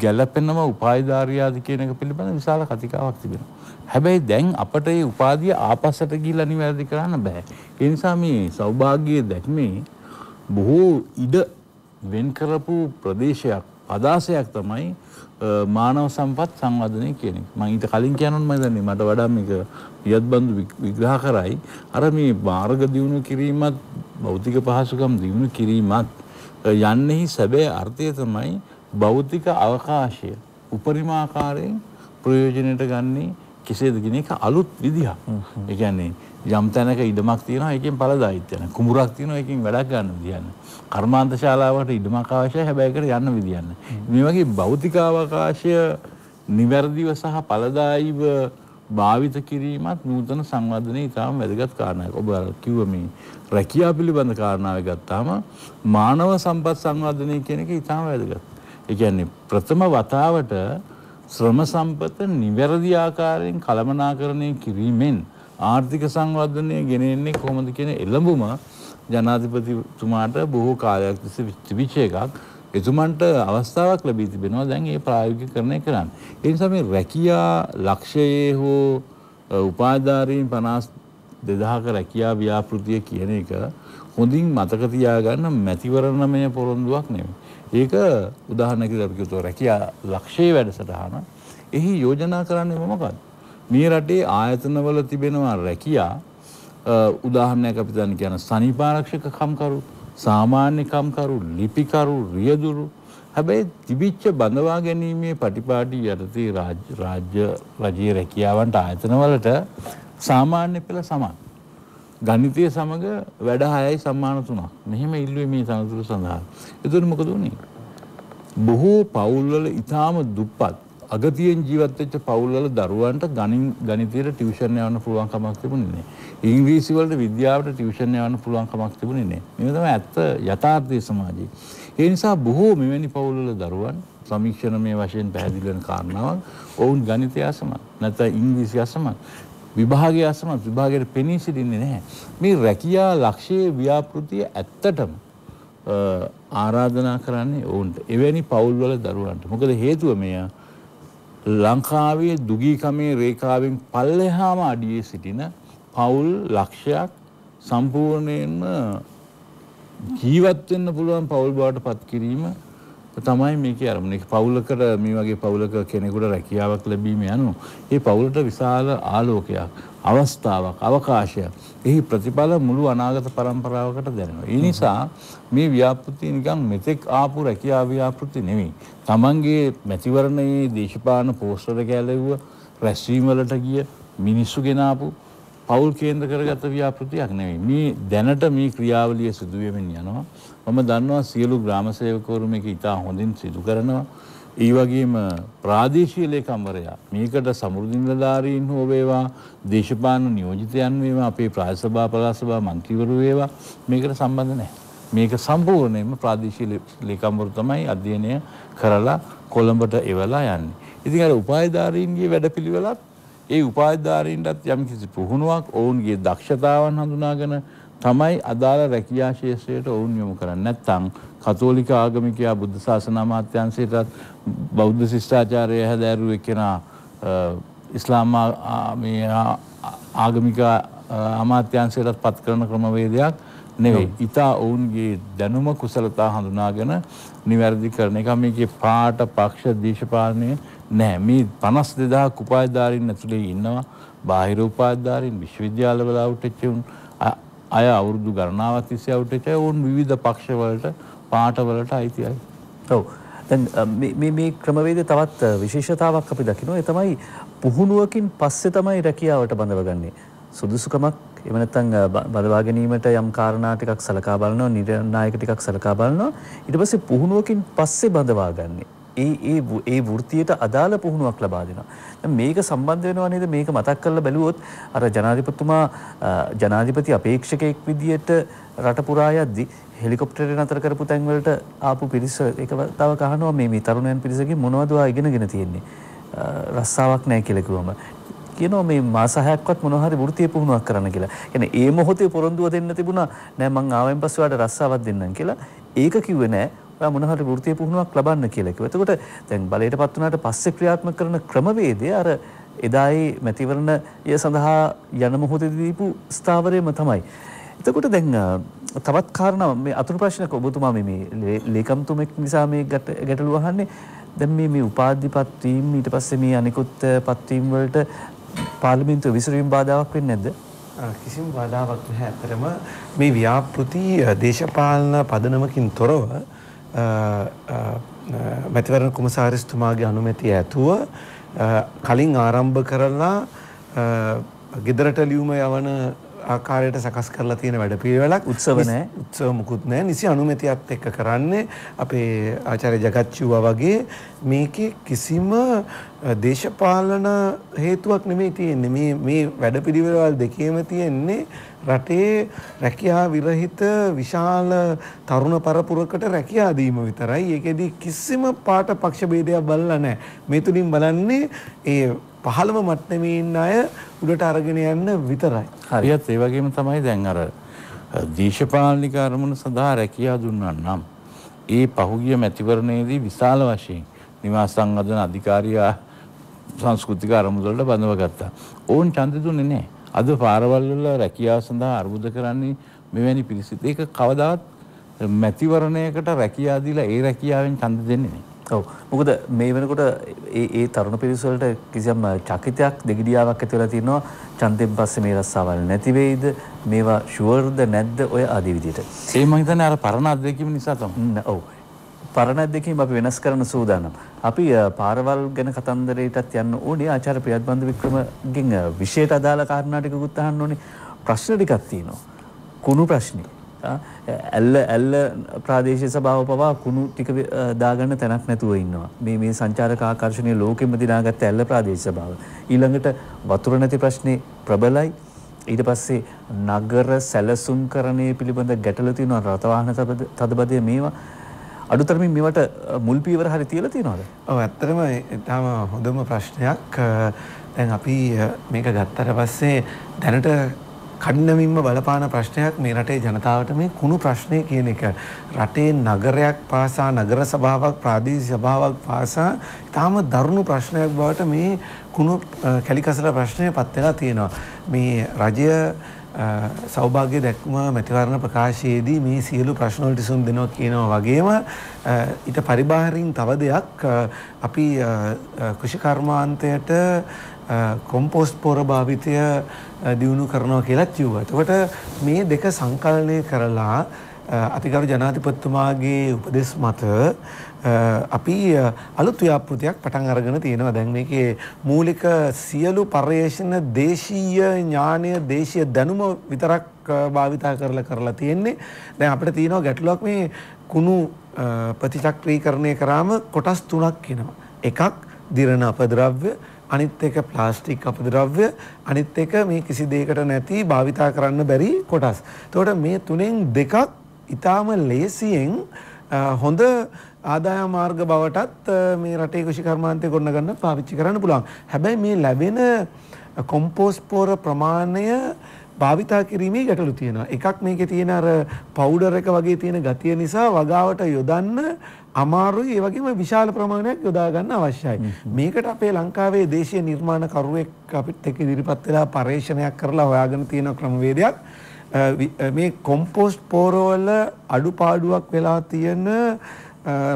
ගැළපෙනම උපාධිධාරියාද කියන එක පිළිබඳ විශාල කතිකාවක් තිබෙනවා. හැබැයි දැන් අපට මේ උපාධිය ආපස්සට ගිහිල්ලා නිවැරදි කරන්න බෑ. ඒ නිසා මේ සෞභාග්‍යයේ දැක්මේ බොහෝ ඉඩ වෙන් කරපු ප්‍රදේශයක් අදාසයක් තමයි මානව සම්පත් සංවර්ධනය කියන එක. මම ඊට කලින් කියනොත් මම දන්නේ මට වඩා මේක විද්බන්දු විග්‍රහ කරයි. අර මේ මාර්ග දියුණු කිරීමත් භෞතික පහසුකම් දියුණු කිරීමත් යන්නේහි සැබෑ අර්ථය තමයි භෞතික අවකාශය උපරිමාකාරයෙන් ප්‍රයෝජනයට ගන්නේ කෙසේද කියන එක අලුත් විදිහක්. ඒ කියන්නේ යම් තැනක ඉඩමක් තියෙනවා, ඒකෙන් ඵලදායිත්වය නැහැ. කුඹුරක් තියෙනවා, ඒකෙන් වැඩක් ගන්න විදියක් නැහැ. කර්මාන්ත ශාලාවට ඉඩමක් අවශ්‍යයි, හැබැයි ඒකට යන්න විදියක් නැහැ. මේ වගේ භෞතික අවකාශය නිවැරදිව සහ ඵලදායීව භාවිත කිරීමත් නූතන සංවර්ධනයේ ඉතාම වැදගත් කාරණයක්. ඔබ කිව්ව මේ රැකියා පිළිබඳ කාරණාව ගත්තාම මානව සම්පත් සංවර්ධනය කියන එක ඉතාම වැදගත්. ඒ කියන්නේ ප්‍රථම වතාවට ශ්‍රම සම්පත නිවැරදි ආකාරයෙන් කළමනාකරණය කිරීමෙන් ආර්ථික සංවර්ධනය ගෙන එන්නේ කොහොමද කියන එළඹුම ජනාධිපතිතුමාට බොහෝ කාලයක් තිස්සේ තිබිච්ච එකක්. එතුමන්ට අවස්ථාවක් ලැබී තිබෙනවා දැන් ඒ ප්‍රායෝගිකකරණය කරන්න. ඒ නිසා මේ රැකියා ලක්ෂයේ හෝ උපාධිධාරීන් 52000ක රැකියා ව්‍යාපෘතිය කියන එක හොඳින් මතක තියාගන්න මැතිවරණමය පොරොන්දුවක් නෙමෙයි. ඒක උදාහරණයක් විදිහට අපි කියතෝ රැකියා ලක්ෂයේ වැඩසටහන. එහි යෝජනා කරන්නේ මොකක්ද? මේ රටේ ආයතනවල තිබෙනවා රැකියා උදාහරණයක් අපි දැන් කියන සනීපාරක්ෂක කම්කරු, සාමාන්‍ය කම්කරු, ලිපිකරු, රියදුරු. හැබැයි තිබිච්ච බඳවා ගැනීමේ පටිපාටි යටතේ රාජ්‍ය රජයේ රැකියාවන්ට ආයතනවලට සාමාන්‍ය පෙළ සමාන. ගණිතය සමග වැඩ 6.3ක්. මෙහෙම ඉල්ලුවේ මේ තනතුරු සඳහා. එතකොට මොකද වුනේ? බොහෝ පවුල්වල ඉතාම දුප්පත් අගතියෙන් ජීවත් වෙච්ච පවුල්වල දරුවන්ට ගණිතයට ටියුෂන් යවන්න පුළුවන් කමක් තිබුණේ නැහැ. ඉංග්‍රීසි වලට විද්‍යාවට ටියුෂන් යවන්න පුළුවන් කමක් තිබුණේ නැහැ. මේක තමයි ඇත්ත යථාර්ථයේ සමාජයේ. ඒ නිසා බොහෝ මෙවැනි පවුල්වල දරුවන් සමීක්ෂණමය වශයෙන් පැහැදිලි වෙන කාරණාවක් ඔවුන් ගණිතය අසමත් නැත්නම් ඉංග්‍රීසි අසමත් විභාගය අසමත් විභාගයට පෙනී සිටින්නේ නැහැ. මේ රැකියා ලක්ෂයේ ව්‍යාපෘතිය ඇත්තටම ආරාධනා කරන්නේ ඔවුන්ට, එවැනි පවුල්වල දරුවන්ට. මොකද හේතුව මෙය ලංකාවේ දුගීකමේ රේඛාවෙන් පල්ලෙහාම අඩියේ සිටින පවුල් ලක්ෂයක් සම්පූර්ණයෙන්ම ජීවත් වෙන්න පුළුවන් පවුල් බවට පත් කිරීම තමයි මේකේ අරමුණ. ඒක පවුලකට මේ වගේ පවුලක කෙනෙකුට රැකියාවක් ලැබීම යනු ඒ පවුලට විශාල ආලෝකයක්, අවස්ථාවක්, අවකාශයක්. එහි ප්‍රතිඵල මුළු අනාගත පරම්පරාවකට දැනෙනවා. ඒ නිසා මේ ව්‍යාපෘති නිකන් මෙතෙක් ආපු රැකියා ව්‍යාපෘති නෙමෙයි. තමන්ගේ මැතිවරණයේ දේශපාලන පෝස්ටර් ගැලෙව්ව, රැස්වීම් වලට ගිය මිනිස්සු ගෙනාපු පවුල් කේන්ද්‍ර කරගත ව්‍යාපෘතියක් නෙමෙයි. මේ දැනට මේ ක්‍රියාවලිය සිදු වෙමින් යනවා. මම දන්නවා සියලු ග්‍රාම සේවකවරු මේක ඉතා හොඳින් සිදු කරනවා. ඒ වගේම ප්‍රාදේශීය ලේකම්වරයා මේකට සමෘද්ධි නිලධාරීන් හෝ වේවා, දේශපාලන නියෝජිතයන් වේවා, අපේ ප්‍රාදේශ සභා පළාත් සභා මන්ත්‍රීවරු වේවා මේකට සම්බන්ධ නැහැ. මේක සම්පූර්ණයෙන්ම ප්‍රාදේශීය ලේකම්වරු තමයි අධ්‍යයනය කරලා කොළඹට එවලා යන්නේ. ඉතින් අර උපාධිධාරීන්ගේ වැඩපිළිවෙලත් ඒ උපාධිධාරීන්ටත් යම්කිසි පුහුණුවක්, ඔවුන්ගේ දක්ෂතාවන් හඳුනාගෙන තමයි අදාළ රැකියා ශේෂයට ඔවුන් යොමු කරන්නේ. නැත්නම් කතෝලික ආගමිකයා බුද්ධ ශාසන අමාත්‍යාංශයටත් බෞද්ධ ශිෂ්ටාචාරය හැදෑරුවේ කෙනා ඉස්ලාම මේ ආගමික අමාත්‍යාංශයටත් පත් කරන ක්‍රමවේදයක් නෙවෙයි. ඉතා ඔවුන්ගේ දැනුම කුසලතා හඳුනාගෙන නිවැරදි කරන එක. මේකේ පාට පක්ෂ දේශපාලනය නැහැ. මේ 52000 උපාධිධාරීන් ඇතුලේ ඉන්නවා. බාහිර උපාධිධාරීන්, විශ්වවිද්‍යාලවල අවුට් වෙච්ච උන් අය, අවුරුදු ගණනාවක් තිස්සේ අවුට් වෙච්ච අය, ඔවුන් විවිධ පක්ෂ වලට, පාට වලට අයිති අය. ඔව්. මේ ක්‍රමවේදයේ තවත් විශේෂතාවක් අපි දකිනවා. ඒ තමයි පුහුණුවකින් පස්සේ තමයි රැකියාවට බඳවගන්නේ. සුදුසුකමක් එහෙම නැත්නම් බඳවා ගැනීමට යම් කාරණා ටිකක් සලකා බලනවා, නිර්ණායක ටිකක් සලකා බලනවා. ඊට පස්සේ පුහුණුවකින් පස්සේ බඳවාගන්නේ. ඒ වෘත්තියට අදාළ පුහුණුවක් ලබා දෙනවා. දැන් මේක සම්බන්ධ වෙනවා නේද? මේක මතක් කරලා බැලුවොත් අර ජනාධිපතිතුමා ජනාධිපති අපේක්ෂකෙක් විදියට රට පුරා යද්දී හෙලිකොප්ටරේ නතර කරපු තැන් වලට ආපු පිරිස එකතාව කහනවා මේ තරුණයන් පිරිසගේ මොනවද ඔයා ඉගෙනගෙන තියෙන්නේ? රස්සාවක් නැහැ කියලා කිව්වම කියනවා මේ මාස 6ක්වත් මොනවා හරි වෘත්තිය පුහුණුවක් කරන්න කියලා. يعني ඒ මොහොතේ පොරොන්දුව දෙන්න තිබුණා නෑ මං ආවෙන් පස්සේ ඔයාට රස්සාවක් දෙන්නම් කියලා. ඒක කිව්වේ නෑ. මොනහට වෘත්තිය පුහුණුවක් ලබන්න කියලා කිව්වා. එතකොට දැන් බලයට පත් වුණාට පස්සේ ක්‍රියාත්මක කරන ක්‍රමවේදය අර එදායේ මැතිවරණය සඳහා යන මොහොතේදී දීපු ස්ථාවරයම තමයි. එතකොට දැන් තවත් කාරණා මේ අතුරු ප්‍රශ්නක ඔබතුමා මේ ලේකම්තුමෙක් නිසා මේ ගැටලුව අහන්නේ. දැන් මේ උපාධිපත් වීම ඊට පස්සේ මේ අනිකුත් පත්වීම් වලට පාර්ලිමේන්තුව විසිරීම බාධාවක් වෙන්නේ නැද්ද? කිසිම බාධාවක් නැහැ. අතරම මේ ව්‍යාපෘති දේශපාලන පදනමකින් තොරව මැතිවරණ කොමසාරිස්තුමාගේ අනුමැතිය ඇතුව කලින් ආරම්භ කරලා ගෙදරට ලියුම යවන ආකාරයට සකස් කරලා තියෙන වැඩපිළිවෙලක්. උත්සව නැහැ, උත්සව මුකුත් නැහැ. නිසි අනුමැතියත් එක්ක කරන්නේ අපේ ආචාර්ය ජගත්චුවා වගේ. මේකේ කිසිම දේශපාලන හේතුවක් නෙමෙයි තියෙන්නේ. මේ වැඩපිළිවෙල දෙකේම තියෙන්නේ රටේ රැකියා විරහිත විශාල තරුණ පරපුරකට රැකියා දීම විතරයි. ඒකෙදි කිසිම පාට පක්ෂ ભેදයක් බලලා නැහැ. මේ තුලින් බලන්නේ ඒ 15 මට්ටමේ ඉන්න අය උඩට අරගෙන යන්න විතරයි. හරියට ඒ වගේම තමයි දැන් අර දේශපාලනික අරමුණ සඳහා රැකියා දුන්නා නම් ඒ පහුගිය මැතිවරණයේදී විශාල වශයෙන් නිවාස සංවර්ධන අධිකාරියා සංස්කෘතික අරමුණ වලට බඳව ගත්තා. ඕන් ඡන්දෙ දුන්නේ නැහැ. අද පාරවල් වල රැකියාව සඳහා අර්බුද කරන්නේ මෙවැනි පිරිසිත. ඒක කවදාවත් මැතිවරණයකට රැකියා දීලා ඒ රැකියාවෙන් ඡන්ද දෙන්නේ නැහැ. ඔව්. මොකද මේ වෙනකොට ඒ තරුණ පිරිස වලට කිසියම් චකිතයක්, දෙගිඩියාවක් ඇති වෙලා තියෙනවා. ඡන්දෙන් පස්සේ මේ රස්සාවල් නැති වෙයිද? මේවා ෂුවර්ද නැද්ද ඔය ආදී විදිහට. ඒ මම හිතන්නේ අර පරණ අධ්‍යක්ීම නිසා තමයි. ඔව්. පරණ අධ්‍යක්ීම අපි වෙනස් කරන්න සූදානම්. අපි පාරවල් ගැන කතන්දරයටත් යන්න ඕනේ. ආචාර්ය ප්‍රියත්බන්දු වික්‍රමගෙන් විශේෂයට අදාළ කාරණා ටිකකුත් අහන්න ඕනේ. ප්‍රශ්න ටිකක් තියෙනවා. කුණු ප්‍රශ්නේ. ඇල්ල ප්‍රාදේශීය සභාව පවා කුණු ටික දාගන්න තැනක් නැතුව ඉන්නවා. මේ සංචාරක ආකර්ෂණීය ලෝකෙම දිනාගත්ත ඇල්ල ප්‍රාදේශීය සභාව. ඊළඟට වතුර නැති ප්‍රශ්නේ ප්‍රබලයි. ඊට පස්සේ නගර සැලසුම්කරණය පිළිබඳ ගැටලු තියෙනවා. රථවාහන තදබදය මේවා අඩුතරමින් මේවට මුල් පීවර හරි තියලා තියෙනවද? ඔව්, ඇත්තටම තාම හොඳම ප්‍රශ්නයක්. දැන් අපි මේක ගත්තට පස්සේ දැනට කඩිනමින්ම බලපාන ප්‍රශ්නයක් මේ රටේ ජනතාවට මේ කුණු ප්‍රශ්නේ කියන එක. රටේ නගරයක් පාසා නගර සභාවක් ප්‍රාදේශීය සභාවක් පාසා තාම දරුණු ප්‍රශ්නයක් බවට මේ කුණු කැලිකසල ප්‍රශ්නය පත් වෙලා තියෙනවා. මේ රජය සෞභාග්‍ය දැක්ම මැතිවරණ ප්‍රකාශයේදී මේ සියලු ප්‍රශ්න වලට සුන් දෙනවා කියනවා වගේම ඊට පරිබාහිරින් තව දෙයක් අපි කෘෂිකර්මාන්තයට කොම්පෝස්ට් පොර භාවිතය දියුණු කරනවා කියලා කිව්වා. ඒකට මේ දෙක සංකලනය කරලා අතිගරු ජනාධිපතිතුමාගේ උපදෙස් මත අපි අලුත් ව්‍යාපෘතියක් පටන් අරගෙන තියෙනවා. දැන් මේකේ මූලික සියලු පර්යේෂණ දේශීය ඥානය දේශීය දැනුම විතරක් භාවිතා කරලා තියෙන්නේ. දැන් අපිට තියෙනවා ගැටලුවක් මේ කුණු ප්‍රතිචක්‍රීකරණය කරාම කොටස් තුනක් එනවා. එකක් දිරණ අපද්‍රව්‍ය, අනිත් එක ප්ලාස්ටික් අපද්‍රව්‍ය, අනිත් එක මේ කිසි දෙයකට නැති භාවිතා කරන්න බැරි කොටස්. ඒකට මේ තුනෙන් දෙකක් ඊටාම ලේසියෙන් හොඳ ආදායම් මාර්ග බවටත් මේ රටේ කෘෂි කර්මාන්තය ගොඩනගන්න පාවිච්චි කරන්න පුළුවන්. හැබැයි මේ ලැබෙන කොම්පෝස්ට් පොර ප්‍රමාණය භාවිතා කිරීමේ ගැටලු තියෙනවා. එකක් මේකේ තියෙන අර පවුඩර් එක වගේ තියෙන ගතිය නිසා වගාවට යොදන්න අමාරුයි. ඒ වගේම විශාල ප්‍රමාණයක් යොදා ගන්න අවශ්‍යයි. මේකට අපේ ලංකාවේ දේශීය නිර්මාණකරුවෙක් අපිත් එක්ක ඉදිරිපත් වෙලා පරීක්ෂණයක් කරලා හොයාගෙන තියෙන ක්‍රමවේදයක්. මේ කොම්පෝස්ට් පොර වල අඩුපාඩුවක් වෙලා තියෙන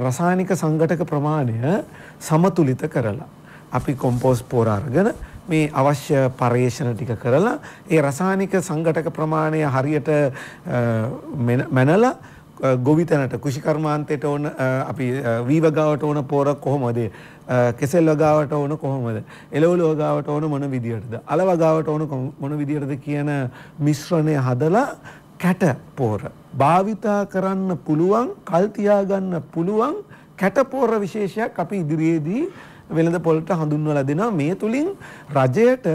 රසායනික සංඝටක ප්‍රමාණය සමතුලිත කරලා අපි කොම්පෝස්ට් පොර අරගෙන මේ අවශ්‍ය පරීක්ෂණ ටික කරලා ඒ රසායනික සංඝටක ප්‍රමාණය හරියට මැනලා ගොවිතැනට කෘෂි කර්මාන්තයට ඕන අපි වීවගාවට ඕන පොර කොහොමද, කෙසෙල් වගාවට ඕන කොහොමද, එළවලු වගාවට ඕන මොන විදියටද, අල වගාවට ඕන මොන විදියටද කියන මිශ්‍රණය හදලා කැට පොර භාවිතා කරන්න පුළුවන්, කල් තියාගන්න පුළුවන් කැට පොර විශේෂයක් අපි ඉදිරියේදී වෙළඳ පොළට හඳුන්වලා දෙනවා. මේ තුලින් රජයට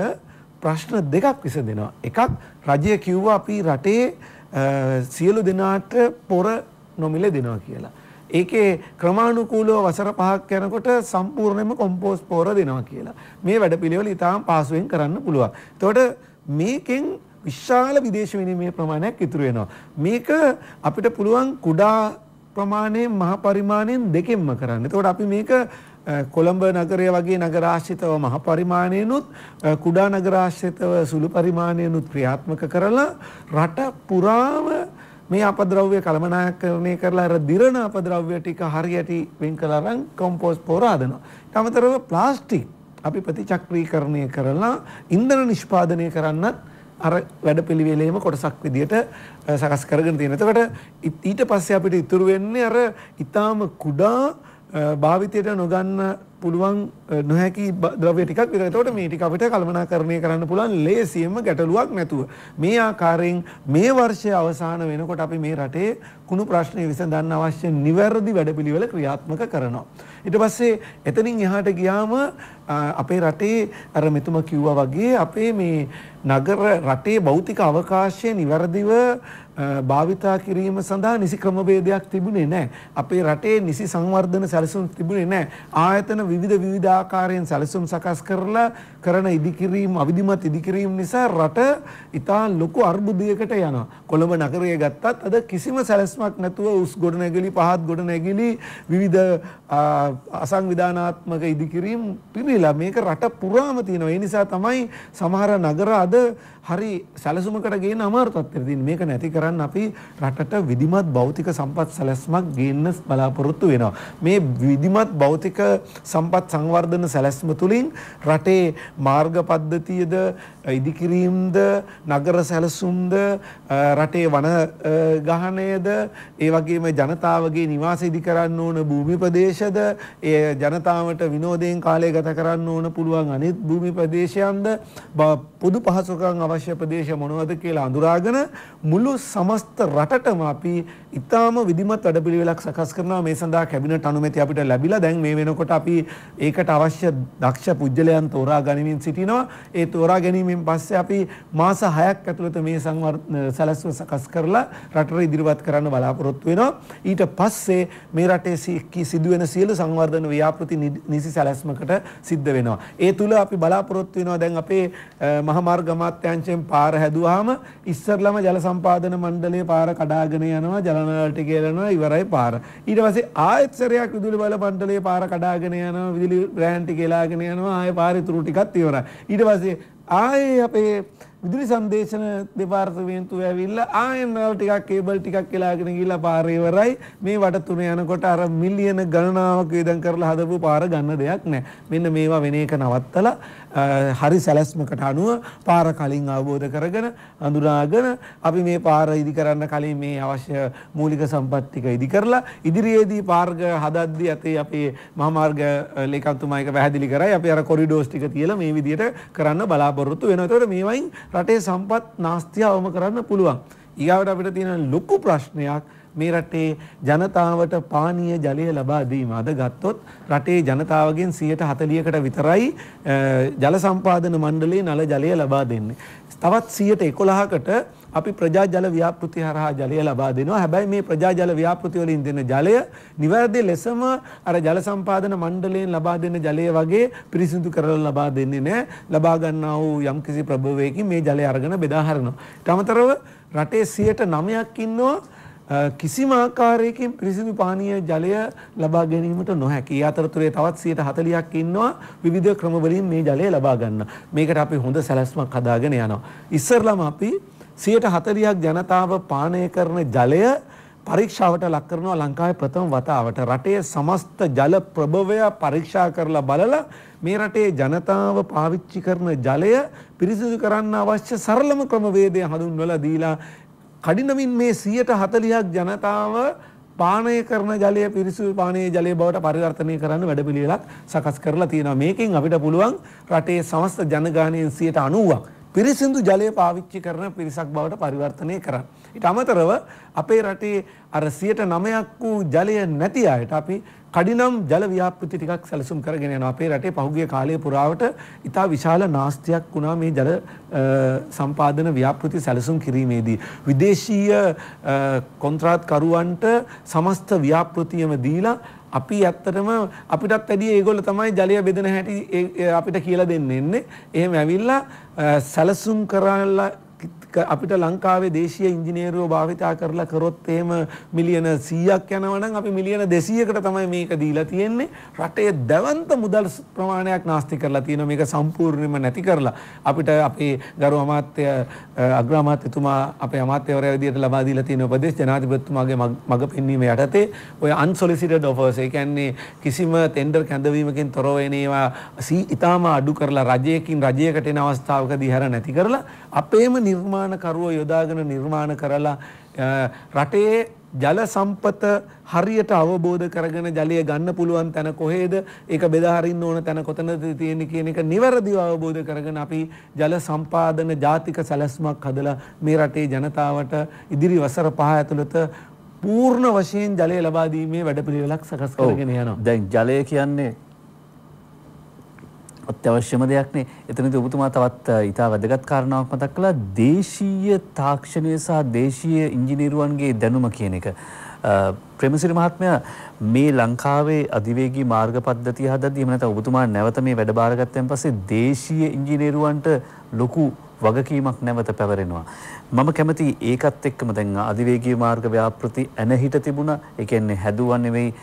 ප්‍රශ්න දෙකක් විසඳෙනවා. එකක් රජය කිව්වා අපි රටේ සියලු දෙනාට පොර නොමිලේ දෙනවා කියලා. ඒකේ ක්‍රමානුකූලව වසර 5ක් යනකොට සම්පූර්ණයෙන්ම කොම්පෝස්ට් පොර දෙනවා කියලා. මේ වැඩපිළිවෙල ඉතාම පාසුවෙන් කරන්න පුළුවන්. ඒතකොට මේකෙන් විශාල විදේශ විනිමය ප්‍රමාණයක් ඉතුරු වෙනවා. මේක අපිට පුළුවන් කුඩා ප්‍රමාණයෙන් මහ පරිමාණයෙන් දෙකෙන්ම කරන්න. ඒතකොට අපි මේක කොළඹ නගරය වගේ නගරාශ්‍රිතව මහ පරිමාණයනුත් කුඩා නගරාශ්‍රිතව සුළු පරිමාණයනුත් ක්‍රියාත්මක කරලා රට පුරාම මේ අපද්‍රව්‍ය කළමනාකරණය කරලා අර දිරණ අපද්‍රව්‍ය ටික හරියට වෙන් කළා නම් කොම්පෝස්ට් පොර හදනවා. ඊටමතරව ප්ලාස්ටික් අපි ප්‍රතිචක්‍රීකරණය කරලා ඉන්ධන නිෂ්පාදනය කරන්නත් අර වැඩපිළිවෙලේම කොටසක් විදියට සකස් කරගෙන තියෙනවා. එතකොට ඊට පස්සේ අපිට ඉතුරු වෙන්නේ අර ඊටාම කුඩා භාවිතයට නොගන්න පුළුවන් නොහැකි ද්‍රව්‍ය ටිකක් විතර. ඒතකොට මේ ටික අපිට කළමනාකරණය කරන්න පුළුවන් ලේසියෙන්ම ගැටලුවක් නැතුව. මේ ආකාරයෙන් මේ වර්ෂයේ අවසාන වෙනකොට අපි මේ රටේ කුණු ප්‍රශ්නය විසඳන්න අවශ්‍ය නිවැරදි වැඩපිළිවෙල ක්‍රියාත්මක කරනවා. ඊට පස්සේ එතනින් එහාට ගියාම අපේ රටේ අර මෙතුමා කිව්වා වගේ අපේ මේ නගර රටේ භෞතික අවකාශය නිවැරදිව භාවිතා කිරීම සඳහා නිසි ක්‍රමවේදයක් තිබුණේ නැහැ. අපේ රටේ නිසි සංවර්ධන සැලසුම් තිබුණේ නැහැ. ආයතන විවිධ ආකාරයෙන් සැලසුම් සකස් කරලා කරන ඉදිකිරීම් අවිධිමත් ඉදිකිරීම් නිසා රට ඉතා ලොකු අර්බුදයකට යනවා. කොළඹ නගරය ගත්තත් අද කිසිම සැලැස්මක් නැතුව උස් ගොඩනැගිලි පහත් ගොඩනැගිලි විවිධ අසංවිධානාත්මක ඉදිකිරීම් පිරීලා මේක රට පුරාම තියෙනවා. ඒ නිසා තමයි සමහර නගර අද හරි සැලසුමකට ගේන අමාරු තත්ත්වෙට තියෙන්නේ. මේක නැති කරන්න අපි රටට විධිමත් භෞතික සම්පත් සැලැස්මක් ගේන්න බලාපොරොත්තු වෙනවා. මේ විධිමත් භෞතික සම්පත් සංවර්ධන සැලැස්ම තුළින් රටේ මාර්ග පද්ධතියද ඉදිකිරීම්ද නගර සැලසුම්ද රටේ වන ගහණයද ඒ වගේම ජනතාවගේ නිවාස ඉදි කරන්න ඕන භූමි ප්‍රදේශද ඒ ජනතාවට විනෝදයෙන් කාලය ගත කරන්න ඕන පුළුවන් අනිත් භූමි ප්‍රදේශයන්ද පොදු පහසුකම් අවශ්‍ය ප්‍රදේශ මොනවද කියලා අඳුරාගෙන මුළු සමස්ත රටටම අපි ඉතාම විධිමත් වැඩපිළිවෙලක් සකස් කරනවා. මේ සඳහා කැබිනට් අනුමැතිය අපිට ලැබිලා දැන් මේ වෙනකොට අපි ඒකට අවශ්‍ය දක්ෂ පුද්ගලයන් තෝරා ගනිමින් සිටිනවා. ඒ තෝරා ගැනීමෙන් පස්සේ අපි මාස 6ක් ඇතුළත මේ සංවර්ධන සැලැස්ම සකස් කරලා රටට ඉදිරිපත් කරන්න බලාපොරොත්තු වෙනවා. ඊට පස්සේ මේ රටේ සිදුවෙන සියලු සංවර්ධන ව්‍යාපෘති නිසි සැලැස්මකට සිද්ධ වෙනවා. ඒ තුල අපි බලාපොරොත්තු වෙනවා දැන් අපේ මහා මාර්ග අමාත්‍යාංශයෙන් පාර හැදුවාම ඉස්සරළම ජල සම්පාදන මණ්ඩලයේ පාර කඩාගෙන යනවා, ජලන වලට ගේනවා, ඉවරයි පාර. ඊට පස්සේ ආයෙත් සැරයක් විදුලි බල මණ්ඩලයේ පාර කඩාගෙන යනවා, විදුලි රෑන් ටික එලාගෙන යනවා, ආයෙ පාරේ තුරු ටිකක් ඉවරයි. ඊට පස්සේ ආයේ අපේ විදුලි සංදේශන දෙපාර්තමේන්තුව ඇවිල්ලා ආයෙත් නල් ටිකක් කේබල් ටිකක් එලාගෙන ගිහිල්ලා පාර ඉවරයි. මේ වට තුන යනකොට අර මිලියන ගණනාවක් වේදම් කරලා හදපු පාර ගන්න දෙයක් නැහැ. මෙන්න මේවා වෙන එක නවත්තලා හරි සැලැස්මකට අනුව පාර කලින් අවබෝධ කරගෙන අඳුනාගෙන අපි මේ පාර ඉදි කරන්න කලින් මේ අවශ්‍ය මූලික සම්පත් ටික ඉදි කරලා ඉදිරියේදී පාර්ග හදද්දී අතේ අපේ මහා මාර්ග ලේකම්තුමා එක පැහැදිලි කරයි. අපි අර කොරිඩෝස් ටික තියලා මේ විදිහට කරන්න බලාපොරොත්තු වෙනවා. ඒතකොට මේවයින් රටේ සම්පත් නාස්තියවම කරන්න පුළුවන්. ඊගාවට අපිට තියෙන ලොකු ප්‍රශ්නයක් මේ රටේ ජනතාවට පානීය ජලය ලබා දීම. අද ගත්තොත් රටේ ජනතාවගෙන් 40% විතරයි ජල සම්පාදන මණ්ඩලයේ නල ජලය ලබා දෙන්නේ. තවත් 11%කට අපි ප්‍රජා ජල ව්‍යාපෘති හරහා ජලය ලබා දෙනවා. හැබැයි මේ ප්‍රජා ජල ව්‍යාපෘති වලින් දෙන ජලය නිවැරදි ලෙසම අර ජල සම්පාදන මණ්ඩලයෙන් ලබා දෙන ජලය වගේ පිරිසිදු කරලා ලබා දෙන්නේ නැහැ. ලබා ගන්නා වූ යම්කිසි ප්‍රභවයකින් මේ ජලය අරගෙන බෙදා හරිනවා. ඊට අමතරව රටේ 9%ක් ඉන්නවා කිසිම ආකාරයකින් පිරිසිදු පානීය ජලය ලබා ගැනීමට නොහැකි. ඒ අතරතුරේ තවත් 40%ක් ඉන්නවා විවිධ ක්‍රම වලින් මේ ජලය ලබා ගන්න. මේකට අපි හොඳ සැලැස්මක් හදාගෙන යනවා. ඉස්සරළම අපි 40%ක් ජනතාව පානය කරන ජලය පරීක්ෂාවට ලක් කරනවා ලංකාවේ ප්‍රථම වතාවට. රටේ සමස්ත ජල ප්‍රභවය පරීක්ෂා කරලා බලලා මේ රටේ ජනතාව පාවිච්චි කරන ජලය පිරිසිදු කරන්න අවශ්‍ය සරලම ක්‍රමවේදය හඳුන්වලා දීලා කඩිනමින් මේ 40%ක් ජනතාව පානය කරන ජලය පිරිසිදු පානීය ජලය බවට පරිවර්තනය කරන්න වැඩපිළිවෙලක් සකස් කරලා තියෙනවා. මේකෙන් අපිට පුළුවන් රටේ සමස්ත ජනගහනයෙන් 90%ක් පිරිසිදු ජලය පාවිච්චි කරන පිරිසක් බවට පරිවර්තනය කරන්න. ඊට අමතරව අපේ රටේ අර 9%ක් වූ ජලය නැති අයට අපි කඩිනම් ජල ව්‍යාපෘති ටිකක් සැලසුම් කරගෙන යනවා. අපේ රටේ පහුගිය කාලයේ පුරාවට ඉතා විශාල නාස්තියක් වුණා මේ ජල සම්පාදන ව්‍යාපෘති සැලසුම් කිරීමේදී. විදේශීය කොන්ත්‍රාත්කරුවන්ට සමස්ත ව්‍යාපෘතියම දීලා අපි ඇත්තටම අපිටත් වැඩිය ඒගොල්ලෝ තමයි ජලය බෙදෙන හැටි අපිට කියලා දෙන්නේ. එහෙම ඇවිල්ලා සැලසුම් කරලා අපිට ලංකාවේ දේශීය ඉංජිනේරුවෝ භාවිතා කරලා කරොත් එහෙම මිලියන 100ක් යනවා නම් අපි මිලියන 200කට තමයි මේක දීලා තියෙන්නේ. රටේ දවන්ත මුදල් ප්‍රමාණයක් නාස්ති කරලා තියෙනවා. මේක සම්පූර්ණයෙන්ම නැති කරලා අපිට අපේ ගරු අමාත්‍ය අග්‍ර අමාත්‍යතුමා අපේ අමාත්‍යවරයා විදියට ලබා දීලා තියෙන උපදෙස් ජනාධිපතිතුමාගේ මඟ පෙන්වීම යටතේ ඔය unsolicited offers ඒ කියන්නේ කිසිම ටෙන්ඩර් කැඳවීමකින් තොරව එන ඒවා ඉතාම අඩු කරලා රජයකට එන අවස්ථාවකදී හැර නැති කරලා අපේම නිර්මාණ කරුවෝ යොදාගෙන නිර්මාණ කරලා රටේ ජල සම්පත හරියට අවබෝධ කරගෙන ජලය ගන්න පුළුවන් තැන කොහෙද, ඒක බෙදා හරින්න ඕන තැන කොතනද තියෙන්නේ කියන එක නිවැරදිව අවබෝධ කරගෙන අපි ජල සම්පාදන ජාතික සැලැස්මක් හදලා මේ රටේ ජනතාවට ඉදිරි වසර 5 ඇතුළත පූර්ණ වශයෙන් ජලය ලබා දීමේ වැඩපිළිවෙලක් සකස් කරගෙන යනවා. දැන් ජලය කියන්නේ අත්‍යවශ්‍යම දෙයක් නේ. එතනදී ඔබතුමා තවත් ඊට වැඩගත් කාරණාවක් මතක් කළා, දේශීය තාක්ෂණය සහ දේශීය ඉංජිනේරුවන්ගේ දැනුම කියන එක. ප්‍රේමසිරි මහත්මයා මේ ලංකාවේ අධිවේගී මාර්ග පද්ධතිය හදද්දී එහෙම නැත්නම් ඔබතුමා නැවත මේ වැඩ බාරගත්තෙන් පස්සේ දේශීය ඉංජිනේරුවන්ට ලොකු වගකීමක් නැවත පැවරෙනවා. මම කැමති ඒකත් එක්කම දැන් අධිවේගී මාර්ග ව්‍යාපෘති ඇනහිට තිබුණා. ඒ කියන්නේ හැදුවා නෙවෙයි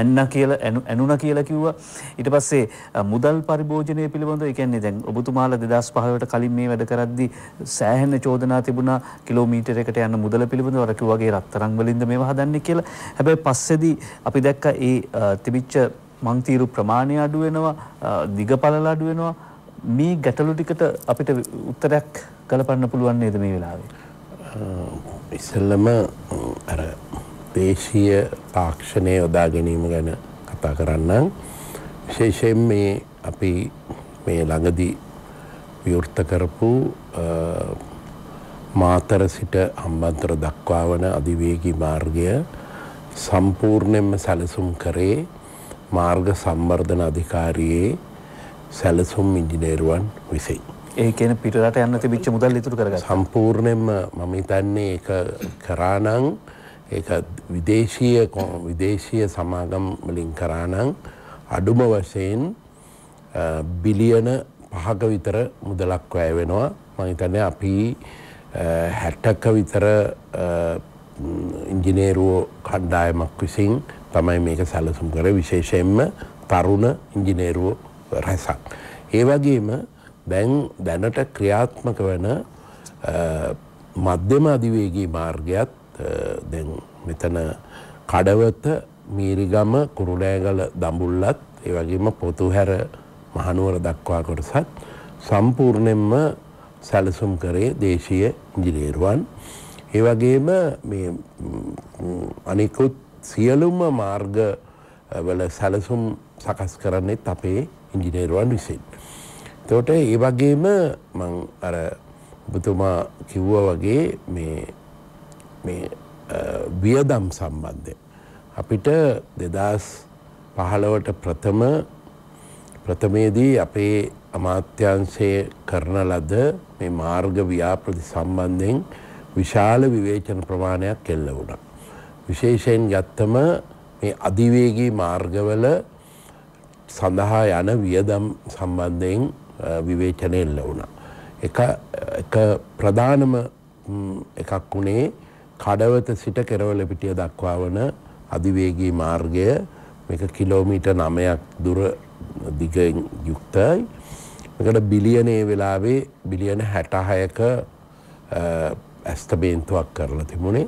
ඇනුණා කියලා කිව්වා. ඊට පස්සේ මුදල් පරිභෝජනය පිළිබඳව ඒ කියන්නේ දැන් ඔබතුමාලා 2005 කලින් මේ වැඩ කරද්දී සෑහෙන චෝදනා තිබුණා කිලෝමීටරයකට යන මුදල පිළිබඳව අර කිව්වාගේ රත්තරන් වලින්ද මේවා හදන්නේ කියලා. හැබැයි පස්සේදී අපි දැක්කා ඒ තිබිච්ච මන්තිරු ප්‍රමාණය අඩු වෙනවා, දිගපළල අඩු වෙනවා. මේ ගැටලු ටිකට අපිට උත්තරයක් ගලපන්න පුළුවන් නේද මේ වෙලාවේ? ඉස්සෙල්ලම අර දේශීය තාක්ෂණය යොදා ගැනීම ගැන කතා කරන්නම්. විශේෂයෙන් මේ අපි මේ ළඟදී විවෘත කරපු මාතර සිට හම්බන්තොට දක්වා වන අධිවේගී මාර්ගය සම්පූර්ණයෙන්ම සැලසුම් කරේ මාර්ග සංවර්ධන අධිකාරියේ සැලසුම් ඉංජිනේරුවන් විසින්. ඒ කියන්නේ පිටරට යන්න තිබිච්ච මුදල් ඉතුරු කරගන්න. සම්පූර්ණයෙන්ම මම හිතන්නේ ඒක කරානම් एक विदेशीय विदेशीय समागम लिंकरानं अडुमवशेन बिलियन पहाक वितर मुदलक वेनवा मंगतने अभी हैटक वितर इंजीनियरो खंडाय मक्कुसिंग तमाय मेक सालसुम करे विशेषेम तरुण इंजीनियरो रहसा एवगेम දැන් දැනට ක්‍රියාත්මක වෙන මධ්‍යම අධිවේගී මාර්ගයත් දැන් මෙතන කඩවත මීරිගම කුරුණෑගල දඹුල්ලත් ඒ වගේම පොතුහැර මහනුවර දක්වා කොටසත් සම්පූර්ණයෙන්ම සැලසුම් කරේ දේශීය ඉංජිනේරුවන්. ඒ වගේම මේ අනිකුත් සියලුම මාර්ග වල සැලසුම් සකස් කරන්නේ අපේ ඉංජිනේරුවන් විසින්. එතකොට ඒ වගේම මම අර ඔබතුමා කිව්වා වගේ මේ වියදම් සම්බන්ධයෙන් අපිට 2015ට ප්‍රථමයේදී අපේ අමාත්‍යාංශයේ කරන ලද මේ මාර්ග ව්‍යාපෘති සම්බන්ධයෙන් විශාල විවේචන ප්‍රමාණයක් එල්ල වුණා. විශේෂයෙන් ගත්තම මේ අධිවේගී මාර්ගවල සඳහා යන වියදම් සම්බන්ධයෙන් විවේචනය එල්ල වුණා. එක ප්‍රධානම එකක් වුණේ කඩවත සිට කෙරවල පිටිය දක්වා වන අධිවේගී මාර්ගය. මේක කිලෝමීටර් 9ක් දුර දිගින් යුක්තයි. මේකට බිලියන ඒ වෙලාවේ බිලියන 66ක ඇස්තමේන්තුවක් කරලා තිබුණේ.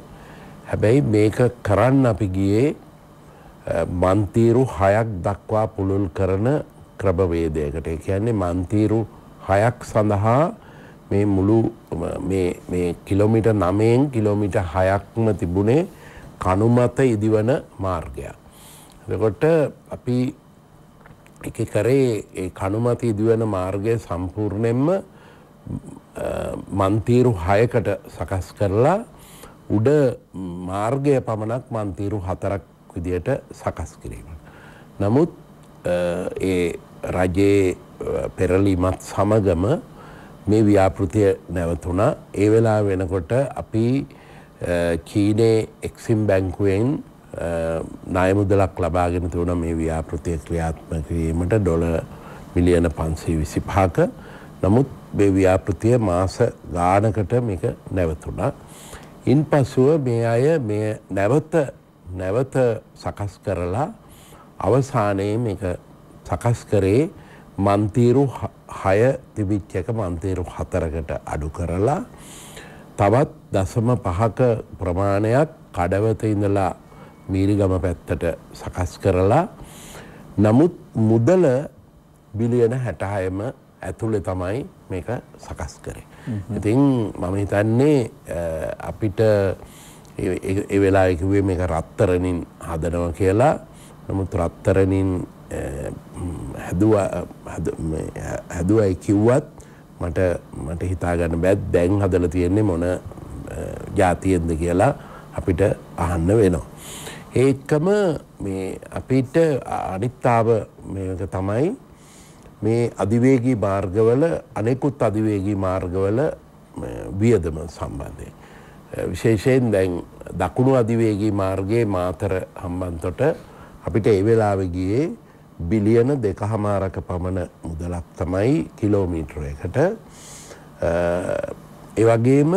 හැබැයි මේක කරන්න අපි ගියේ මන්තීරු 6ක් දක්වා පුළුල් කරන ක්‍රමවේදයකට. ඒ කියන්නේ මන්තීරු 6ක් සඳහා මේ මුළු මේ කිලෝමීටර් 9න් කිලෝමීටර් 6ක්ම තිබුණේ කණු මත ඉදිවන මාර්ගයක්. එතකොට අපි එක කරේ ඒ කණු මත ඉදිවන මාර්ගය සම්පූර්ණයෙන්ම මන්තීරු 6කට සකස් කරලා උඩ මාර්ගය පමණක් මන්තීරු 4ක් විදියට සකස් කිරීම. නමුත් ඒ රජයේ පෙරලීමත් සමගම මේ ව්‍යාපෘතිය නැවතුණා. ඒ වෙලාව වෙනකොට අපි චීනයේ එක්සිම් බැංකුවෙන් ණය මුදලක් ලබාගෙන තිබුණා මේ ව්‍යාපෘතිය ක්‍රියාත්මක කිරීමට ඩොලර් මිලියන 525ක. නමුත් මේ ව්‍යාපෘතිය මාස ගානකට මේක නැවතුණා. ඉන්පසුව මේ අය මේ නැවත සකස් කරලා අවසානයේ මේක සකස් කරේ මන්තීරු 6 තිබිච්ච එක මන්තීරු 4කට අඩු කරලා තවත් 0.5ක ප්‍රමාණයක් කඩවත ඉඳලා මීරිගම පැත්තට සකස් කරලා. නමුත් මුදල බිලියන 66ම ඇතුලේ තමයි මේක සකස් කරේ. ඉතින් මම හිතන්නේ අපිට ඒ වෙලාවේ කිව්වේ මේක රත්තරණින් හදනවා කියලා. නමුත් රත්තරණින් හැදුවයි කිව්වත් මට හිතාගන්න බෑ දැන් හදලා තියෙන්නේ මොන જાතියෙන්ද කියලා අපිට අහන්න වෙනවා. ඒකම මේ අපිට අනිත්තාව මේක තමයි මේ අධිවේගී මාර්ගවල අනෙකුත් අධිවේගී මාර්ගවල වියදම සම්බන්ධයෙන්. විශේෂයෙන් දැන් දකුණු අධිවේගී මාර්ගයේ මාතර හම්බන්තොට අපිට ඒ වෙලාවේ ගියේ බිලියන 2.5ක පමණ මුදලක් තමයි කිලෝමීටරයකට. ඒ වගේම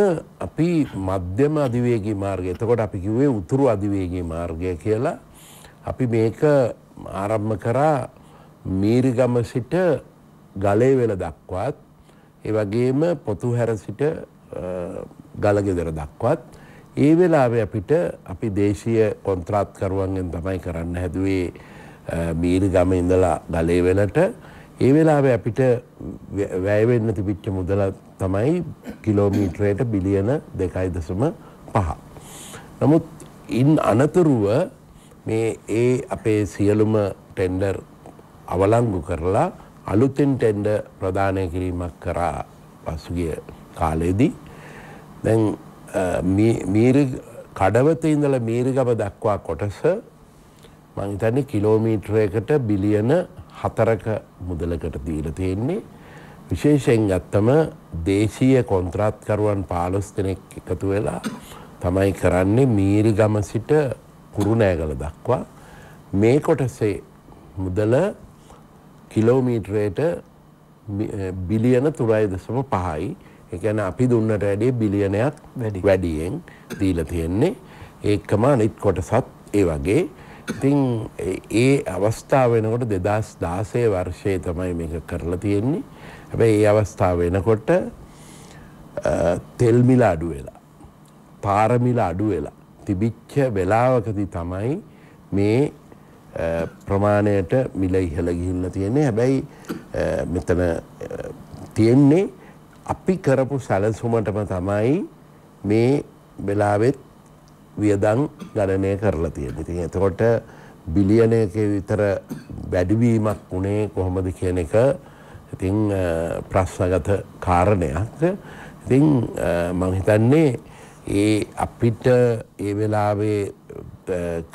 අපි මධ්‍යම අධිවේගී මාර්ගය. එතකොට අපි කිව්වේ උතුරු අධිවේගී මාර්ගය කියලා. අපි මේක ආරම්භ කරා මීරිගම සිට ගලේවැල දක්වාත් ඒ වගේම පොතුහැර සිට ගලගෙදර දක්වත්. ඒ වෙලාවේ අපිට අපි දේශීය කොන්ත්‍රාත්කරුවන්ගෙන් තමයි කරන්න හැදුවේ මීරිගම ඉඳලා ගලේවැලට. ඒ වෙලාවේ අපිට වැය වෙන්න තිබිච්ච මුදල තමයි කිලෝමීටරයට බිලියන 2.5. නමුත් ඉන් අනතුරුව මේ ඒ අපේ සියලුම ටෙන්ඩර් අවලංගු කරලා අලුතෙන් ටෙන්ඩර් ප්‍රදානය කිරීමක් කරා පසුගිය කාලෙදී. දැන් කඩවත ඉඳලා මීරිගම දක්වා කොටස මම හිතන්නේ කිලෝමීටරයකට බිලියන 4ක මුදලකට දීලා තියෙන්නේ. විශේෂයෙන් ගත්තම දේශීය කොන්ත්‍රාත්කරුවන් 15 දෙනෙක් එකතු වෙලා තමයි කරන්නේ මීරිගම සිට කුරුණෑගල දක්වා මේ කොටසේ මුදල කිලෝමීටරයට බිලියන 3.5යි. ඒ කියන්නේ අපි දුන්නට වැඩිය බිලියනයක් වැඩියෙන් දීලා තියෙන්නේ. ඒකම අනිත් කොටසත් ඒ වගේ. ඉතින් ඒ අවස්ථාව වෙනකොට 2016 වර්ෂයේ තමයි මේක කරලා තියෙන්නේ. හැබැයි ඒ අවස්ථාව වෙනකොට තෙල් මිල අඩු වෙලා පාර මිල අඩු වෙලා තිබිච්ච වෙලාවකදී තමයි මේ ප්‍රමාණයට මිල ඉහළ ගිහිල්ලා තියෙන්නේ. හැබැයි මෙතන තියෙන්නේ අපි කරපු සැලසුමටම තමයි මේ වෙලාවෙත් වියදම් ගණනය කරලා තියෙන්නේ. ඉතින් එතකොට බිලියනයක විතර වැඩිවීමක් උනේ කොහොමද කියන එක ඉතින් ප්‍රශ්නගත කාරණයක්. ඉතින් මම හිතන්නේ ඒ අපිට ඒ වෙලාවේ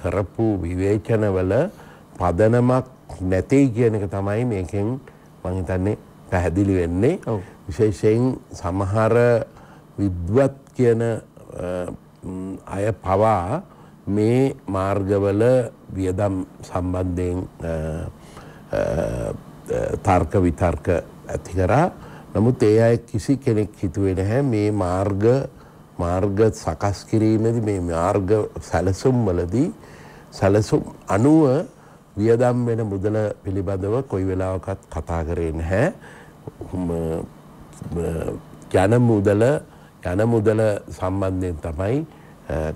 කරපු විවේචනවල පදනමක් නැtei කියන එක තමයි මේකෙන් මම හිතන්නේ පැහැදිලි වෙන්නේ. විශේෂයෙන් සමහර විද්වත් කියන අය පවා මේ මාර්ගවල වියදම් සම්බන්ධයෙන් තර්ක විතර්ක ඇති කරා. නමුත් ඒ අය කිසි කෙනෙක් හිතුවේ නැහැ මේ මාර්ග සකස් කිරීමේදී මේ මාර්ග සැලසුම්වලදී සැලසුම් අනුව වියදම් වෙන මුදල පිළිබඳව කොයි වෙලාවකත් කතා කරේ නැහැ. යන මුදල සම්බන්ධයෙන් තමයි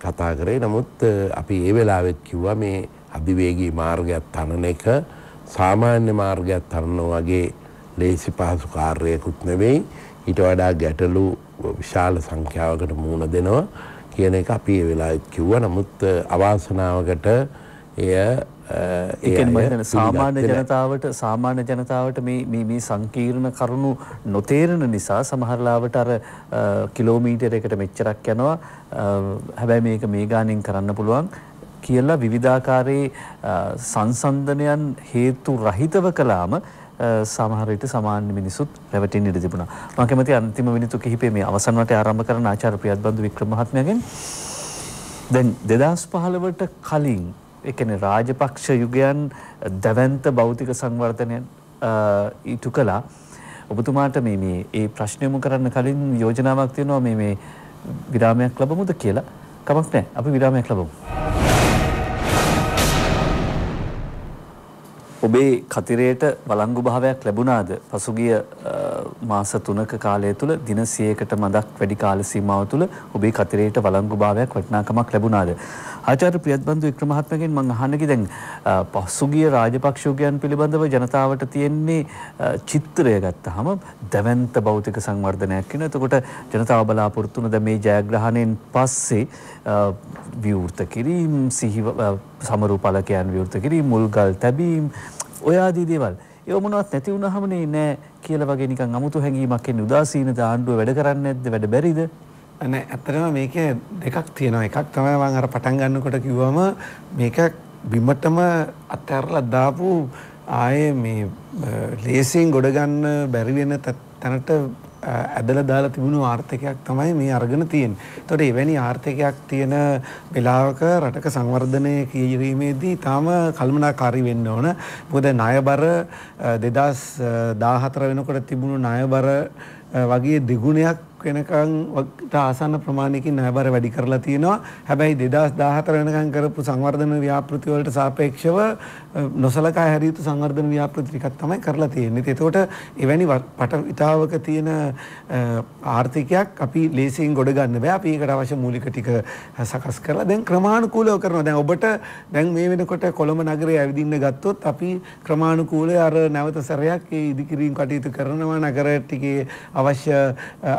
කතා කරේ. නමුත් අපි ඒ වෙලාවෙත් කිව්වා මේ අධිවේගී මාර්ගයක් තනන එක සාමාන්‍ය මාර්ගයක් තරන්න වගේ ලේසි පහසු කාර්යයකුත් නෙවෙයි. ඊට වඩා ගැටලු විශාල සංඛ්‍යාවකට මුහුණ දෙනවා කියන එක අපි ඒ වෙලාවෙත් කිව්වා. නමුත් අවාසනාවකට සාමාන්‍ය ජනතාවට මේ සංකීර්ණ කරුණු නොතේරෙන නිසා සමහර ලාවට අර කිලෝමීටරයකට මෙච්චරක් යනවා හැබැයි මේක මේ ගාණෙන් කරන්න පුළුවන් කියලා විවිධාකාරයේ සංසන්දනයන් හේතු රහිතව කළාම සමහර විට සාමාන්‍ය මිනිසුත් රැවටෙන්න ඉඩ තිබුණා. මම කැමති අන්තිම මිනිත්තු කිහිපේ මේ අවසන් වටේ ආරම්භ කරන ආචාර්ය ප්‍රියද්බන්දු වික්‍රම මහත්මයාගෙන්. දැන් 2015ට කලින් ඒ කියන්නේ රාජපක්ෂ යුගයන් දවැන්ත භෞතික සංවර්ධනයන් ඊට කළා. ඔබතුමාට මේ ඒ ප්‍රශ්නෙම කරන්න කලින් යෝජනාවක් තියෙනවා මේ විරාමයක් ලැබමුද කියලා. කමක් නැහැ. අපි විරාමයක් ලැබමු. ඔබේ කතිරයට වලංගු භාවයක් ලැබුණාද? පසුගිය මාස 3ක කාලය තුල දින 100කට මදක් වැඩි කාල සීමාව තුල ඔබේ කතිරයට වලංගු භාවයක් වටිනාකමක් ලැබුණාද? ආචාර්ය ප්‍රියද්බන්දු වික්‍රම මහත්මයාගෙන් මම අහන්නේ දැන් පසුගිය රාජපක්ෂෝගයන් පිළිබඳව ජනතාවට තියෙන්නේ චිත්‍රය ගත්තාම දවැන්ත භෞතික සංවර්ධනයක් කියන. එතකොට ජනතාව බලාපොරොත්තු වුණ ද මේ ජයග්‍රහණයෙන් පස්සේ විවෘත කිරීම සිහිව සමරූපලකයන් විවෘත කිරීම මුල්ගල් තැබීම ඔය ආදී දේවල් ඒව මොනවත් නැති වුණාම නෑ කියලා වගේ නිකන් අමුතු හැඟීමක් එන්නේ. උදාසීනද ආණ්ඩුව වැඩ කරන්නේ නැද්ද? වැඩ බැරිද? නෑ අතරම මේකේ දෙකක් තියෙනවා. එකක් තමයි මම අර පටන් ගන්නකොට කිව්වම මේක බිමටම අතහැරලා දාපු ආයේ මේ ලේසියෙන් ගොඩ ගන්න බැරි වෙන තැනට ඇදලා දාලා තිබුණු ආර්ථිකයක් තමයි මේ අරගෙන තියෙන්නේ. ඒතකොට එවැනි ආර්ථිකයක් තියෙන වෙලාවක රටක සංවර්ධනය කිරීමේදී තාම කල්මනාකාරී වෙන්න ඕන. මොකද ණයබර 2014 වෙනකොට තිබුණු ණයබර වගේ දෙගුණයක් වෙනකන් ආසන්න ප්‍රමාණයකින් ණයබර වැඩි කරලා තියෙනවා. හැබැයි 2014 වෙනකන් කරපු සංවර්ධන ව්‍යාපෘති වලට සාපේක්ෂව නොසලකා හැරිය යුතු සංවර්ධන ව්‍යාපෘති ටිකක් තමයි කරලා තියෙන්නේ. ඒතකොට එවැනි පටවිතාවක තියෙන ආර්ථිකයක් අපි ලේසියෙන් ගොඩ ගන්න බෑ. අපි ඒකට අවශ්‍ය මූලික ටික සකස් කරලා දැන් ක්‍රමානුකූලව කරනවා. දැන් ඔබට දැන් මේ වෙනකොට කොළඹ නගරය ඇවිදින්න ගත්තොත් අපි ක්‍රමානුකූලව අර නැවත සැරයක් ඒ ඉදිකිරීම් කටයුතු කරනවා. නගර ටිකේ අවශ්‍ය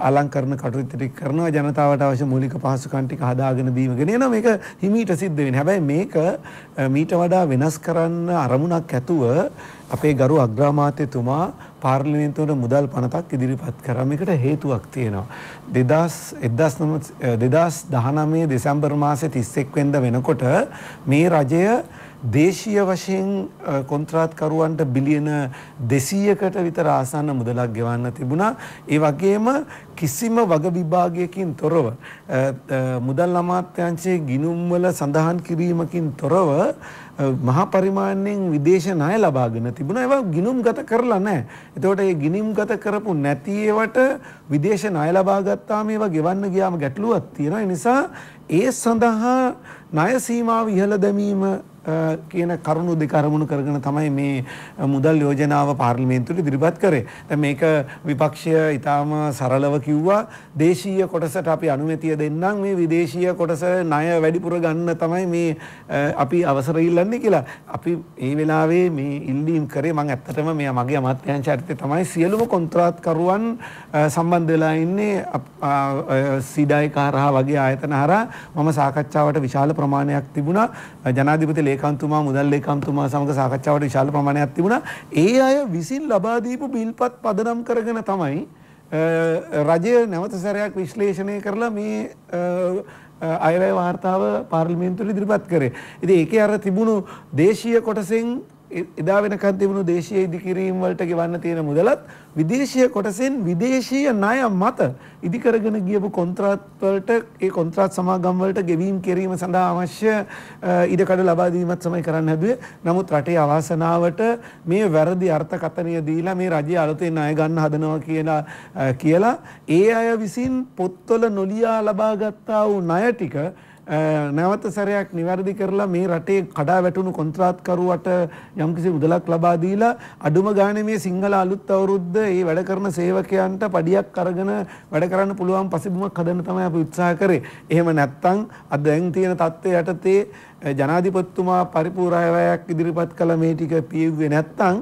අලං කරන කටයුතු ටික කරනවා. ජනතාවට අවශ්‍ය මූලික පහසුකම් ටික හදාගෙන දීම ගෙනියනවා. මේක හිමීට සිද්ධ වෙන්නේ. හැබැයි මේක මීට වඩා වෙනස් කරන්න අරමුණක් ඇතුව අපේ ගරු අග්‍රාමාත්‍යතුමා පාර්ලිමේන්තුවට මුදල් 50ක් ඉදිරිපත් කරා. මේකට හේතුවක් තියෙනවා. 2019 දෙසැම්බර් මාසේ 31 වෙනිදා වෙනකොට මේ රජය දේශීය වශයෙන් කොන්ත්‍රාත්කරුවන්ට බිලියන 200කට විතර ආසන්න මුදලක් ගෙවන්න තිබුණා. ඒ වගේම කිසිම වග විභාගයකින් තොරව මුදල් අමාත්‍යාංශයේ ගිණුම් වල සඳහන් කිරීමකින් තොරව මහා පරිමාණයෙන් විදේශ ණය ලබාගෙන තිබුණා. ඒවා ගිණුම්ගත කරලා නැහැ. ඒතකොට මේ ගිණුම්ගත කරපු නැති ඒවට විදේශ ණය ලබා ගත්තාම ඒවා ගෙවන්න ගියාම ගැටලුවක් තියෙනවා. ඒ නිසා ඒ සඳහා ණය සීමාව ඉහළ දැමීම කියන කරුණු දෙක අරමුණු කරගෙන තමයි මේ මුදල් යෝජනාව පාර්ලිමේන්තුවට ඉදිරිපත් කරේ. දැන් මේක විපක්ෂය ඊටාම සරලව කිව්වා දේශීය කොටසට අපි අනුමැතිය දෙන්නම් මේ විදේශීය කොටස ණය වැඩිපුර ගන්න තමයි මේ අපි අවසර ඉල්ලන්නේ කියලා. අපි මේ වෙලාවේ මේ ඉල්ලීම් කරේ මම ඇත්තටම මේ මගේ අමාත්‍යාංශයට තමයි සියලුම කොන්ත්‍රාත්කරුවන් සම්බන්ධ වෙලා ඉන්නේ සීඩායි කරා වගේ ආයතන හරහා මම සාකච්ඡාවට විශාල ප්‍රමාණයක් තිබුණා. ජනාධිපති ලේකම්තුමා මුදල් ලේකම්තුමා සමග සාකච්ඡාවට විශාල ප්‍රමාණයක් තිබුණා. ඒ අය විසින් ලබා දීපු බිල්පත් පදනම් කරගෙන තමයි රජය නැවත සැරයක් විශ්ලේෂණය කරලා මේ අයවැය වාර්තාව පාර්ලිමේන්තුවට ඉදිරිපත් කරේ. ඉතින් ඒකේ අර තිබුණු දේශීය කොටසෙන් එදා වෙනකන් තිබුණු දේශීය ඉදිකිරීම් වලට ගෙවන්න තියෙන මුදලත් විදේශීය කොටසෙන් විදේශීය ණය මත ඉදිකරගෙන ගියපු කොන්ත්‍රාත් වලට ඒ කොන්ත්‍රාත් සමාගම් වලට ගෙවීම් කිරීම සඳහා අවශ්‍ය ඉඩකඩ ලබා දීමත් තමයි කරන්න හැදුවේ. නමුත් රටේ අවාසනාවට මේ වැරදි අර්ථකථනය දීලා මේ රජය අලුතෙන් ණය ගන්න හදනවා කියලා ඒ අය විසින් පොත්වල නොලියා ලබා ගත්තා වූ ණය ටික නැවත සැරයක් නිවැරදි කරලා මේ රටේ කඩා වැටුණු කොන්ත්‍රාත්කරුවට යම්කිසි මුදලක් ලබා දීලා අඩුම ගානේ මේ සිංහල අලුත් අවුරුද්ද ඒ වැඩ කරන සේවකයන්ට පඩියක් අරගෙන වැඩ කරන්න පුළුවන් පසුබිමක් හදන්න තමයි අපි උත්සාහ කරේ. එහෙම නැත්නම් අද දැන් තියෙන තත්ත්වය යටතේ ජනාධිපතිතුමා පරිපූර්ණ අයවැයක් ඉදිරිපත් කළ මේ ටික පියෙව්වේ නැත්නම්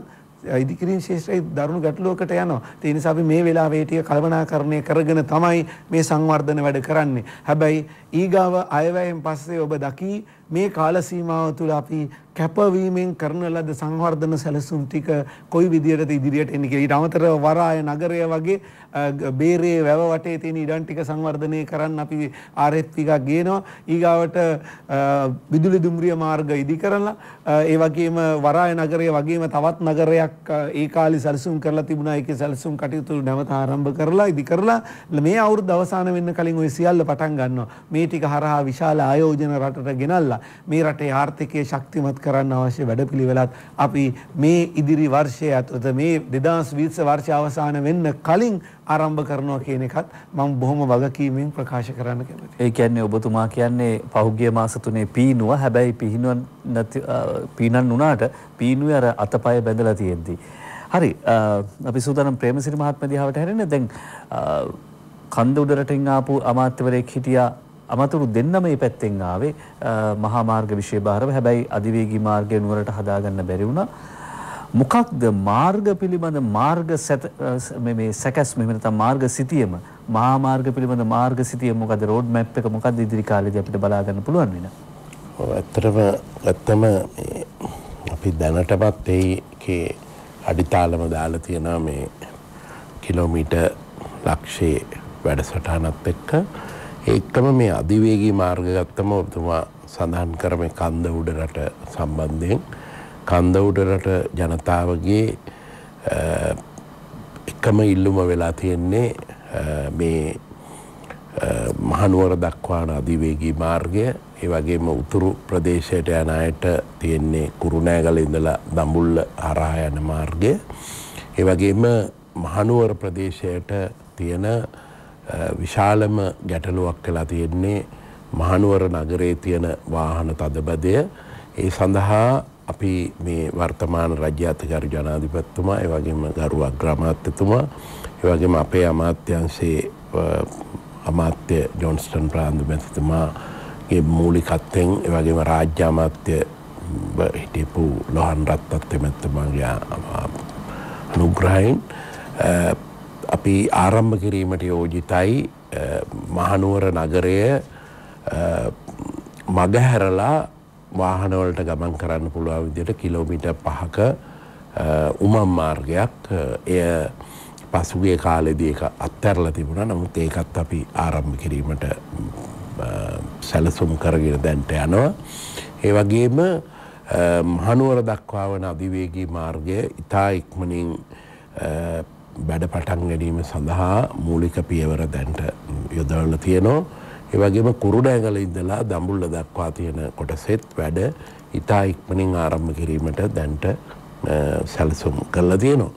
ඉදිකිරීම් ශේෂ්ත්‍රයේ දරුණු ගැටලුවකට යනවා. ඒ නිසා අපි මේ වෙලාවේ ටික කල්පනාකරණය කරගෙන තමයි මේ සංවර්ධන වැඩ කරන්නේ. හැබැයි ඊගාව අයවැයෙන් පස්සේ ඔබ දකි මේ කාල සීමාව තුළ අපි කැපවීමෙන් කරන ලද සංවර්ධන සැලසුම් ටික කොයි විදියටද ඉදිරියට එන්නේ කියලා. ඊට අමතරව වරාය නගරය වගේ බේරේ වැව වටේ තියෙන ඉඩම් ටික සංවර්ධනය කරන්න අපි RFP එකක් ගේනවා. ඊගාවට විදුලි දුම්රිය මාර්ග ඉදි කරලා ඒ වගේම වරාය නගරය වගේම තවත් නගරයක් ඒ කාලේ සැලසුම් කරලා තිබුණා. ඒකේ සැලසුම් කටයුතු නැවත ආරම්භ කරලා ඉදි කරලා මේ අවුරුද්ද අවසන් වෙන්න කලින් ওই සියල්ල පටන් ගන්නවා. මේ ටික හරහා විශාල ආයෝජන රටට ගෙනල්ලා මේ රටේ ආර්ථිකය ශක්තිමත් කරන්න අවශ්‍ය වැඩපිළිවෙලත් අපි මේ ඉදිරි වර්ෂය ඇතුළත මේ 2020 වර්ෂය අවසන් වෙන්න කලින් ආරම්භ කරනවා කියන එකත් මම බොහොම වගකීමෙන් ප්‍රකාශ කරන්න කැමතියි. ඒ කියන්නේ ඔබතුමා කියන්නේ පහුගිය මාස 3 පීනුව හැබැයි පීනන් උනාට පීනුවේ අර අතපය බැඳලා තියෙද්දි. හරි අපි සූදානම් ප්‍රේමසිරි මහත්මයා දිහාවට හැරෙන්න. දැන් කන්ද උඩ රටින් ආපු අමාත්‍යවරයෙක් හිටියා. අමතුරු දෙන්නම මේ පැත්තෙන් ආවේ මහා මාර්ග විශේෂ භාරව. හැබැයි අධිවේගී මාර්ගය නුවරට හදාගන්න බැරි වුණා. මොකක්ද මාර්ග පිළිබඳ මාර්ග මේ සැකැස්ම එහෙම නැත්නම් මාර්ග සිතියම මහා මාර්ග පිළිබඳ මාර්ග සිතියම මොකද රෝඩ් මැප් එක මොකද ඉදිරි කාලේදී අපිට බලා ගන්න පුළුවන් වෙන? ඔව් ඇත්තටම අපි දැනටමත් ඒකේ අඩිතාලම දාලා තියෙනවා මේ කිලෝමීටර් ලක්ෂයේ වැඩසටහනත් එක්ක. ඒකම මේ අධිවේගී මාර්ග ගත්තම ඔබතුමා සඳහන් කර මේ කන්ද උඩ රට සම්බන්ධයෙන් කන්ද උඩ රට ජනතාවගේ එකම ඉල්ලුම වෙලා තියෙන්නේ මේ මහනුවර දක්වාන අධිවේගී මාර්ගය. ඒ වගේම උතුරු ප්‍රදේශයට යන අයට තියෙන්නේ කුරුණෑගල ඉඳලා දඹුල්ල හරහා යන මාර්ගය. ඒ වගේම මහනුවර ප්‍රදේශයට තියෙන විශාලම ගැටලුවක් වෙලා තියෙන්නේ මහනුවර නගරයේ තියෙන වාහන තදබදය. ඒ සඳහා අපි මේ වර්තමාන රාජ්‍ය අධිකාරී ජනාධිපතිතුමා ඒ වගේම ගරු අග්‍රාමාත්‍යතුමා ඒ වගේම අපේ අමාත්‍යාංශයේ අමාත්‍ය ජොන්ස්ටන් ප්‍රාන්දු මැතිතුමාගේ මූලිකත්වයෙන් ඒ වගේම රාජ්‍ය අමාත්‍ය හිටපු ලොහන් රත්නත් මැතිතුමාගේ අනුග්‍රහයෙන් අපි ආරම්භ කිරීමට යෝජිතයි මහනුවර නගරය මගහැරලා වාහනවලට ගමන් කරන්න පුළුවන් විදිහට කිලෝමීටර් 5ක umam margayak ya pasuge kaaledi eka atterla tibuna namuth ekath api aarambha kirimata salasum karagena danta yanawa e wagema hanuwara dakwawena adivegi margaya itha ikmanin බඩ පටන් ගැනීම සඳහා මූලික පියවර දැන්ට යොදවලා තියෙනවා. ඒ වගේම කුරුණෑගල ඉඳලා දඹුල්ල දක්වා තියෙන කොටසෙත් වැඩ ඉතා ඉක්මනින් ආරම්භ කිරීමට දැන්ට සැලසුම් කරලා තියෙනවා.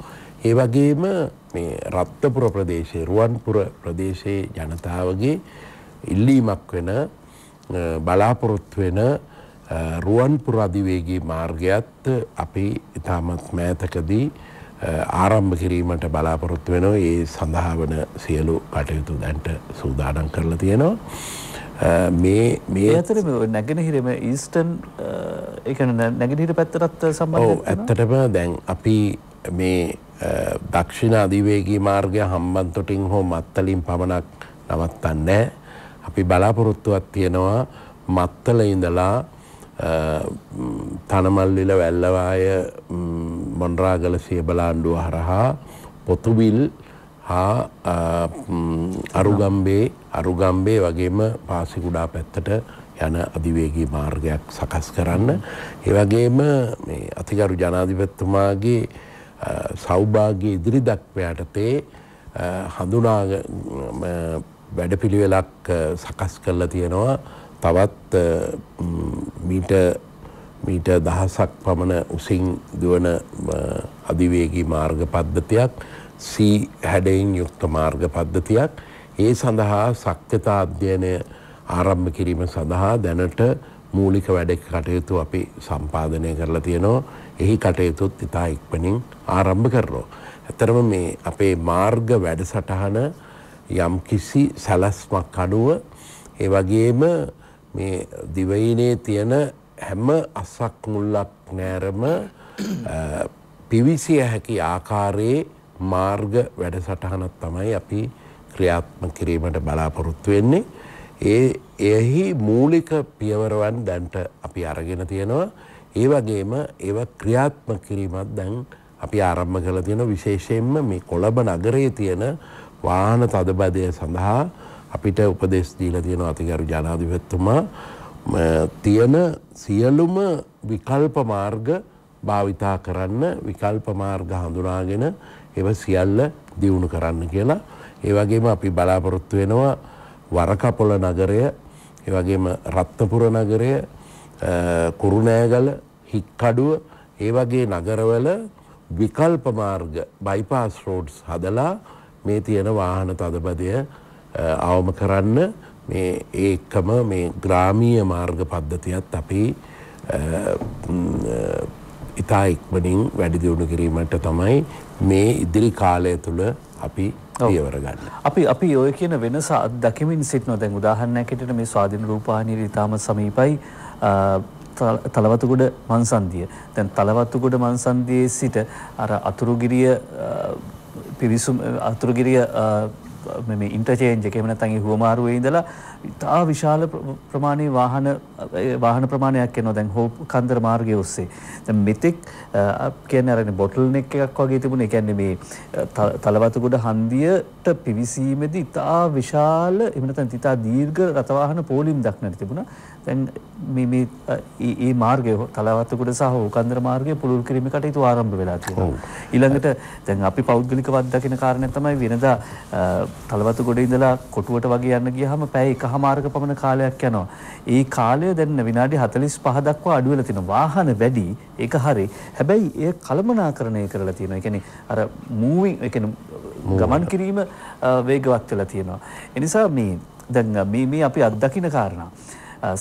ඒ වගේම මේ රත්නපුර ප්‍රදේශයේ රුවන්පුර ප්‍රදේශයේ ජනතාවගේ ඉල්ලීමක් වෙන බලාපොරොත්තු වෙන රුවන්පුර අධිවේගී මාර්ගයත් අපි ඉතාමත් මෑතකදී ආරම්භ කිරීමට බලාපොරොත්තු වෙනවා. ඒ සඳහා වන සියලු කටයුතු දැන්ට සූදානම් කරලා තියෙනවා. මේ අතරේ නැගෙනහිරම ඊස්ටර්න් ඒ කියන්නේ නැගෙනහිර පැත්තට සම්බන්ධ වෙනවා. ඇත්තටම දැන් අපි මේ දක්ෂිණ අධිවේගී මාර්ගය හම්බන්තොටින් හෝ මත්තලින් පමණක් නවත්තන්නේ නැහැ. අපි බලාපොරොත්තුවක් තියෙනවා මත්තල ඉඳලා තනමල්විල වැල්ලවාය මොණරාගල සියබලාණ්ඩුව හරහා පොතුවිල් හා අරුගම්බේ වගේම පාසිකුඩා පැත්තට යන අධිවේගී මාර්ගයක් සකස් කරන්න. ඒ වගේම මේ අතිගරු ජනාධිපතිතුමාගේ සෞභාග්‍ය ඉදිරි දක්වයටතේ හඳුනා වැඩපිළිවෙලක් සකස් කරලා තියෙනවා. තවත් මීට දහසක් පමණ උසින් දුවන අධිවේගී මාර්ග පද්ධතියක් සී හැඩයෙන් යුක්ත මාර්ග පද්ධතියක් ඒ සඳහා සක්්‍යතා අධ්‍යයනය ආරම්භ කිරීම සඳහා දැනට මූලික වැඩ කටයුතු අපි සම්පාදනය කරලා තියෙනවා. එහි කටයුතුත් ඉතා ඉක්මනින් ආරම්භ කරනවා. ඇත්තරම මේ අපේ මාර්ග වැඩසටහන යම් කිසි සැලැස්මක් අනුව ඒ වගේම මේ දිවයිනේ තියෙන හැම අසක් මුල්ලක් නෑරම පිවිසිය හැකි ආකාරයේ මාර්ග වැඩසටහනක් තමයි අපි ක්‍රියාත්මක කිරීමට බලාපොරොත්තු වෙන්නේ. එහි මූලික පියවරවන් දැන්ට අපි අරගෙන තියෙනවා. ඒ වගේම ඒව ක්‍රියාත්මක කිරීමත් දැන් අපි ආරම්භ කරලා තියෙනවා. විශේෂයෙන්ම මේ කොළඹ නගරයේ තියෙන වාහන තදබදය සඳහා අපිට උපදෙස් දීලා තියෙනවා අතිගරු ජනාධිපතිතුමා. තියෙන සියලුම විකල්ප මාර්ග භාවිතා කරන්න, විකල්ප මාර්ග හඳුනාගෙන ඒව සියල්ල දියුණු කරන්න කියලා. ඒ වගේම අපි බලාපොරොත්තු වෙනවා වරකපොළ නගරය, ඒ වගේම රත්නපුර නගරය, කුරුණෑගල, හික්කඩුව ඒ වගේ නගරවල විකල්ප මාර්ග බයිපාස් රෝඩ්ස් හදලා මේ තියෙන වාහන තදබදය අවම කරන්න මේ ඒකම මේ ග්‍රාමීය මාර්ග පද්ධතියත් අපි ඉතා ඉක්මනින් වැඩි දියුණු කිරීමට තමයි මේ ඉදිරි කාලය තුළ අපි පියවර ගන්න. අපි ඔය කියන වෙනස අත්දැකීමින් සිටිනවා. දැන් උදාහරණයක් හිටියට මේ ස්වාධීන රූපවාහිනියට ඉතාම සමීපයි තලවතුගොඩ මංසන්දිය. දැන් තලවතුගොඩ මංසන්දියේ සිට අර අතුරුගිරිය පිවිසුම් අතුරුගිරිය මේ ඉන්ටර්චේන්ජ් එකේ නැත්නම් ඒ හුවමාරුවේ ඉඳලා ඉතා විශාල ප්‍රමාණයේ වාහන ප්‍රමාණයක් එනවා දැන් හෝ කන්දර මාර්ගයේ ඔස්සේ. දැන් මෙතෙක් කියන්නේ අරනේ බොටල් නෙක් එකක් වගේ තිබුණේ. කියන්නේ මේ තලවතුගොඩ හන්දියට පිවිසීමේදී ඉතා විශාල එහෙම නැත්නම් ඉතා දීර්ඝ රථ වාහන පෝලිම් දක්නට තිබුණා. දැන් මේ මාර්ගය තලවතුගොඩ සහ හෝ කන්දර මාර්ගය පුළුල් කිරීමේ කටයුතු ආරම්භ වෙලා තියෙනවා. ඊළඟට දැන් අපි පෞද්ගලිකව අත්දකින කාරණේ තමයි වෙනදා තලවතුගොඩ ඉඳලා කොටුවට වගේ යන්න ගියාම පැය එකහමාරක පමණ කාලයක් යනවා. ඒ කාලය දැන් විනාඩි 45 දක්වා අඩු වෙලා තිනවා. වාහන වැඩි ඒක හරි. හැබැයි ඒ කළමනාකරණය කරලා තියෙනවා. ඒ කියන්නේ අර මූවිං ඒ කියන්නේ ගමන් කිරීම වේගවත් වෙලා තියෙනවා. ඒ නිසා මේ දැන් මේ අපි අත්දකින කාරණා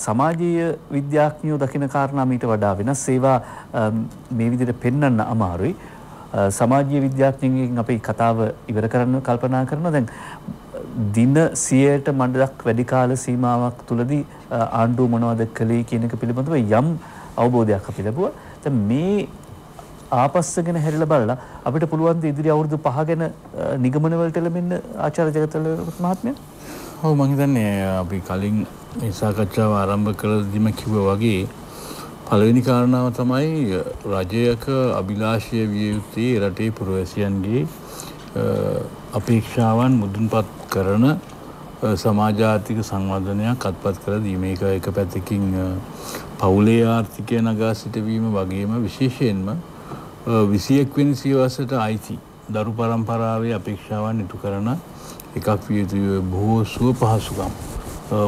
සමාජීය විද්‍යාඥයෝ දකින කාරණා මීට වඩා වෙනස්. ඒවා මේ විදිහට පෙන්වන්න අමාරුයි. සමාජීය විද්‍යාඥයන්ගෙන් අපි කතාව ඉවර කරන්න කල්පනා කරනවා. දැන් දින 100ට මඩක් වැඩි කාල සීමාවක් තුලදී ආණ්ඩුව මොනවද කළේ කියන එක පිළිබඳව යම් අවබෝධයක් අපි ලැබුවා. දැන් මේ ආපස්සගෙන හැරිලා බලලා අපිට පුළුවන් ද ඉදිරි අවුරුදු 5 ගැන නිගමන වලට එළඹෙන්න ආචාර්ය ජගතල මහත්මයා? ඔව් මම හිතන්නේ අපි කලින් මේ සාකච්ඡාව ආරම්භ කළදීම කිව්වා වගේ පළවෙනි කාරණාව තමයි රජයක අභිලාෂය විය යුත්තේ රටේ පුරවැසියන්ගේ අපේක්ෂාවන් මුදුන්පත් කරන සමාජාතික සංවර්ධනයක් අත්පත් කර දීම. එක පැත්තකින් පවුලේ ආර්ථිකය නගා සිටවීම වගේම විශේෂයෙන්ම 21 වෙනි සියවසට අයිති දරු පරම්පරාවේ අපේක්ෂාවන් ඉටු කරන එකක් විය යුතු බොහෝ සුව පහසුකම්.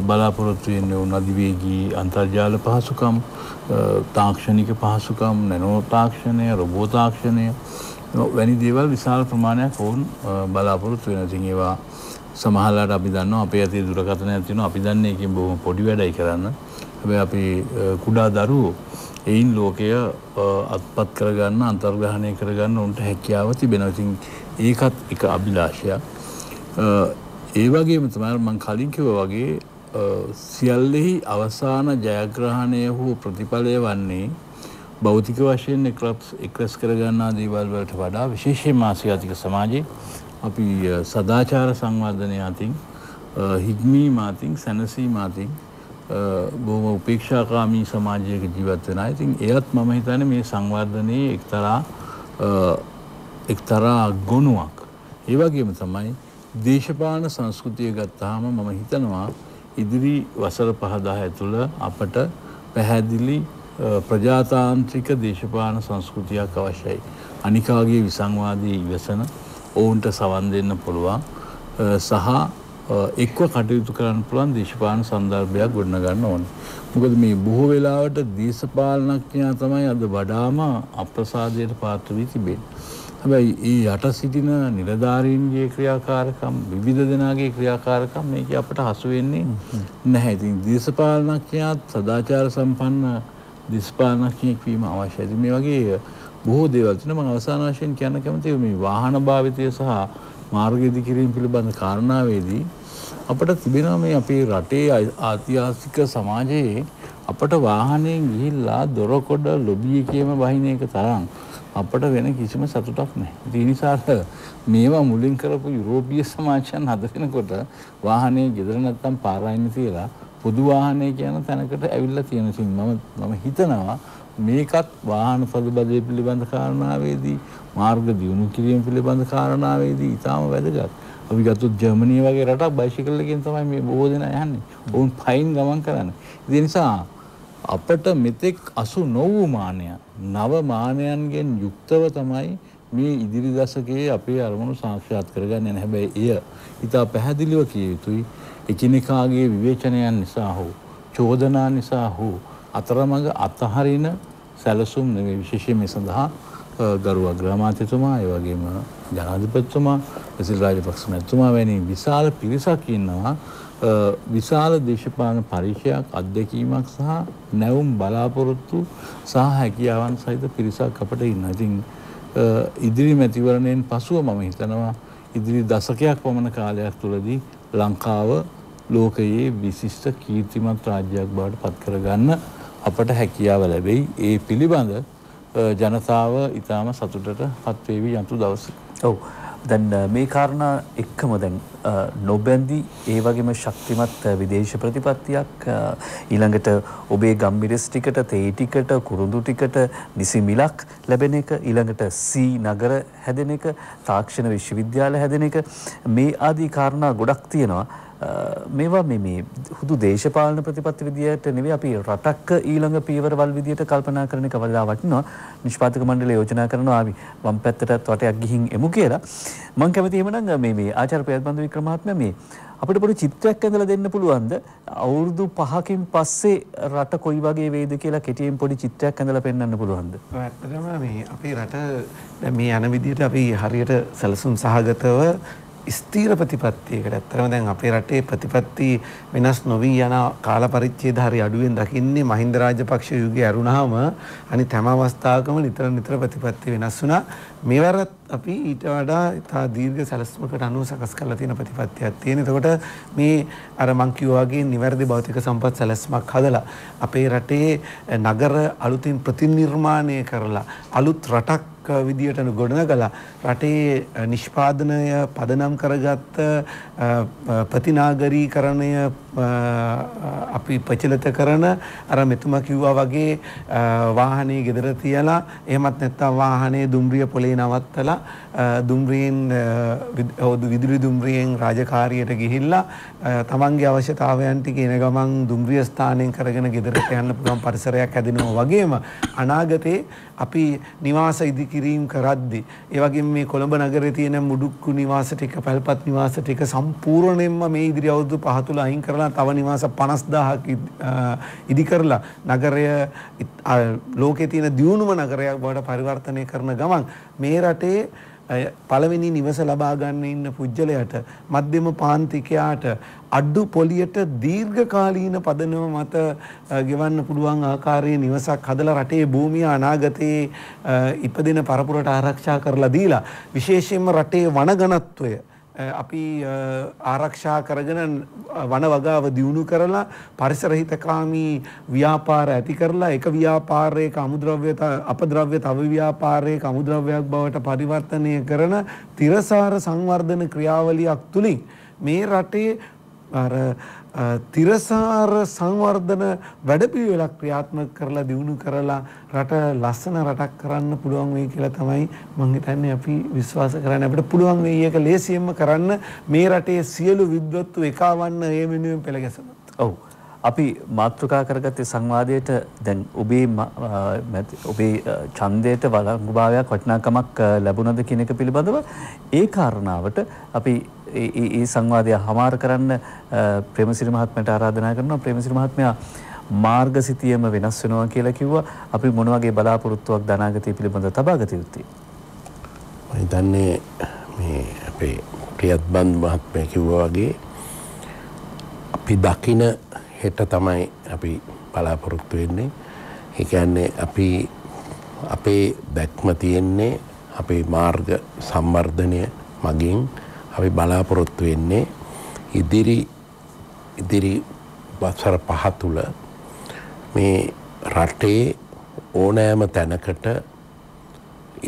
බලාපොරොත්තුවෙන් වුණ අධිවේගී අන්තර්ජාල පහසුකම්, තාක්ෂණික පහසුකම්, නැනෝ තාක්ෂණය, රොබෝ තාක්ෂණය වැනි දේවල් විශාල ප්‍රමාණයක් ඔවුන් බලාපොරොත්තු වෙන. ඉතින් ඒවා සමහරලාට අපි දන්නවා අපේ අතේ දුරකථනයක් තියෙනවා, අපි දන්නේ ඒකෙන් බොහොම පොඩි වැඩයි කරන්න. හැබැයි අපි කුඩා දරුවෝ එයින් ලෝකය අත්පත් කරගන්න, අන්තර්ග්‍රහණය කරගන්න උන්ට හැකියාව තිබෙනවා. ඉතින් ඒකත් එක අභිලාෂයක්. ඒ වගේම තමයි මම කලින් කිව්වා වගේ සියල්ලෙහි අවසාන ජයග්‍රහණය හෝ ප්‍රතිඵලය වන්නේ භෞතික වශයෙන් එක්රැස් කරගන්නා දේවල් වලට වඩා විශේෂයෙන් ආසියාතික සමාජයේ අපි සදාචාර සංවර්ධනය අතින්, හික්මීම අතින්, සැනසීම අතින් බොහොම උපේක්ෂාකාමී සමාජයක ජීවත් වෙන අය. ඉතින් එයත් මම හිතන්නේ මේ සංවර්ධනයේ එක්තරා ගුණයක්. ඒ වගේම තමයි දේශපාලන සංස්කෘතිය ගත්තාම මම හිතනවා ඉදිරි වසර 5-10 ඇතුළ අපට පැහැදිලි ප්‍රජාතාන්ත්‍රික දේශපාලන සංස්කෘතියක් අවශ්‍යයි. අනිකාගේ විසංවාදී ඉවසන, ඔවුන්ට සවන් දෙන්න පුළුවන් සහ එක්ව කටයුතු කරන්න පුළුවන් දේශපාලන සන්දර්භයක් ගොඩනගන්න ඕනේ. මොකද මේ බොහෝ වෙලාවට දේශපාලනඥයා තමයි අද වඩාම අප්‍රසාදයට පාත්‍ර වී තිබෙන්නේ. හැබැයි ඒ යට සිටින නිලධාරීන්ගේ ක්‍රියාකාරකම්, විවිධ දෙනාගේ ක්‍රියාකාරකම් මේක අපට හසු වෙන්නේ නැහැ. ඉතින් දේශපාලනඥයාත් සදාචාර සම්පන්න දේශපාලනඥයෙක් වීම අවශ්‍යයි. මේ වගේ බොහෝ දේවල් තියෙනවා. මම අවසාන වශයෙන් කියන්න කැමතියි මේ වාහන භාවිතය සහ මාර්ග ඉදිකිරීම පිළිබඳ කාරණාවේදී අපට තිබෙනවා මේ අපේ රටේ ආතිහාසික සමාජයේ අපට වාහනයෙන් ගිහිල්ලා දොරකොඩ ලොබි එකේම වහින එක තරම් අපට වෙන කිසිම සතුටක් නැහැ. ඒ නිසා මේවා මුලින් කරපු යුරෝපීය සමාජයන් හදගෙනකොට වාහනේ ගෙදර නැත්තම් පාරායින් තියලා පොදු වාහනේ කියන තැනකට ඇවිල්ලා තියෙන නිසා මම හිතනවා මේකත් වාහන සදබදේ පිළිබඳ කාරණාවේදී, මාර්ග දියුණු කිරීම පිළිබඳ කාරණාවේදී ඉතාම වැදගත්. අපි ගත්තොත් ජර්මනිය වගේ රටක් බයිසිකල් එකෙන් තමයි මේ බොහෝ දෙනා යන්නේ. ඔවුන් පයින් ගමන් කරන්නේ. ඒ නිසා අපට මෙතෙක් අසු නොවූ මානයන්, නව මානයන්ගෙන් යුක්තව තමයි මේ ඉදිරි දශකයේ අපේ අරමුණු සාක්ෂාත් කරගන්න යන්නේ. හැබැයි එය ඉතා පැහැදිලිව කිය යුතුයි එකිනෙකාගේ විවේචනයන් නිසා හෝ චෝදනා නිසා හෝ අතරමඟ අතහරින සැලසුම් නෙවෙයි. විශේෂයෙන් මේ සඳහා ගරු අග්‍රාමාත්‍යතුමා, ඒ වගේම ජනාධිපතිතුමා, සිල් රාජපක්ෂ මැතිතුමා වැනි විශාල පිරිසක් ඉන්නවා. විශාල දේශපාලන පරිශ්‍රයක්, අත්දැකීමක් සහ නැවුම් බලාපොරොත්තු සහ හැකියාවන් සහිත පිරිසක් අපට ඉන්නවා. ඉතින් ඉදිරි මැතිවරණයෙන් පසුව මම හිතනවා ඉදිරි දශකයක් පමණ කාලයක් තුළදී ලංකාව ලෝකයේ විශිෂ්ට කීර්තිමත් රාජ්‍යයක් බවට පත් කරගන්න අපට හැකියාව ලැබෙයි. ඒ පිළිබඳ ජනතාව ඉතාම සතුටට පත් වේවි යන්තු දවසේ. ඔව්. දැන් මේ කාරණා එක්කම දැන් නොබැඳි ඒ වගේම ශක්තිමත් විදේශ ප්‍රතිපත්තියක්, ඊළඟට ඔබේ ගම්මිරිස් ටිකට, තේ ටිකට, කුරුඳු ටිකට නිසි මිලක් ලැබෙන එක, ඊළඟට සී නගර හැදෙන එක, තාක්ෂණ විශ්වවිද්‍යාල හැදෙන එක, මේ ආදී කාරණා ගොඩක් තියෙනවා. මේවා මේ හුදු දේශපාලන ප්‍රතිපත්ති විදියට නෙවෙයි අපි රටක ඊළඟ පියවරවල් විදියට කල්පනා කරන එක වඩා වටිනවා. නිෂ්පාදක මණ්ඩලය යෝජනා කරනවා අපි වම් පැත්තටත් වටයක් ගිහින් එමු කියලා. මම කැමතියි එහෙමනම් මේ ආචාර්ය ප්‍රයත්නන්ද වික්‍රමාත්ම මේ අපිට පොඩි චිත්‍රයක් ඇඳලා දෙන්න පුළුවන්ද? අවුරුදු 5කින් පස්සේ රට කොයි වගේ වේද කියලා කෙටියෙන් පොඩි චිත්‍රයක් ඇඳලා පෙන්වන්න පුළුවන්ද? ඇත්තටම මේ අපේ රට දැන් මේ යන විදියට අපි හරියට සැලසුම් සහගතව ස්ථීර ප්‍රතිපත්තියකට ඇත්තරම දැන් අපේ රටේ ප්‍රතිපත්ති වෙනස් නොවී යන කාල පරිච්ඡේද හරි අඩුවෙන් දකින්නේ මහින්ද රාජපක්ෂ යුගයේ ඇරුණාම අනිත් හැම අවස්ථාවකම නිතර ප්‍රතිපත්ති වෙනස් වුණා. මේවරත් අපි ඊට වඩා තා දීර්ඝ සැලසුමකට අනුව සකස් කරලා තියෙන ප්‍රතිපත්තියක් තියෙනවා. එතකොට මේ අර මං කිව්වා වගේ නිවැරදි භෞතික සම්පත් සැලැස්මක් හදලා අපේ රටේ නගර අලුතින් ප්‍රතිනිර්මාණය කරලා අලුත් රටක් විදියට ගොඩනගලා රටේ නිෂ්පාදනය පදනම් කරගත් ප්‍රතිනාගරීකරණය අපි ප්‍රචලිත කරන අර මෙතුමා කිව්වා වගේ වාහනේ ගෙදර තියලා එහෙමත් නැත්නම් වාහනේ දුම්රිය පොලේ නවත්තලා දුම්රියෙන් විදුලි දුම්රියෙන් රාජකාරියට ගිහිල්ලා තමන්ගේ අවශ්‍යතාවයන් ටික එන ගමන් දුම්රිය ස්ථානයෙන් කරගෙන ගෙදරට යන්න පුළුවන් පරිසරයක් හැදෙනවා වගේම අනාගතේ අපි නිවාස ඉදිකිරීම කරද්දී ඒ වගේම මේ කොළඹ නගරේ තියෙන මුඩුක්කු නිවාස ටික පැල්පත් නිවාස ටික සම්පූර්ණයෙන්ම මේ ඉදිරි අවුරුදු 5 තුල අයින් කරලා තව නිවාස 50000 ඉදි කරලා නගරය ලෝකයේ තියෙන දියුණුම නගරයක් බවට පරිවර්තනය කරන ගමන් මේ රටේ පළවෙනි නිවස ලබා ගන්න ඉන්න පුජ්‍යලයට මධ්‍යම පාන්තිකයාට අඩු පොලියට දීර්ඝකාලීන පදනම මත ගෙවන්න පුළුවන් ආකාරයේ නිවසක් හදලා රටේ භූමිය අනාගතයේ ඉපදෙන පරපුරට ආරක්ෂා කරලා දීලා විශේෂයෙන්ම රටේ වනගණත්වය අපි ආරක්ෂා කරගෙන වන වගාව දියුණු කරලා පරිසරහිතකාමී ව්‍යාපාර ඇති කරලා එක ව්‍යාපාරයක අමුද්‍රව්‍ය අපද්‍රව්‍ය තව ව්‍යාපාරයක අමුද්‍රව්‍යයක් බවට පරිවර්තනය කරන තිරසාර සංවර්ධන ක්‍රියාවලියක් තුලින් මේ රටේ අර තිරසාර සංවර්ධන වැඩපිළිවෙලක් ක්‍රියාත්මක කරලා දියුණු කරලා රට ලස්සන රටක් කරන්න පුළුවන් වෙයි කියලා තමයි මම හිතන්නේ අපි විශ්වාස කරන්නේ. අපිට පුළුවන් වෙයි ඒක ලේසියෙන්ම කරන්න මේ රටේ සියලු විද්වත්තු එකවන්න මේ වෙනුවෙන් පෙළ ගැසුණොත්. ඔව්. අපි මාතෘකා කරගත්තේ සංවාදයේට දැන් ඔබේ ඡන්දයට වළංගුභාවයක් වටිනාකමක් ලැබුණද කියන එක පිළිබඳව ඒ කාරණාවට අපි ඒ සංවාදය හමාර කරන්න ප්‍රේමසිරි මහත්මයාට ආරාධනා කරනවා. ප්‍රේමසිරි මහත්මයා මාර්ගසිතියම වෙනස් වෙනවා කියලා කිව්වා. අපි මොන වගේ බලාපොරොත්තුවක් දනාගතිය පිළිබඳව තබා ගත යුත්තේ? මම හිතන්නේ මේ අපේ ප්‍රියත්බන්දු මහත්මයා කිව්වා වගේ අපි දකින හෙට තමයි අපි බලාපොරොත්තු වෙන්නේ. ඒ කියන්නේ අපි අපේ දැක්ම තියෙන්නේ අපේ මාර්ග සංවර්ධනය මගින් අපි බලාපොරොත්තු වෙන්නේ ඉදිරි වසර 5 තුල මේ රටේ ඕනෑම තැනකට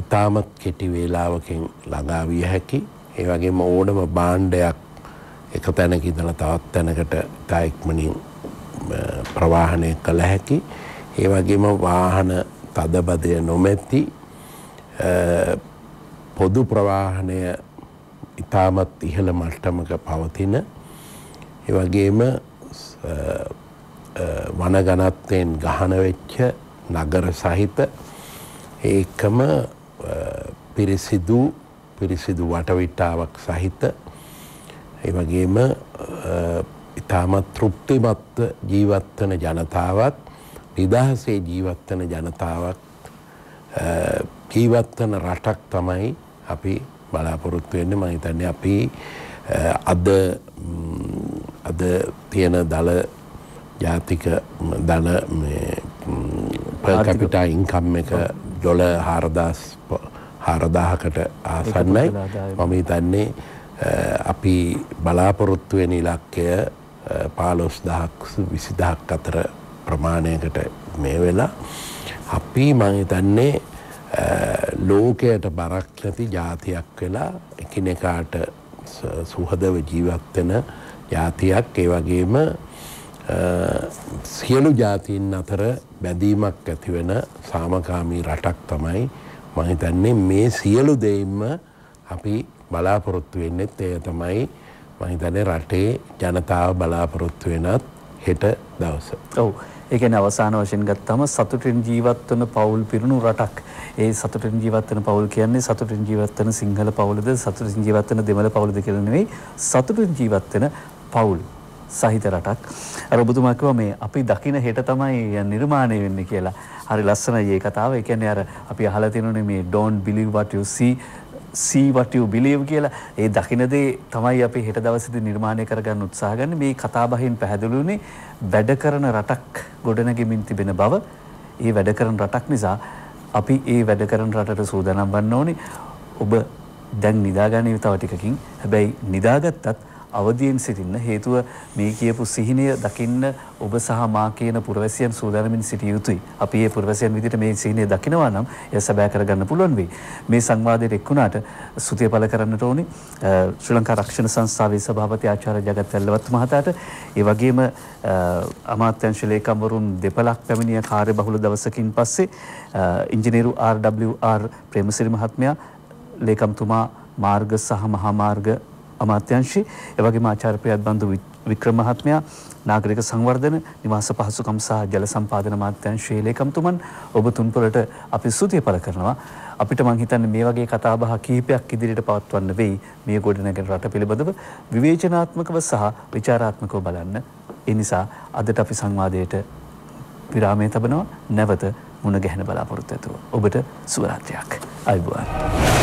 ඉතාමත් කෙටි වේලාවකින් ළඟා විය හැකි ඒ වගේම ඕනම භාණ්ඩයක් එක තැනක ඉඳලා තවත් තැනකට තායික්මනින් ප්‍රවාහනය කළ හැකි ඒ වගේම වාහන තදබදය නොමැති පොදු ප්‍රවාහනය ඉතාමත් ඉහළ මට්ටමක පවතින ඒ වගේම වනගණත්වයෙන් ගහන වෙච්ච නගර සහිත ඒකම පිරිසිදු වටවිටාවක් සහිත ඒ වගේම ඉතාමත් තෘප්තිමත් ජීවත් වන ජනතාවත් නිදහසේ ජීවත් වන ජනතාවක් ජීවත් වන රටක් තමයි අපි බලාපොරොත්තු වෙන්නේ. මම හිතන්නේ අපි අද තියෙන දල ජාතික දල මේ per capita income එක $4000කට ආසන්නයි. මම හිතන්නේ අපි බලාපොරොත්තු වෙන ඉලක්කය 15000ක් 20000ක් අතර ප්‍රමාණයකට මේ වෙලා අපි මම හිතන්නේ ලෝකයට බරක් නැති ජාතියක් වෙලා එකිනෙකාට සුහදව ජීවත් වෙන ජාතියක් ඒ වගේම සියලු ජාතීන් අතර බැඳීමක් ඇති වෙන සාමකාමී රටක් තමයි මම හිතන්නේ මේ සියලු දෙයින්ම අපි බලාපොරොත්තු වෙන්නේ. ඒ තමයි මම හිතන්නේ රටේ ජනතාව බලාපොරොත්තු වෙනත් හෙට දවස. ඔව්. ඒ කියන්නේ අවසාන වශයෙන් ගත්තම සතුටින් ජීවත් වන පවුල් පිරුණු රටක්. ඒ සතුටින් ජීවත් වන පවුල් කියන්නේ සතුටින් ජීවත් වන සිංහල පවුලද සතුටින් ජීවත් වන දෙමළ පවුලද කියලා නෙවෙයි සතුටින් ජීවත් වන පවුල් සහිත රටක්. අර ඔබතුමා කිව්වා මේ අපි දකින හෙට තමයි නිර්මාණය වෙන්නේ කියලා. හරි ලස්සනයි මේ කතාව. ඒ කියන්නේ අර අපි අහලා තියෙනනේ මේ don't believe what you see see what you believe කියලා. ඒ දකින්නේ තමයි අපි හෙට දවසේදී නිර්මාණය කරගන්න උත්සාහ ගන්න. මේ කතාබහින් පැහැදිලි වුණේ වැඩ කරන රටක් ගොඩනැගෙමින් තිබෙන බව. ඒ වැඩ කරන රටක් නිසා අපි ඒ වැඩ කරන රටට සූදානම් වන්න ඕනේ. ඔබ දැන් නිදාගන්නේ තව ටිකකින්. හැබැයි නිදාගත්තත් අවදියෙන් සිටින්න හේතුව මේ කියපු සිහිනය දකින්න ඔබ සහ මා කියන පුරවැසියන් සූදානමින් සිටිය යුතුයි. අපි මේ පුරවැසියන් විදිහට මේ සිහිනය දකිනවා නම් එය සැබෑ කරගන්න පුළුවන් වෙයි. මේ සංවාදයට එක් වුණාට සුතිය පළ කරන්නට ඕනේ ශ්‍රී ලංකා රක්ෂණ සංස්ථාවේ සභාපති ආචාර්ය ජගත්වැල්ලවත් මහතාට. ඒ වගේම අමාත්‍යංශ ලේකම්වරුන් දෙපළක් පැමිණිය කාර්යබහුල දවසකින් පස්සේ ඉංජිනේරු RWR ප්‍රේමසිරි මහත්මයා ලේකම්තුමා මාර්ග සහ මහාමාර්ග අමාත්‍යංශයේ එවැගේම ආචාර්ය ප්‍රියද්බන්දු වික්‍රම මහත්මයා නාගරික සංවර්ධන නිවාස පහසුකම් සහ ජල සම්පාදන අමාත්‍යංශයේ ලේකම්තුමන් ඔබ තුන්පලට අපි ස්තුතිය පළ කරනවා. අපිට මං හිතන්නේ මේ වගේ කතාබහ කීපයක් ඉදිරියට පවත්වන්න වෙයි. මේ ගොඩනැගෙන රට පිළිබඳව විවේචනාත්මකව සහ විචාරාත්මකව බලන්න. ඒ නිසා අදට අපි සංවාදයට විරාමය තබනවා. නැවත මුණ ගැහෙන බලාපොරොත්තු වෙනවා. ඔබට සුබ රාත්‍රියක්. ආයුබෝවන්.